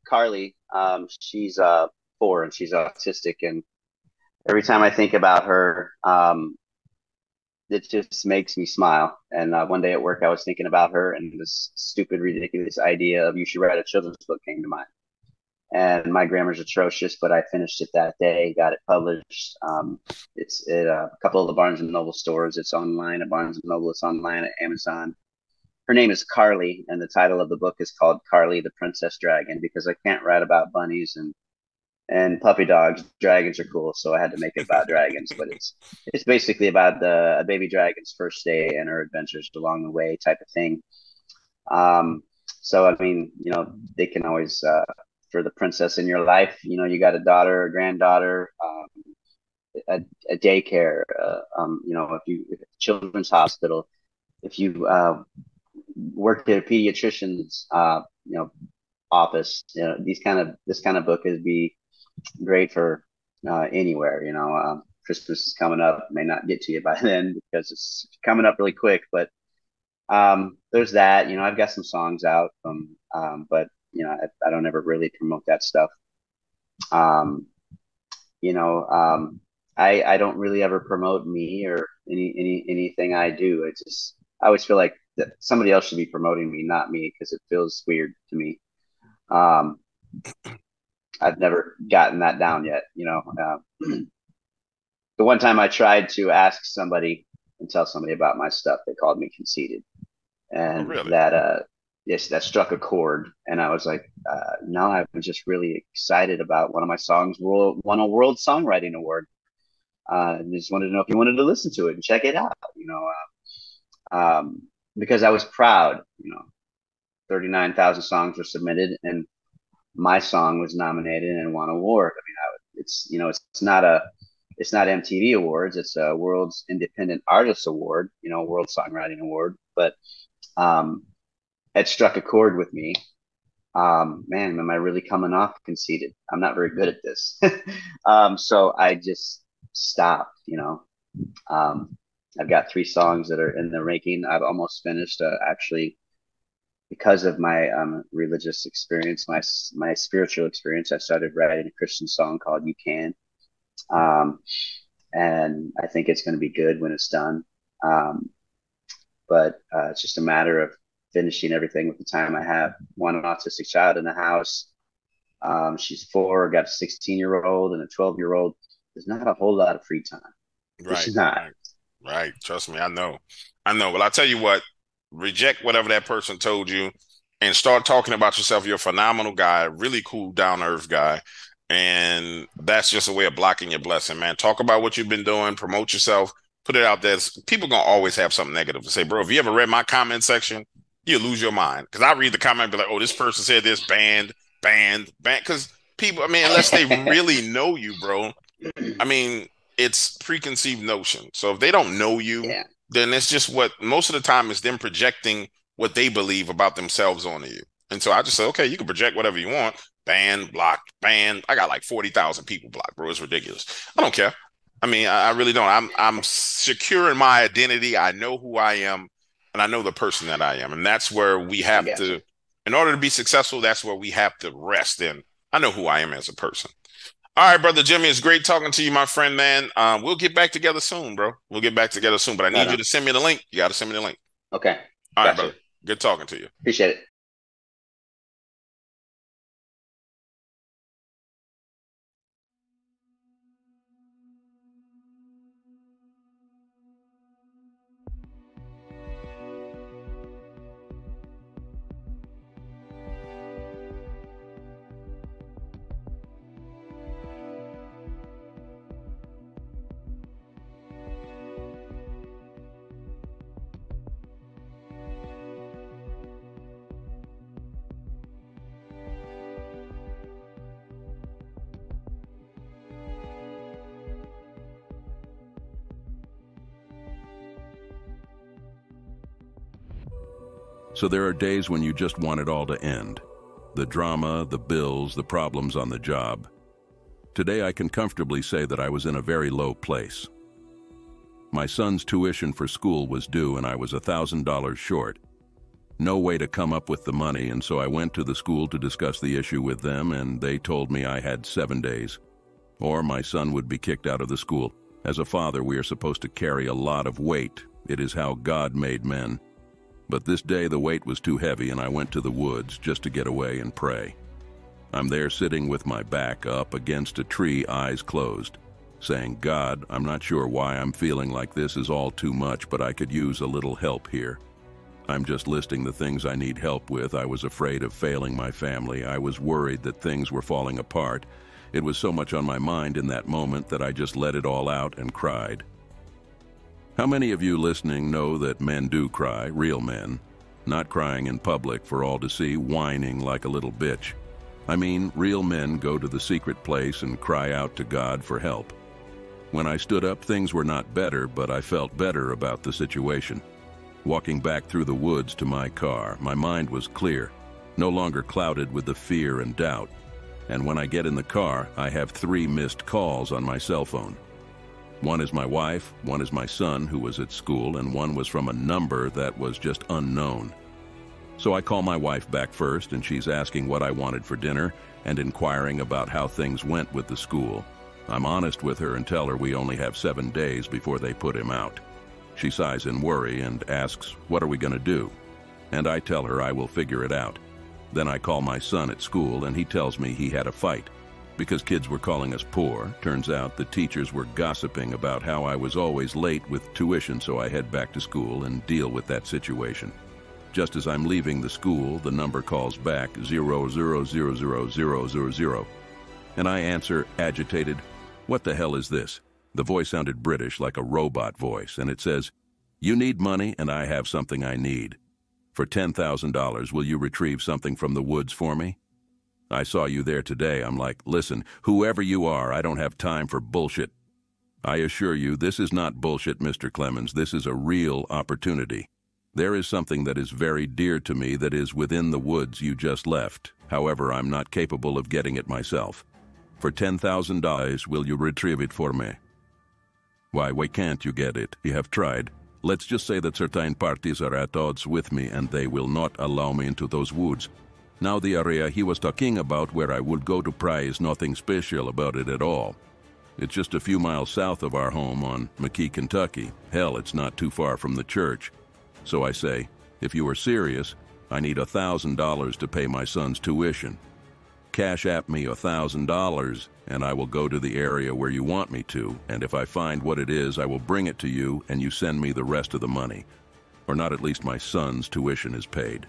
Carly, she's 4 and she's autistic. And every time I think about her, it just makes me smile. And one day at work, I was thinking about her, and this stupid, ridiculous idea of you should write a children's book came to mind. And my grammar's atrocious, but I finished it that day, got it published. It's at a couple of the Barnes & Noble stores. It's online at Barnes & Noble. It's online at Amazon. Her name is Carly, and the title of the book is called Carly the Princess Dragon, because I can't write about bunnies and puppy dogs. Dragons are cool, so I had to make it about dragons. But it's basically about a baby dragon's first day and her adventures along the way type of thing. So, I mean, you know, they can always... for the princess in your life, you know, you got a daughter, a granddaughter, a daycare, you know, if children's hospital, if you work at a pediatrician's, you know, office, you know, this kind of book would be great for anywhere. You know, Christmas is coming up, may not get to you by then because it's coming up really quick, but there's that. You know, I've got some songs out from, but you know, I don't ever really promote that stuff. You know, I don't really ever promote me or anything I do. I always feel like that somebody else should be promoting me, not me, because it feels weird to me. I've never gotten that down yet. You know, the one time I tried to ask somebody and tell somebody about my stuff, they called me conceited, and oh, really? That, yes, that struck a chord, and I was like, "No, I was just really excited about one of my songs won a World Songwriting Award. I just wanted to know if you wanted to listen to it and check it out, you know, because I was proud. You know, 39,000 songs were submitted, and my song was nominated and won an award. I mean, it's you know, it's not MTV Awards. It's a World's Independent Artist Award, you know, World Songwriting Award, but." It struck a chord with me. Man, am I really coming off conceited? I'm not very good at this. So I just stopped, you know. I've got 3 songs that are in the ranking. I've almost finished. Actually, because of my religious experience, my spiritual experience, I started writing a Christian song called You Can. And I think it's going to be good when it's done. But it's just a matter of finishing everything with the time I have. One autistic child in the house. She's 4, got a 16-year-old and a 12-year-old. There's not a whole lot of free time. Right. She's not. Right. Trust me. I know. Well, I'll tell you what, reject whatever that person told you and start talking about yourself. You're a phenomenal guy, really cool, down to earth guy. And that's just a way of blocking your blessing, man. Talk about what you've been doing, promote yourself, put it out there. People going to always have something negative to say, bro. If you ever read my comment section, you lose your mind. Cause I read the comment and be like, oh, this person said this, banned. Cause people, I mean, unless they really know you, bro. I mean, it's preconceived notion. So if they don't know you, then it's just what most of the time is them projecting what they believe about themselves onto you. And so I just said, okay, you can project whatever you want. Ban, block, ban. I got like 40,000 people blocked, bro. It's ridiculous. I don't care. I mean, I really don't. I'm secure in my identity. I know who I am and I know the person that I am. And that's where we have to, in order to be successful, that's where we have to rest in. I know who I am as a person. All right, Brother Jimmy, it's great talking to you, my friend, man. We'll get back together soon, bro. We'll get back together soon, but I need you to send me the link. You got to send me the link. Okay. All right, brother. Good talking to you. Appreciate it. So there are days when you just want it all to end. The drama, the bills, the problems on the job. Today I can comfortably say that I was in a very low place. My son's tuition for school was due and I was $1,000 short. No way to come up with the money, and so I went to the school to discuss the issue with them, and they told me I had 7 days, or my son would be kicked out of the school. As a father, we are supposed to carry a lot of weight. It is how God made men. But this day the weight was too heavy and I went to the woods just to get away and pray. I'm there sitting with my back up against a tree, eyes closed, saying, God, I'm not sure why I'm feeling like this is all too much, but I could use a little help here. I'm just listing the things I need help with. I was afraid of failing my family. I was worried that things were falling apart. It was so much on my mind in that moment that I just let it all out and cried. How many of you listening know that men do cry, real men, not crying in public for all to see, whining like a little bitch? I mean, real men go to the secret place and cry out to God for help. When I stood up, things were not better, but I felt better about the situation. Walking back through the woods to my car, my mind was clear, no longer clouded with the fear and doubt. And when I get in the car, I have 3 missed calls on my cell phone. One is my wife, one is my son who was at school, and one was from a number that was just unknown. So I call my wife back first, and she's asking what I wanted for dinner and inquiring about how things went with the school. I'm honest with her and tell her we only have 7 days before they put him out. She sighs in worry and asks, what are we going to do? And I tell her I will figure it out. Then I call my son at school, and he tells me he had a fight. Because kids were calling us poor, turns out the teachers were gossiping about how I was always late with tuition, so I head back to school and deal with that situation. Just as I'm leaving the school, the number calls back 0000000, and I answer, agitated, what the hell is this? The voice sounded British, like a robot voice, and it says, you need money and I have something I need. For $10,000, will you retrieve something from the woods for me? I saw you there today. I'm like, listen, whoever you are, I don't have time for bullshit. I assure you, this is not bullshit, Mr. Clemens. This is a real opportunity. There is something that is very dear to me that is within the woods you just left. However, I'm not capable of getting it myself. For $10,000, will you retrieve it for me? Why can't you get it? You have tried. Let's just say that certain parties are at odds with me and they will not allow me into those woods. Now the area he was talking about where I would go to pray is nothing special about it at all. It's just a few miles south of our home on McKee, Kentucky. Hell, it's not too far from the church. So I say, if you are serious, I need $1,000 to pay my son's tuition. Cash app me $1,000 and I will go to the area where you want me to, and if I find what it is, I will bring it to you and you send me the rest of the money. Or not, at least my son's tuition is paid.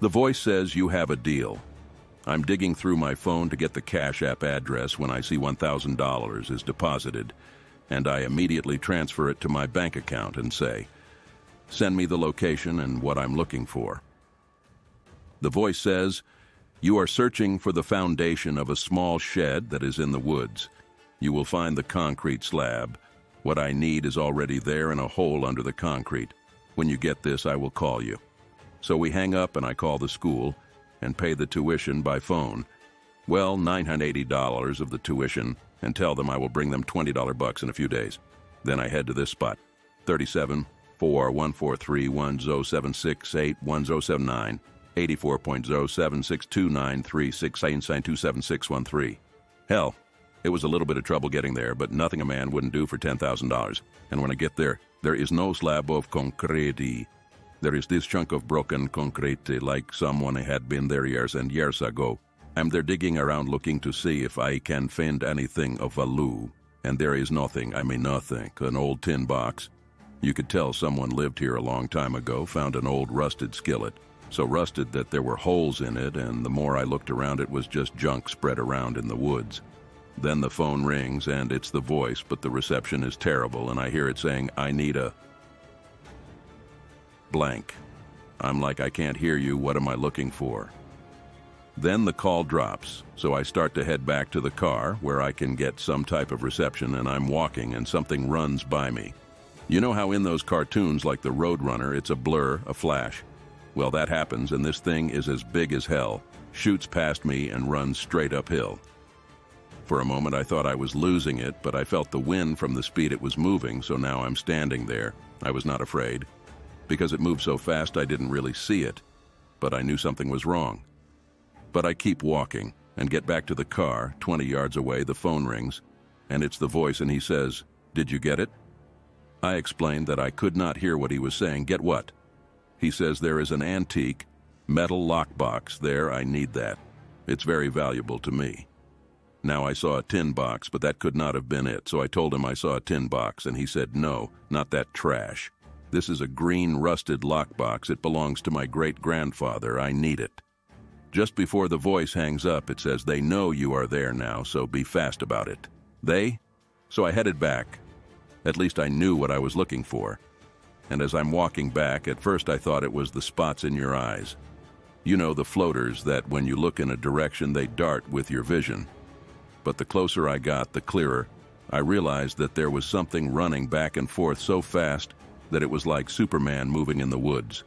The voice says, you have a deal. I'm digging through my phone to get the Cash App address when I see $1,000 is deposited, and I immediately transfer it to my bank account and say, send me the location and what I'm looking for. The voice says, you are searching for the foundation of a small shed that is in the woods. You will find the concrete slab. What I need is already there in a hole under the concrete. When you get this, I will call you. So we hang up and I call the school and pay the tuition by phone. Well, $980 of the tuition, and tell them I will bring them $20 in a few days. Then I head to this spot, 37-4143107681079, 84.076293697276113. Hell, it was a little bit of trouble getting there, but nothing a man wouldn't do for $10,000. And when I get there, there is no slab of concrete. There is this chunk of broken concrete, like someone had been there years and years ago. I'm there digging around looking to see if I can find anything of value. And there is nothing, I mean nothing, an old tin box. You could tell someone lived here a long time ago, found an old rusted skillet. So rusted that there were holes in it, and the more I looked around, it was just junk spread around in the woods. Then the phone rings, and it's the voice, but the reception is terrible, and I hear it saying, I need a blank. I'm like, I can't hear you. What am I looking for? Then the call drops, so I start to head back to the car where I can get some type of reception, and I'm walking and something runs by me. You know how in those cartoons like the Roadrunner, it's a blur, a flash? Well, that happens, and this thing is as big as hell, shoots past me and runs straight uphill. For a moment, I thought I was losing it, but I felt the wind from the speed it was moving, so now I'm standing there. I was not afraid. Because it moved so fast, I didn't really see it, but I knew something was wrong. But I keep walking and get back to the car. 20 yards away, the phone rings, and it's the voice, and he says, "Did you get it?" I explained that I could not hear what he was saying. "Get what?" He says, "There is an antique metal lockbox there. I need that. It's very valuable to me." Now I saw a tin box, but that could not have been it, so I told him I saw a tin box, and he said, "No, not that trash. This is a green rusted lockbox. It belongs to my great-grandfather. I need it." Just before the voice hangs up, it says, "They know you are there now, so be fast about it." They? So I headed back. At least I knew what I was looking for. And as I'm walking back, at first I thought it was the spots in your eyes. You know, the floaters that when you look in a direction, they dart with your vision. But the closer I got, the clearer I realized that there was something running back and forth so fast that it was like Superman moving in the woods.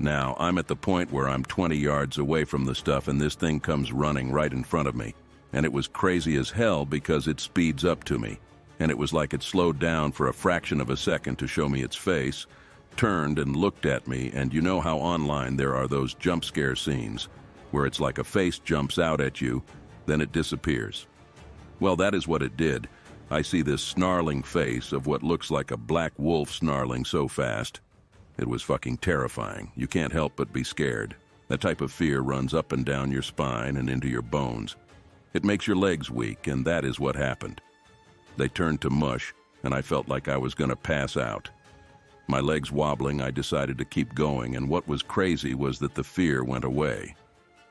Now, I'm at the point where I'm 20 yards away from the stuff, and this thing comes running right in front of me. And it was crazy as hell because it speeds up to me. And it was like it slowed down for a fraction of a second to show me its face, turned and looked at me, and you know how online there are those jump scare scenes where it's like a face jumps out at you, then it disappears. Well, that is what it did. I see this snarling face of what looks like a black wolf snarling so fast. It was fucking terrifying. You can't help but be scared. That type of fear runs up and down your spine and into your bones. It makes your legs weak, and that is what happened. They turned to mush, and I felt like I was going to pass out. My legs wobbling, I decided to keep going, and what was crazy was that the fear went away.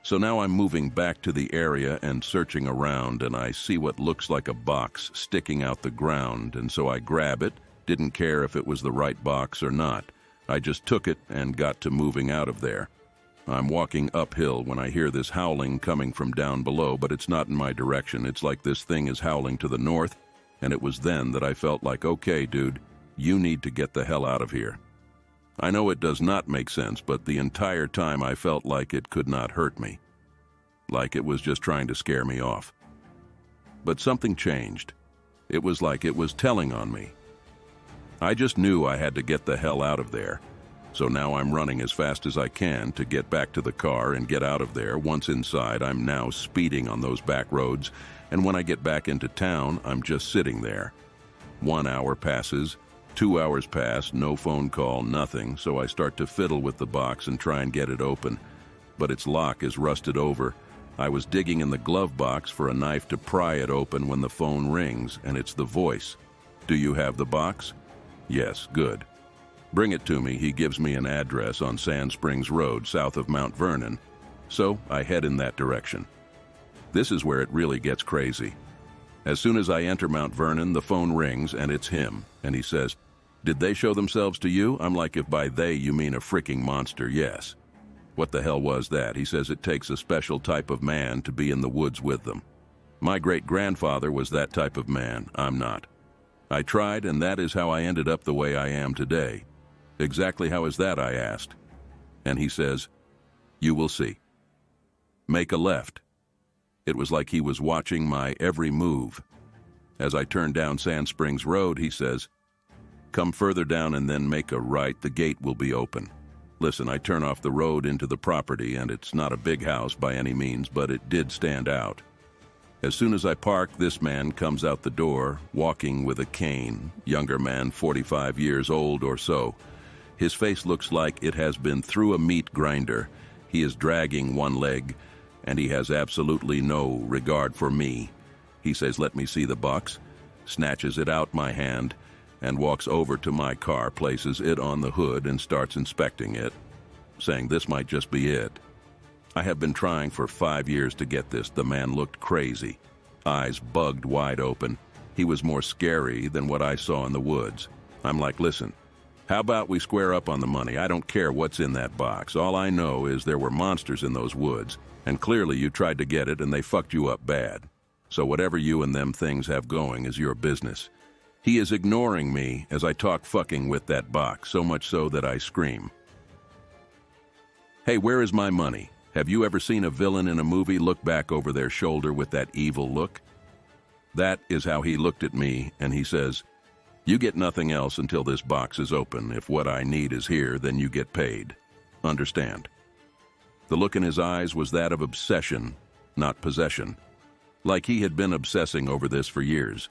So now I'm moving back to the area and searching around, and I see what looks like a box sticking out the ground, and so I grab it, didn't care if it was the right box or not. I just took it and got to moving out of there. I'm walking uphill when I hear this howling coming from down below, but it's not in my direction. It's like this thing is howling to the north, and it was then that I felt like, okay, dude, you need to get the hell out of here. I know it does not make sense, but the entire time I felt like it could not hurt me. Like it was just trying to scare me off. But something changed. It was like it was telling on me. I just knew I had to get the hell out of there. So now I'm running as fast as I can to get back to the car and get out of there. Once inside, I'm now speeding on those back roads, and when I get back into town, I'm just sitting there. 1 hour passes, 2 hours pass, no phone call, nothing, so I start to fiddle with the box and try and get it open. But its lock is rusted over. I was digging in the glove box for a knife to pry it open when the phone rings, and it's the voice. "Do you have the box?" "Yes." "Good. Bring it to me." He gives me an address on Sand Springs Road, south of Mount Vernon, so I head in that direction. This is where it really gets crazy. As soon as I enter Mount Vernon, the phone rings, and it's him, and he says, "Did they show themselves to you?" I'm like, if by they you mean a freaking monster, yes. What the hell was that? He says it takes a special type of man to be in the woods with them. My great-grandfather was that type of man. I'm not. I tried, and that is how I ended up the way I am today. "Exactly how is that?" I asked. And he says, "You will see. Make a left." It was like he was watching my every move. As I turned down Sand Springs Road, he says, "Come further down and then make a right. The gate will be open." Listen, I turn off the road into the property, and it's not a big house by any means, but it did stand out. As soon as I park, this man comes out the door, walking with a cane, younger man, 45 years old or so. His face looks like it has been through a meat grinder. He is dragging one leg, and he has absolutely no regard for me. He says, "Let me see the box," snatches it out my hand, and walks over to my car, places it on the hood, and starts inspecting it, saying this might just be it. I have been trying for 5 years to get this. The man looked crazy, eyes bugged wide open. He was more scary than what I saw in the woods. I'm like, "Listen, how about we square up on the money? I don't care what's in that box. All I know is there were monsters in those woods, and clearly you tried to get it and they fucked you up bad. So whatever you and them things have going is your business." He is ignoring me as I talk fucking with that box, so much so that I scream. "Hey, where is my money? Have you ever seen a villain in a movie look back over their shoulder with that evil look?" That is how he looked at me, and he says, "You get nothing else until this box is open. If what I need is here, then you get paid. Understand?" The look in his eyes was that of obsession, not possession. Like he had been obsessing over this for years.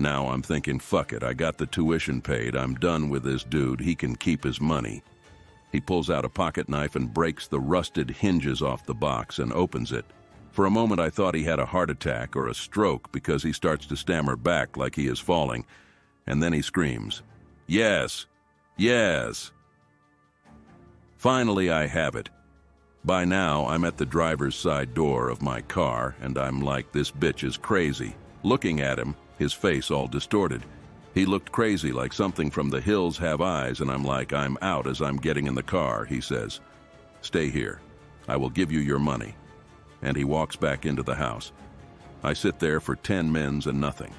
Now I'm thinking, fuck it, I got the tuition paid. I'm done with this dude. He can keep his money. He pulls out a pocket knife and breaks the rusted hinges off the box and opens it. For a moment I thought he had a heart attack or a stroke, because he starts to stammer back like he is falling. And then he screams, "Yes, yes." Finally, I have it. By now, I'm at the driver's side door of my car, and I'm like, this bitch is crazy. Looking at him, his face all distorted. He looked crazy, like something from The Hills Have Eyes, and I'm like, "I'm out." As I'm getting in the car, he says, "Stay here. I will give you your money." And he walks back into the house. I sit there for 10 minutes and nothing.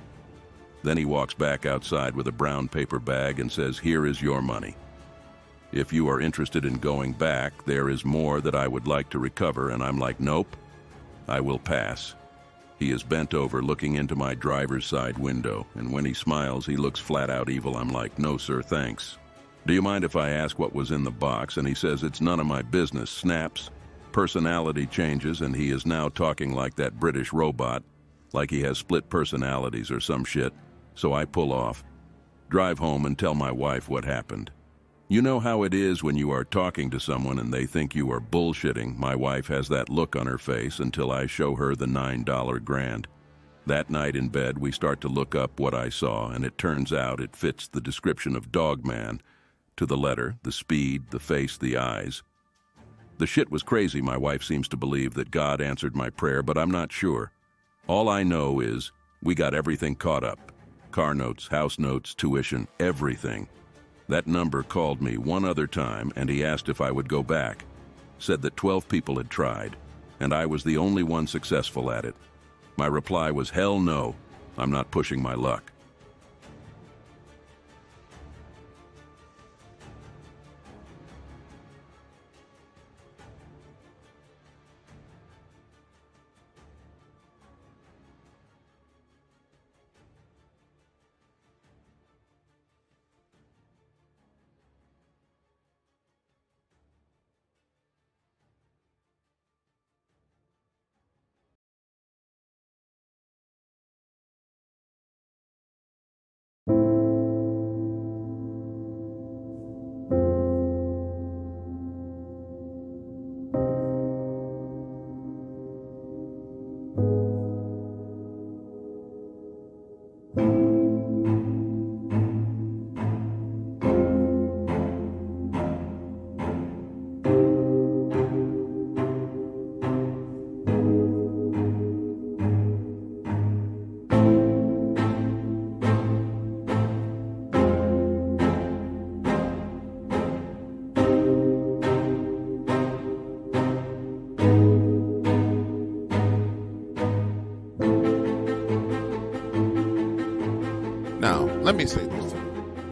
Then he walks back outside with a brown paper bag and says, "Here is your money. If you are interested in going back, there is more that I would like to recover." And I'm like, "Nope, I will pass." He is bent over looking into my driver's side window, and when he smiles, he looks flat out evil. I'm like, "No, sir, thanks. Do you mind if I ask what was in the box?" And he says, "It's none of my business." Snaps, personality changes, and he is now talking like that British robot, like he has split personalities or some shit. So I pull off, drive home, and tell my wife what happened. You know how it is when you are talking to someone and they think you are bullshitting. My wife has that look on her face until I show her the $9 grand. That night in bed, we start to look up what I saw, and it turns out it fits the description of Dogman to the letter, the speed, the face, the eyes. The shit was crazy. My wife seems to believe that God answered my prayer, but I'm not sure. All I know is we got everything caught up. Car notes, house notes, tuition, everything. That number called me one other time, and he asked if I would go back. Said that 12 people had tried, and I was the only one successful at it. My reply was, "Hell no, I'm not pushing my luck."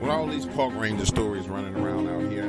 with all these park ranger stories running around out here,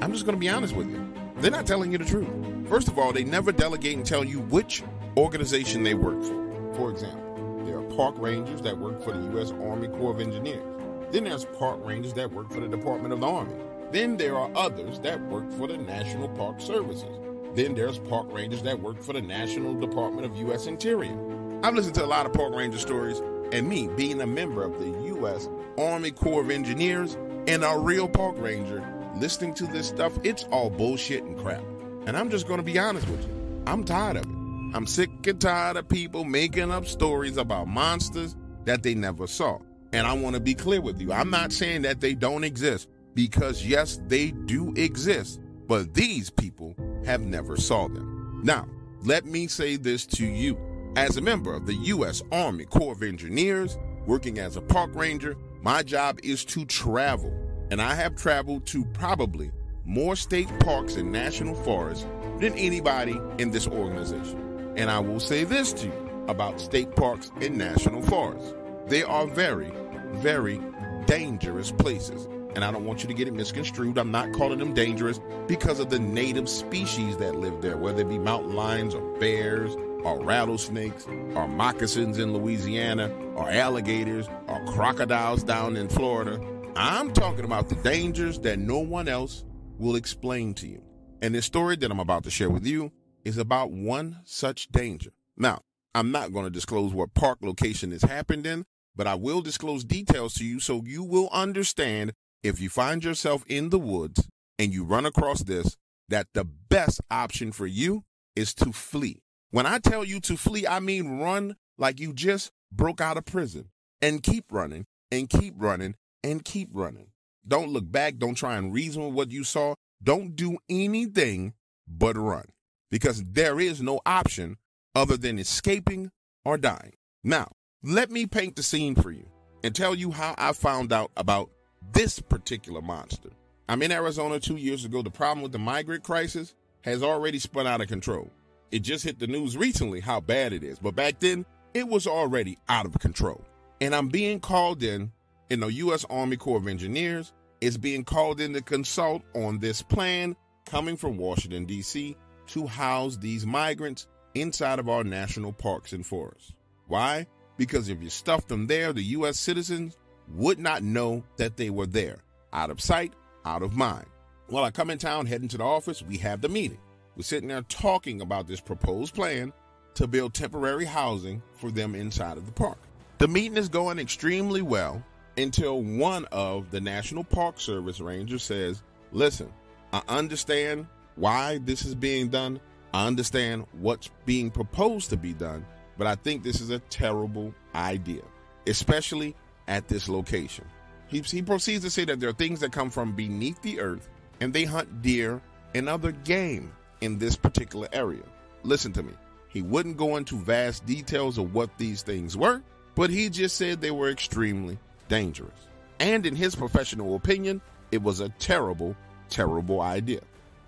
I'm just going to be honest with you. They're not telling you the truth. First of all, they never delegate and tell you which organization they work for. For example, there are park rangers that work for the U.S. Army Corps of Engineers. Then there's park rangers that work for the Department of the Army. Then there are others that work for the National Park Services. Then there's park rangers that work for the National Department of U.S. Interior. I've listened to a lot of park ranger stories, and me being a member of the U.S. Army Corps of Engineers and a real park ranger, listening to this stuff, it's all bullshit and crap. And I'm just going to be honest with you. I'm tired of it. I'm sick and tired of people making up stories about monsters that they never saw. And I want to be clear with you. I'm not saying that they don't exist, because yes, they do exist, but these people have never saw them. Now, let me say this to you. As a member of the U.S. Army Corps of Engineers, working as a park ranger, my job is to travel. And I have traveled to probably more state parks and national forests than anybody in this organization. And I will say this to you about state parks and national forests. They are very, very dangerous places. And I don't want you to get it misconstrued. I'm not calling them dangerous because of the native species that live there, whether it be mountain lions or bears or rattlesnakes or moccasins in Louisiana or alligators or crocodiles down in Florida. I'm talking about the dangers that no one else will explain to you. And this story that I'm about to share with you is about one such danger. Now, I'm not going to disclose what park location this happened in, but I will disclose details to you so you will understand if you find yourself in the woods and you run across this, that the best option for you is to flee. When I tell you to flee, I mean run like you just broke out of prison, and keep running and keep running and keep running. Don't look back. Don't try and reason with what you saw. Don't do anything but run, because there is no option other than escaping or dying. Now, let me paint the scene for you and tell you how I found out about this particular monster. I'm in Arizona 2 years ago. The problem with the migrant crisis has already spun out of control. It just hit the news recently how bad it is, but back then it was already out of control. And I'm being called in the U.S. Army Corps of Engineers is being called in to consult on this plan coming from Washington, D.C. to house these migrants inside of our national parks and forests. Why? Because if you stuffed them there, the U.S. citizens would not know that they were there. Out of sight, out of mind. Well, I come in town, heading to the office, we have the meeting. We're sitting there talking about this proposed plan to build temporary housing for them inside of the park. The meeting is going extremely well until one of the National Park Service rangers says, listen, I understand why this is being done. I understand what's being proposed to be done, but I think this is a terrible idea, especially at this location. He proceeds to say that there are things that come from beneath the earth and they hunt deer and other game in this particular area. Listen to me. He wouldn't go into vast details of what these things were, but he just said they were extremely dangerous. And in his professional opinion, it was a terrible, terrible idea.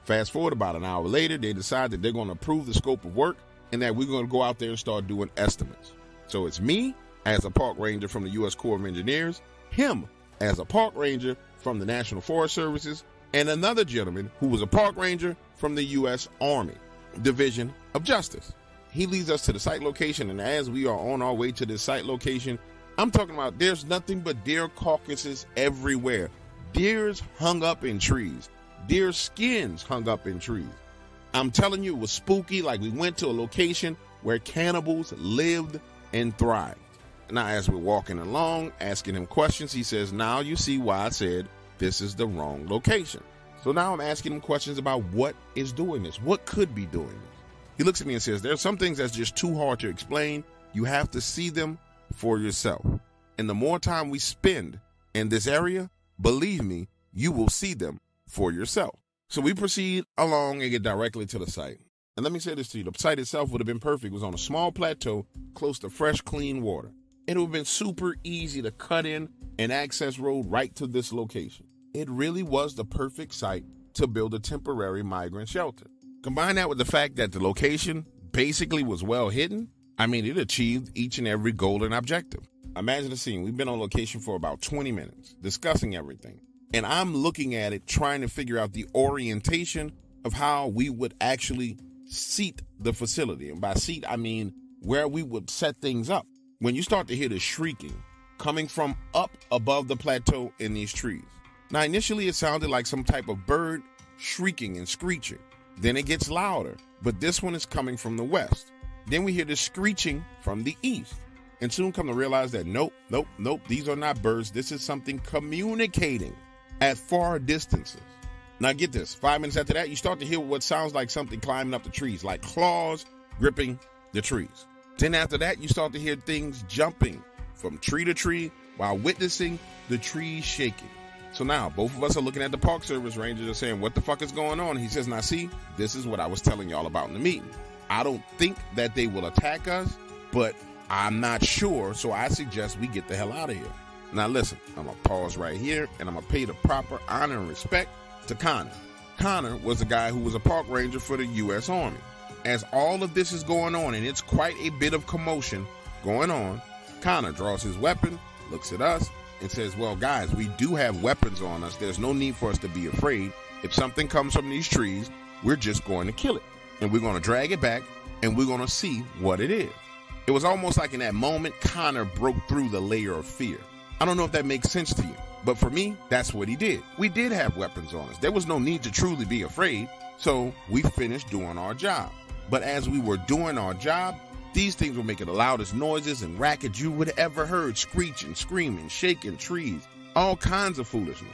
Fast forward about an hour later, they decide that they're going to approve the scope of work and that we're going to go out there and start doing estimates. So it's me as a park ranger from the U.S. Corps of Engineers, him as a park ranger from the National Forest Services, and another gentleman who was a park ranger from the U.S. Army Division of Justice. He leads us to the site location, and as we are on our way to this site location, I'm talking about there's nothing but deer carcasses everywhere. Deers hung up in trees. Deer skins hung up in trees. I'm telling you, it was spooky, like we went to a location where cannibals lived and thrived. Now, as we're walking along, asking him questions, he says, now you see why I said this is the wrong location. So now I'm asking him questions about what is doing this, what could be doing this. He looks at me and says, there's some things that's just too hard to explain. You have to see them for yourself. And the more time we spend in this area, believe me, you will see them for yourself. So we proceed along and get directly to the site. And let me say this to you, the site itself would have been perfect. It was on a small plateau close to fresh, clean water. It would have been super easy to cut in an access road right to this location. It really was the perfect site to build a temporary migrant shelter. Combine that with the fact that the location basically was well hidden. I mean, it achieved each and every goal and objective. Imagine the scene. We've been on location for about 20 minutes discussing everything. And I'm looking at it, trying to figure out the orientation of how we would actually seat the facility. And by seat, I mean where we would set things up. When you start to hear the shrieking coming from up above the plateau in these trees. Now, initially, it sounded like some type of bird shrieking and screeching. Then it gets louder, but this one is coming from the west. Then we hear the screeching from the east. And soon come to realize that nope, these are not birds. This is something communicating at far distances. Now get this, 5 minutes after that, you start to hear what sounds like something climbing up the trees, like claws gripping the trees. Then after that, you start to hear things jumping from tree to tree while witnessing the trees shaking. So now both of us are looking at the Park Service Ranger and saying, what the fuck is going on? He says, now see, this is what I was telling y'all about in the meeting. I don't think that they will attack us, but I'm not sure, so I suggest we get the hell out of here. Now listen, I'm going to pause right here, and I'm going to pay the proper honor and respect to Connor. Connor was a guy who was a park ranger for the U.S. Army. As all of this is going on, and it's quite a bit of commotion going on, Connor draws his weapon, looks at us, and says, well, guys, we do have weapons on us. There's no need for us to be afraid. If something comes from these trees, we're just going to kill it, and we're going to drag it back, and we're going to see what it is. It was almost like in that moment, Connor broke through the layer of fear. I don't know if that makes sense to you, but for me, that's what he did. We did have weapons on us. There was no need to truly be afraid, so we finished doing our job. But as we were doing our job, these things were making the loudest noises and racket you would have ever heard, screeching, screaming, shaking trees, all kinds of foolishness.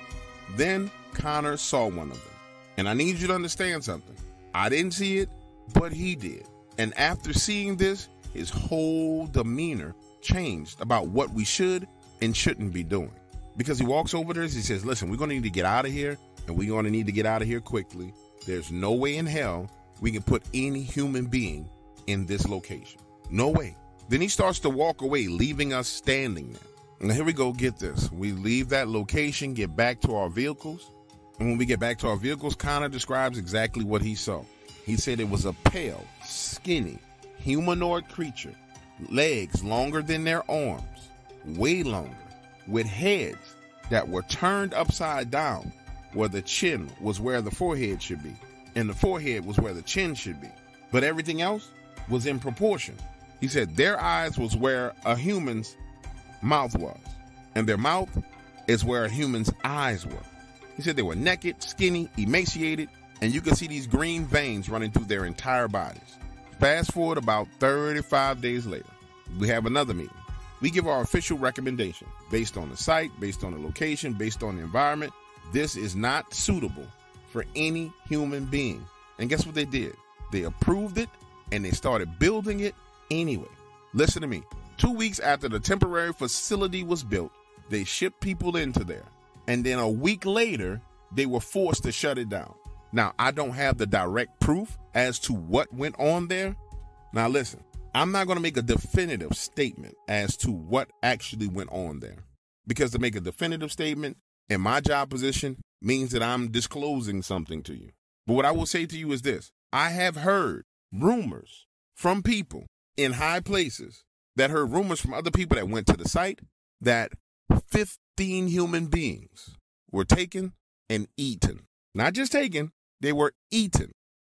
Then Connor saw one of them. And I need you to understand something. I didn't see it, but he did. And after seeing this, his whole demeanor changed about what we should and shouldn't be doing. Because he walks over to us, he says, listen, we're going to need to get out of here, and we're going to need to get out of here quickly. There's no way in hell we can put any human being in this location. No way. Then he starts to walk away, leaving us standing there. Now here we go, get this. We leave that location, get back to our vehicles. And when we get back to our vehicles, Connor describes exactly what he saw. He said it was a pale, skinny, humanoid creature, legs longer than their arms, way longer, with heads that were turned upside down, where the chin was where the forehead should be, and the forehead was where the chin should be. But everything else was in proportion. He said their eyes was where a human's mouth was, and their mouth is where a human's eyes were. He said they were naked, skinny, emaciated, and you could see these green veins running through their entire bodies. Fast forward about 35 days later, we have another meeting. We give our official recommendation based on the site, based on the location, based on the environment. This is not suitable for any human being. And guess what they did? They approved it, and they started building it anyway. Listen to me. 2 weeks after the temporary facility was built, they shipped people into there. And then a week later, they were forced to shut it down. Now, I don't have the direct proof as to what went on there. Now, listen, I'm not going to make a definitive statement as to what actually went on there, because to make a definitive statement in my job position means that I'm disclosing something to you. But what I will say to you is this. I have heard rumors from people in high places that heard rumors from other people that went to the site that 15 human beings were taken and eaten. Not just taken. They were eaten